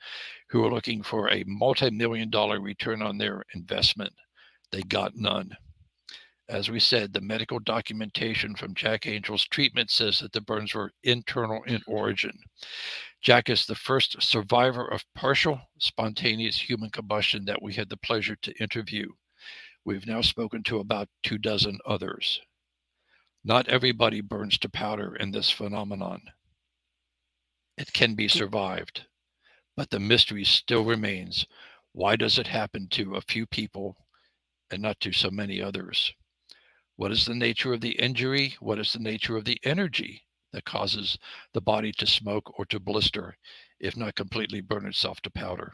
who were looking for a multi-million dollar return on their investment. They got none. As we said, the medical documentation from Jack Angel's treatment says that the burns were internal in origin. Jack is the first survivor of partial spontaneous human combustion that we had the pleasure to interview. We've now spoken to about two dozen others. Not everybody burns to powder in this phenomenon. It can be survived. But the mystery still remains. Why does it happen to a few people and not to so many others? What is the nature of the injury? What is the nature of the energy that causes the body to smoke or to blister, if not completely burn itself to powder?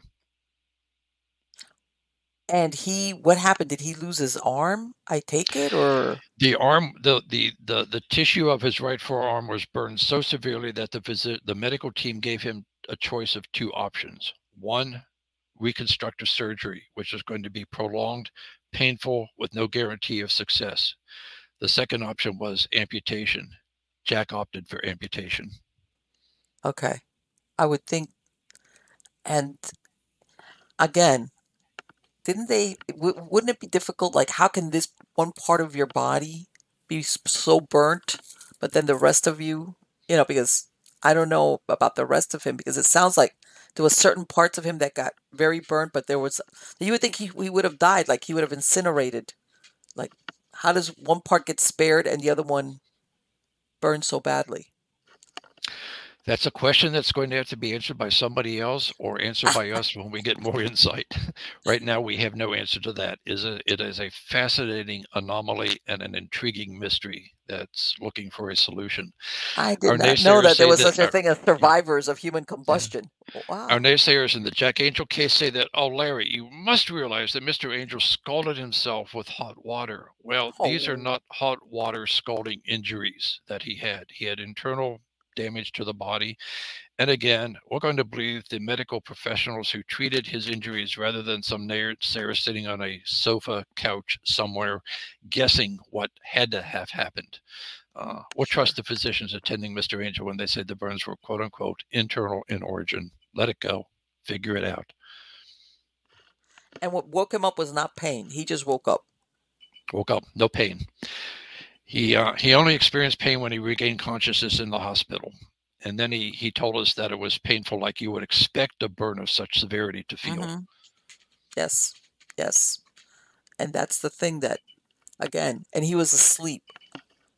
And he, what happened? Did he lose his arm, I take it, or? The arm, the, the, the, the tissue of his right forearm was burned so severely that the, visit, the medical team gave him a choice of two options. One, reconstructive surgery, which is going to be prolonged, painful, with no guarantee of success. The second option was amputation. Jack opted for amputation. Okay. I would think, and again, didn't they, w- wouldn't it be difficult? Like, how can this one part of your body be so burnt, but then the rest of you, you know, because I don't know about the rest of him, because it sounds like there were certain parts of him that got very burnt, but there was, you would think he, he would have died, like he would have incinerated. Like, how does one part get spared and the other one burn so badly? That's a question that's going to have to be answered by somebody else or answered by us when we get more insight. Right now, we have no answer to that. It is a fascinating anomaly and an intriguing mystery that's looking for a solution. I did not know that there was such a thing as survivors of human combustion. Wow. Our naysayers in the Jack Angel case say that, oh, Larry, you must realize that Mister Angel scalded himself with hot water. Well, oh. These are not hot water scalding injuries that he had. He had internal damage to the body. And again, we're going to believe the medical professionals who treated his injuries rather than some naysayer sitting on a sofa couch somewhere guessing what had to have happened. Uh, we'll trust the physicians attending Mister Angel when they say the burns were, quote unquote, internal in origin. Let it go. Figure it out. And what woke him up was not pain. He just woke up. Woke up. No pain. He uh, he only experienced pain when he regained consciousness in the hospital. And then he, he told us that it was painful like you would expect a burn of such severity to feel. Mm-hmm. Yes, yes. And that's the thing that, again, and he was asleep,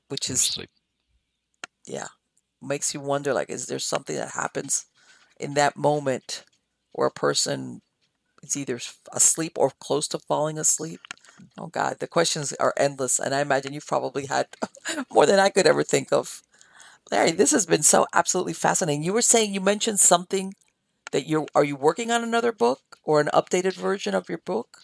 which is, asleep. yeah, makes you wonder, like, is there something that happens in that moment where a person is either asleep or close to falling asleep? Oh, God, the questions are endless. And I imagine you've probably had more than I could ever think of. Larry, this has been so absolutely fascinating. You were saying, you mentioned something that you're, are you working on another book or an updated version of your book?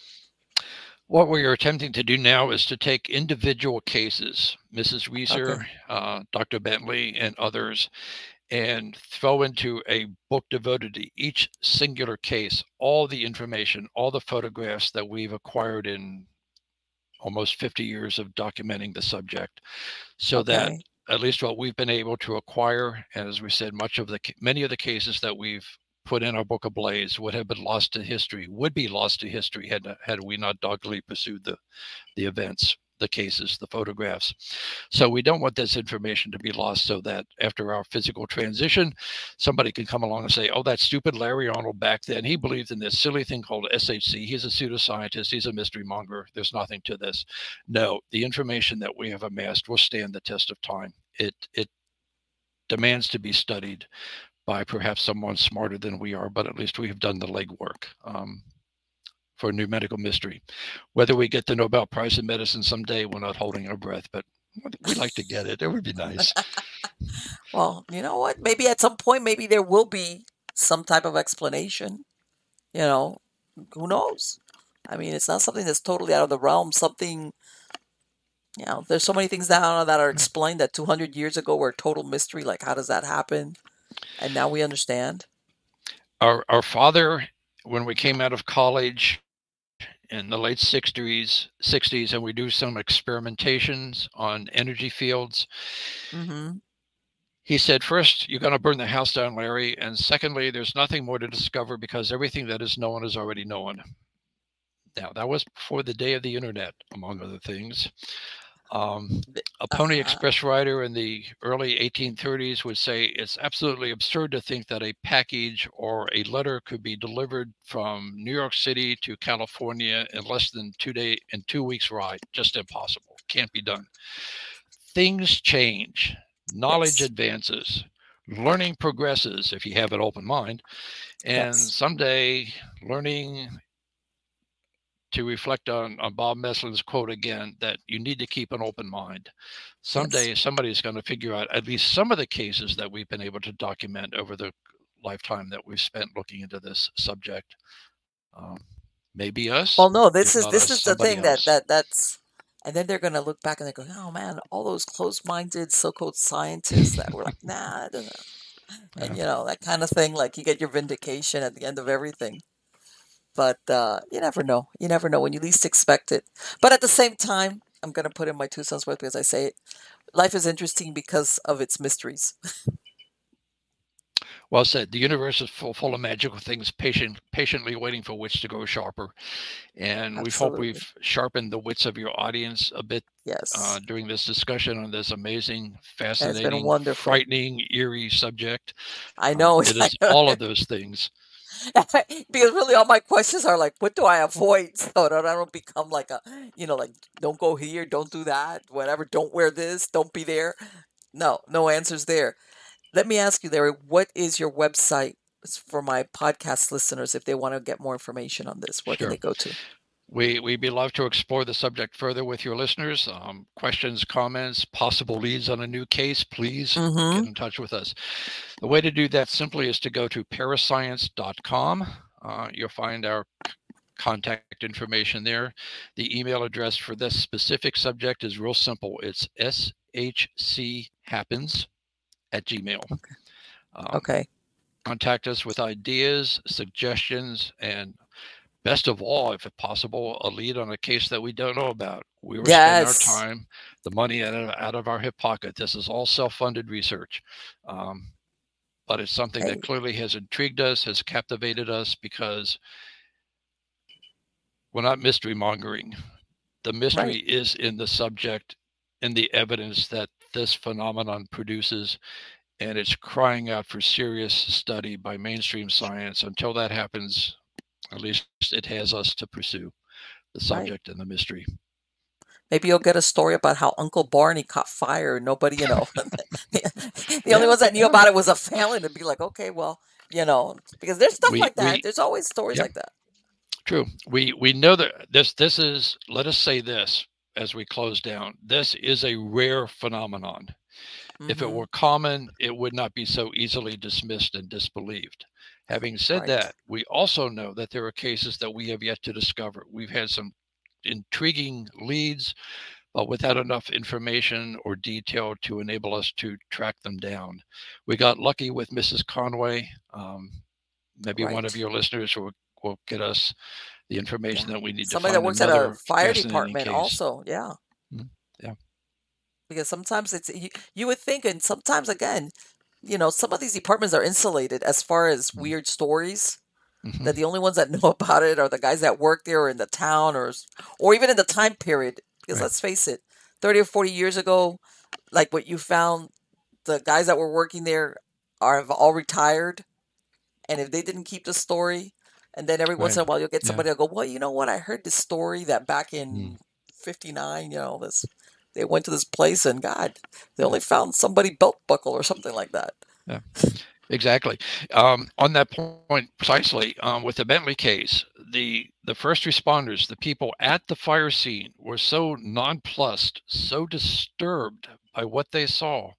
What we are attempting to do now is to take individual cases, Missus Reeser, okay. uh, Doctor Bentley, and others, and throw into a book devoted to each singular case, all the information, all the photographs that we've acquired in almost fifty years of documenting the subject, so okay. that at least what we've been able to acquire, and as we said, much of the many of the cases that we've put in our book ABLAZE would have been lost to history, would be lost to history had had we not doggedly pursued the the events, the cases, the photographs. So we don't want this information to be lost, so that after our physical transition, somebody can come along and say, oh, that stupid Larry Arnold back then, he believed in this silly thing called S H C. He's a pseudoscientist. He's a mystery monger. There's nothing to this. No, the information that we have amassed will stand the test of time. It, it demands to be studied by perhaps someone smarter than we are, but at least we have done the legwork. Um, for a new medical mystery. Whether we get the Nobel Prize in medicine someday, we're not holding our breath, but we'd like to get it. It would be nice. Well, you know what? Maybe at some point, maybe there will be some type of explanation. You know, who knows? I mean, it's not something that's totally out of the realm. Something, you know, there's so many things now that are explained that two hundred years ago were a total mystery. Like, how does that happen? And now we understand. Our, our father, when we came out of college, in the late sixties, sixties, and we do some experimentations on energy fields. Mm-hmm. He said, first, you're going to burn the house down, Larry. And secondly, there's nothing more to discover because everything that is known is already known. Now, that was before the day of the internet, among other things. Um, a Pony uh-huh. Express rider in the early eighteen thirties would say it's absolutely absurd to think that a package or a letter could be delivered from New York City to California in less than two day and two weeks ride. Just impossible. Can't be done. Things change. Knowledge yes. advances. Learning progresses if you have an open mind. And yes. someday learning, to reflect on, on Bob Meslin's quote again, that you need to keep an open mind. Someday yes. somebody's going to figure out at least some of the cases that we've been able to document over the lifetime that we've spent looking into this subject. Um, maybe us. Well, no, this is this us, is the thing that, that that's, and then they're going to look back and they're going, oh man, all those closed-minded so-called scientists that were like, nah, I don't know. And yeah. you know, that kind of thing, like you get your vindication at the end of everything. But uh, you never know. You never know when you least expect it. But at the same time, I'm going to put in my two cents worth because I say it. Life is interesting because of its mysteries. Well said. The universe is full, full of magical things, patient, patiently waiting for wits to grow sharper. And Absolutely. we hope we've sharpened the wits of your audience a bit yes. uh, during this discussion on this amazing, fascinating, frightening, eerie subject. I know. Uh, it is all of those things. Because really all my questions are like, what do I avoid so that I don't become like a, you know, like, don't go here, don't do that, whatever, don't wear this, don't be there. No, no answers there. Let me ask you, Larry, what is your website for my podcast listeners if they want to get more information on this? Where sure. can they go to? We, we'd be love to explore the subject further with your listeners. Um, questions, comments, possible leads on a new case, please mm-hmm. get in touch with us. The way to do that simply is to go to parascience dot com. Uh, you'll find our contact information there. The email address for this specific subject is real simple. It's S H C happens at gmail. Okay. Um, okay. Contact us with ideas, suggestions, and best of all, if possible, a lead on a case that we don't know about. We will yes. spend our time, the money out of, out of our hip pocket. This is all self-funded research. Um, but it's something hey. that clearly has intrigued us, has captivated us, because we're not mystery mongering. The mystery right. is in the subject, in the evidence that this phenomenon produces. And it's crying out for serious study by mainstream science. Until that happens, at least it has us to pursue the subject right. and the mystery. Maybe you'll get a story about how Uncle Barney caught fire and nobody, you know, the yeah. only ones that knew about it was a family, to be like, okay, well, you know, because there's stuff we, like that. We, there's always stories yeah. like that. True. We, we know that this, this is, let us say this as we close down, this is a rare phenomenon. Mm-hmm. If it were common, it would not be so easily dismissed and disbelieved. Having said right. that, we also know that there are cases that we have yet to discover. We've had some intriguing leads, but without enough information or detail to enable us to track them down. We got lucky with Missus Conway. Um, maybe right. one of your listeners will, will get us the information yeah. that we need Somebody to find. Somebody that works at a fire department case. also, yeah. Mm-hmm. Yeah. Because sometimes it's, you, you would think, and sometimes again, you know, some of these departments are insulated as far as weird stories. Mm-hmm. That the only ones that know about it are the guys that work there or in the town or or even in the time period. Because right. let's face it, thirty or forty years ago, like what you found, the guys that were working there are have all retired. And if they didn't keep the story, and then every right. once in a while you'll get somebody yeah. that'll go, well, you know what? I heard this story that back in mm. fifty-nine, you know, this they went to this place and God, they only found somebody belt buckle or something like that. Yeah. Exactly. Um, on that point, precisely, um, with the Bentley case, the, the first responders, the people at the fire scene, were so nonplussed, so disturbed by what they saw,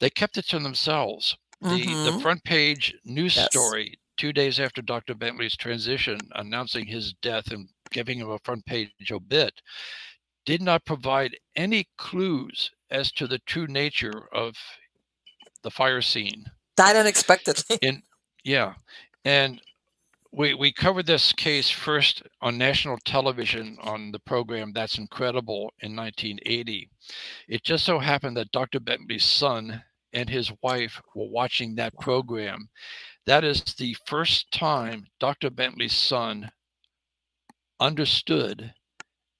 they kept it to themselves. Mm-hmm. The, the front page news yes. story two days after Doctor Bentley's transition, announcing his death and giving him a front page obit, did not provide any clues as to the true nature of the fire scene. Died unexpectedly. And yeah, and we we covered this case first on national television on the program That's Incredible in nineteen eighty. It just so happened that Doctor Bentley's son and his wife were watching that program. That is the first time Doctor Bentley's son understood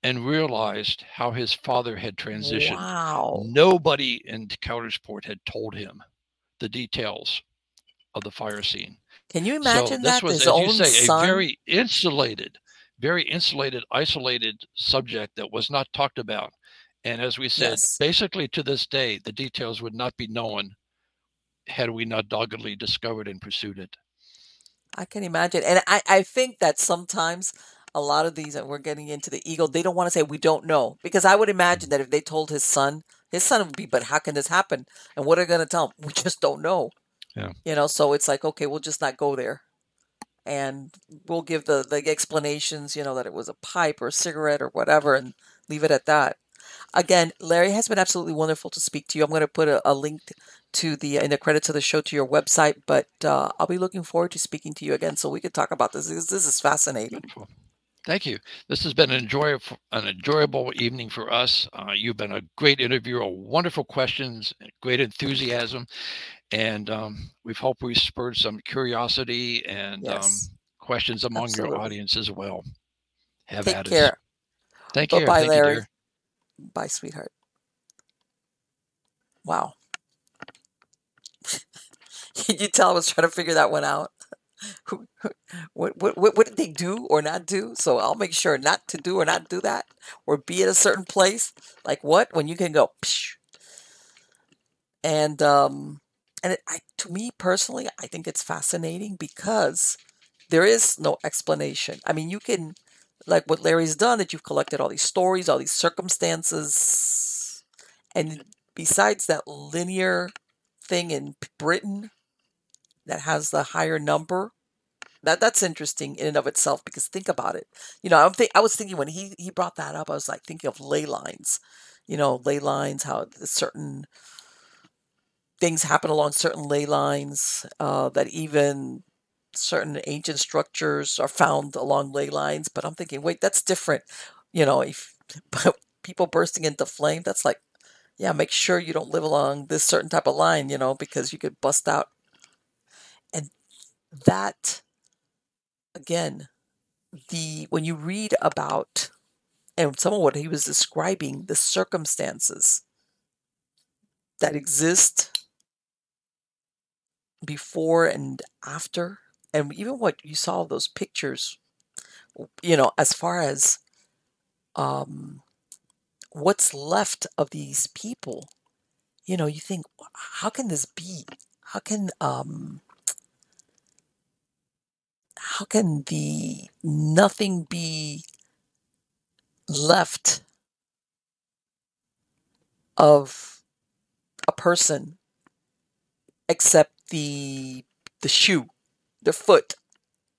and realized how his father had transitioned. Wow! Nobody in Countersport had told him the details of the fire scene. Can you imagine so that? This was, his as own you say, son? a very insulated, very insulated, isolated subject that was not talked about. And as we said, yes. basically to this day, the details would not be known had we not doggedly discovered and pursued it. I can imagine. And I, I think that sometimes a lot of these, and we're getting into the ego, they don't want to say, we don't know. Because I would imagine that if they told his son, his son would be, but how can this happen? And what are they going to tell him? We just don't know. Yeah. You know, so it's like, okay, we'll just not go there. And we'll give the, the explanations, you know, that it was a pipe or a cigarette or whatever, and leave it at that. Again, Larry, has been absolutely wonderful to speak to you. I'm going to put a, a link to the in the credits of the show to your website, but uh, I'll be looking forward to speaking to you again so we could talk about this. This, this is fascinating. Beautiful. Thank you. This has been an enjoyable, an enjoyable evening for us. Uh, you've been a great interviewer, wonderful questions, great enthusiasm, and um, we hope we spurred some curiosity and yes. um, questions among Absolutely. your audience as well. Have Take at care. Us. Take care. Bye-bye, Larry. Dear. Bye, sweetheart. Wow. Can you tell I was trying to figure that one out? What, what what did they do or not do? So I'll make sure not to do or not do that, or be at a certain place. Like what? When you can go, psh. and um, and it, I, to me personally, I think it's fascinating because there is no explanation. I mean, you can, like what Larry's done, that you've collected all these stories, all these circumstances, and besides that linear thing in Britain that has the higher number, that that's interesting in and of itself, because think about it. You know, I'm think, I was thinking when he, he brought that up, I was like thinking of ley lines, you know, ley lines, how certain things happen along certain ley lines, uh, that even certain ancient structures are found along ley lines. But I'm thinking, wait, that's different. You know, if people bursting into flame, that's like, yeah, make sure you don't live along this certain type of line, you know, because you could bust out. And that, again, the when you read about, and some of what he was describing, the circumstances that exist before and after, and even what you saw, those pictures, you know, as far as um, what's left of these people, you know, you think, how can this be? How can... Um, How can the nothing be left of a person except the the shoe, their foot,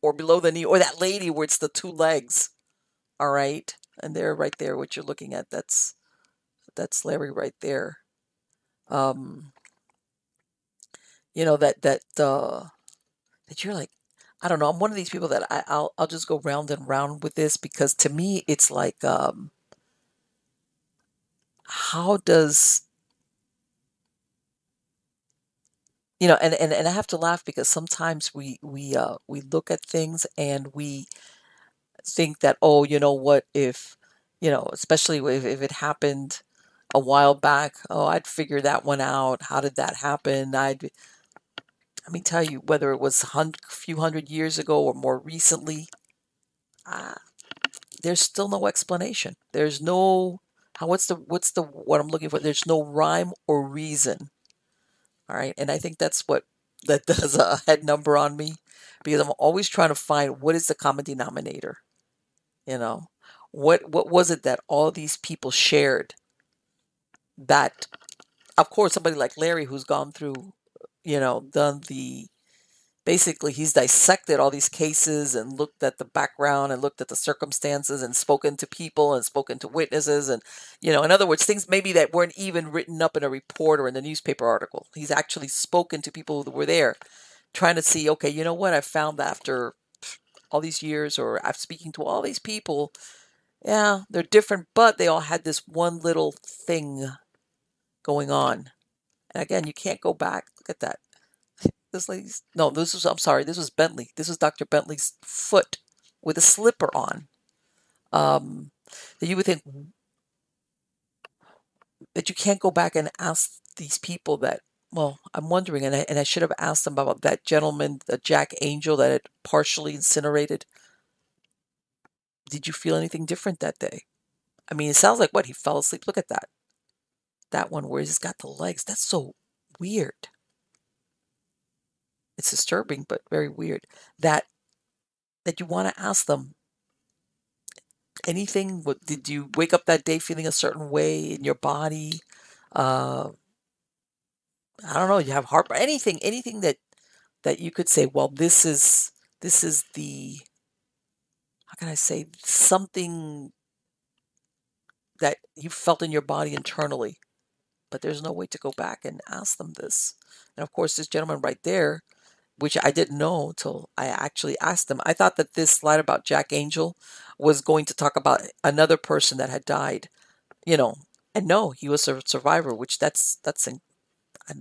or below the knee, or that lady where it's the two legs. All right, and they're right there. What you're looking at, that's that's Larry right there. Um, you know that that uh, that you're like, I don't know. I'm one of these people that I, I'll I'll just go round and round with this, because to me it's like, um, how does you know? And, and and I have to laugh, because sometimes we we uh, we look at things and we think that, oh, you know what, if, you know, especially if, if it happened a while back, oh, I'd figure that one out. How did that happen? I'd, let me tell you, whether it was a few hundred years ago or more recently, ah, there's still no explanation. There's no, how, what's the, what's the, what I'm looking for? There's no rhyme or reason. All right. And I think that's what, that does a head number on me, because I'm always trying to find what is the common denominator. You know, what, what was it that all these people shared? That, of course, somebody like Larry, who's gone through, you know, done the, basically he's dissected all these cases and looked at the background and looked at the circumstances and spoken to people and spoken to witnesses. And, you know, in other words, things maybe that weren't even written up in a report or in the newspaper article. He's actually spoken to people who were there, trying to see, okay, you know what, I found that after all these years, or I'm speaking to all these people, yeah, they're different, but they all had this one little thing going on. And again, you can't go back. Look at that. This lady's, no, this was, I'm sorry, this was Bentley. This was Doctor Bentley's foot with a slipper on. Um, that you would think that you can't go back and ask these people that, well, I'm wondering, and I, and I should have asked them about that gentleman, the Jack Angel that had partially incinerated. Did you feel anything different that day? I mean, it sounds like, what, he fell asleep. Look at that. That one where he's got the legs. That's so weird. It's disturbing, but very weird. That that you want to ask them anything. What, did you wake up that day feeling a certain way in your body? Uh, I don't know. You have heartburn. Anything, anything that that you could say, well, this is this is the, how can I say, something that you felt in your body internally, but there's no way to go back and ask them this. And of course, this gentleman right there, which I didn't know until I actually asked them. I thought that this slide about Jack Angel was going to talk about another person that had died, you know, and no, he was a survivor, which that's, that's, I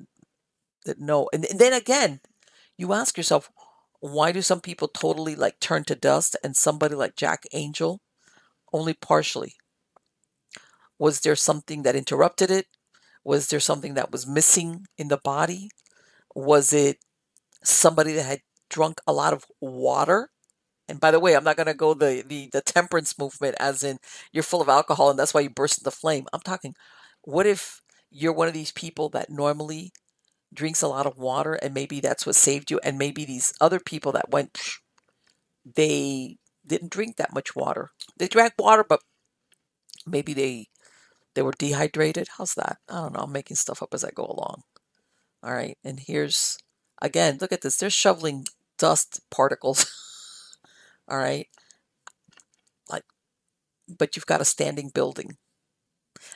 didn't know. And, and then again, you ask yourself, why do some people totally like turn to dust, and somebody like Jack Angel only partially? Was there something that interrupted it? Was there something that was missing in the body? Was it somebody that had drunk a lot of water? And by the way, I'm not going to go the, the the temperance movement as in you're full of alcohol and that's why you burst into flame. I'm talking, what if you're one of these people that normally drinks a lot of water, and maybe that's what saved you? And maybe these other people that went, they didn't drink that much water. They drank water, but maybe they they were dehydrated. How's that? I don't know. I'm making stuff up as I go along. All right. And here's, again, look at this. They're shoveling dust particles. All right. Like, but you've got a standing building.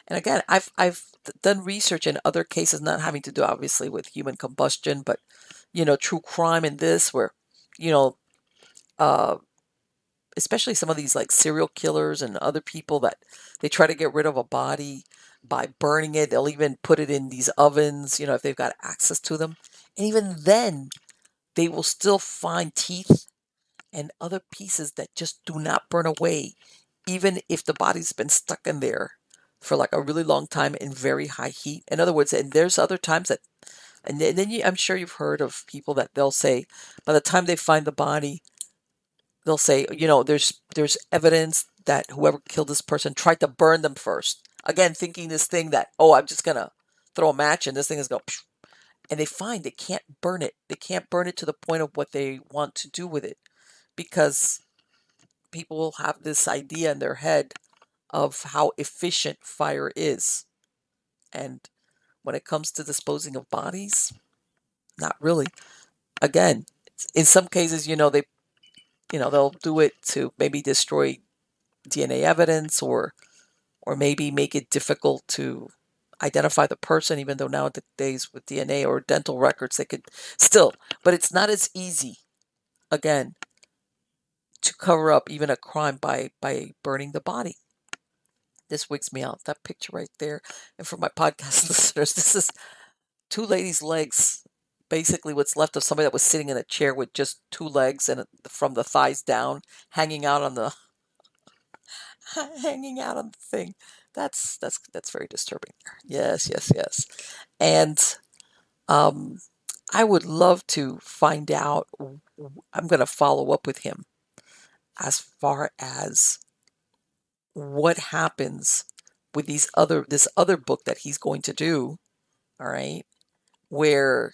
And again, I've, I've done research in other cases, not having to do obviously with human combustion, but, you know, true crime and this where, you know, uh, especially some of these like serial killers and other people that they try to get rid of a body by burning it. They'll even put it in these ovens, you know, if they've got access to them. And even then they will still find teeth and other pieces that just do not burn away, even if the body's been stuck in there for like a really long time in very high heat. In other words, and there's other times that, and then, and then you, I'm sure you've heard of people that they'll say, by the time they find the body, they'll say, you know, there's there's evidence that whoever killed this person tried to burn them first. Again, thinking this thing that, oh, I'm just going to throw a match and this thing is going, and they find they can't burn it. They can't burn it to the point of what they want to do with it, because people have this idea in their head of how efficient fire is. And when it comes to disposing of bodies? Not really. Again, in some cases, you know, they, you know, they'll do it to maybe destroy D N A evidence or, or maybe make it difficult to identify the person, even though nowadays with D N A or dental records, they could still, but it's not as easy, again, to cover up even a crime by, by burning the body. This wigs me out, that picture right there. And for my podcast listeners, this is two ladies' legs, basically what's left of somebody that was sitting in a chair with just two legs and from the thighs down, hanging out on the, hanging out on the thing. That's, that's, that's very disturbing. Yes, yes, yes. And um, I would love to find out, I'm going to follow up with him as far as what happens with these other, this other book that he's going to do, all right, where,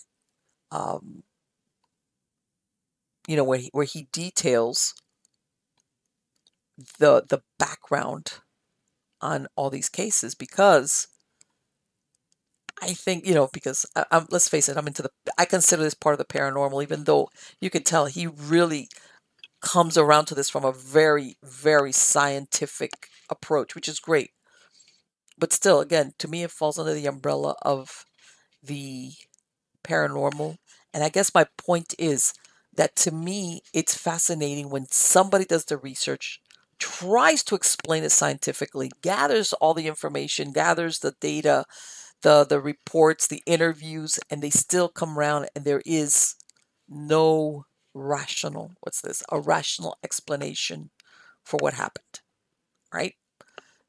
um, you know, where he, where he details the, the background on all these cases, because I think, you know, because I, I'm, let's face it, I'm into the, I consider this part of the paranormal, even though you can tell he really comes around to this from a very, very scientific approach, which is great. But still, again, to me, it falls under the umbrella of the paranormal. And I guess my point is that to me, it's fascinating when somebody does the research, tries to explain it scientifically, gathers all the information, gathers the data, the, the reports, the interviews, and they still come around and there is no rational, what's this? A rational explanation for what happened, right?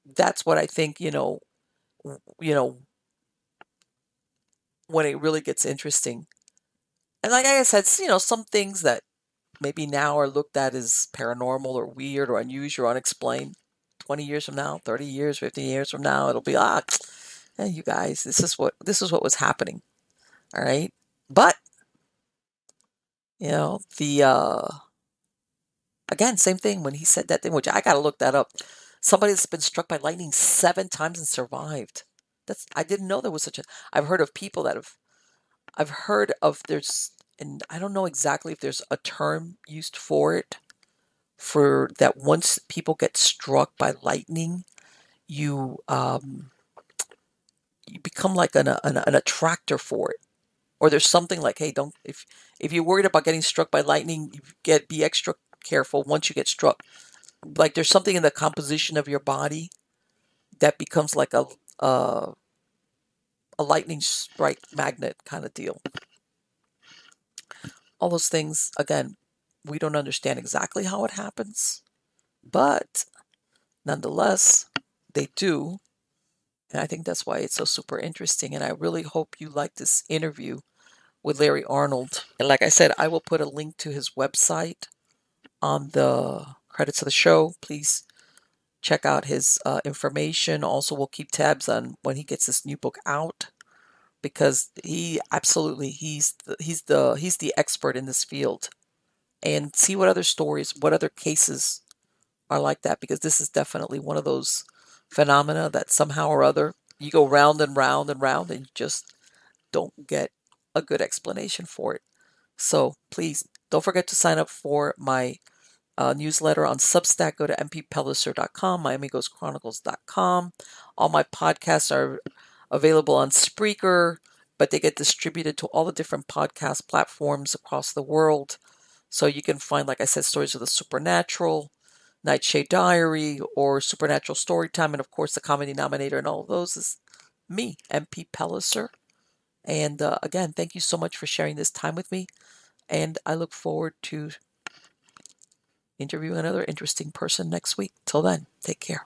That's what I think, you know, you know, when it really gets interesting. And like I said, you know, some things that maybe now are looked at as paranormal or weird or unusual or unexplained, twenty years from now, thirty years, fifty years from now, it'll be, ah, hey, you guys, this is what, this is what was happening. All right. But you know, the, uh, again, same thing when he said that thing, which I got to look that up. Somebody that's been struck by lightning seven times and survived. That's, I didn't know there was such a, I've heard of people that have, I've heard of there's, and I don't know exactly if there's a term used for it, for that once people get struck by lightning, you, um, you become like an, an, an attractor for it. Or there's something like, hey, don't, if if you're worried about getting struck by lightning, you get be extra careful once you get struck. Like there's something in the composition of your body that becomes like a uh, a lightning strike magnet kind of deal. All those things, again, we don't understand exactly how it happens, but nonetheless, they do. And I think that's why it's so super interesting. And I really hope you like this interview with Larry Arnold. And like I said, I will put a link to his website on the credits of the show. Please check out his uh, information. Also, we'll keep tabs on when he gets this new book out, because he absolutely, he's the, he's the, he's the expert in this field, and see what other stories, what other cases are like that, because this is definitely one of those phenomena that somehow or other you go round and round and round and you just don't get a good explanation for it. So please don't forget to sign up for my uh, newsletter on Substack. Go to m p pelliser dot com, miami ghost chronicles dot com. All my podcasts are available on Spreaker, but they get distributed to all the different podcast platforms across the world. So you can find, like I said, Stories of the Supernatural, Nightshade Diary, or Supernatural Storytime. And of course, the common denominator in all of those is me, M P Pelliser. And uh, again, thank you so much for sharing this time with me. And I look forward to interviewing another interesting person next week. Till then, take care.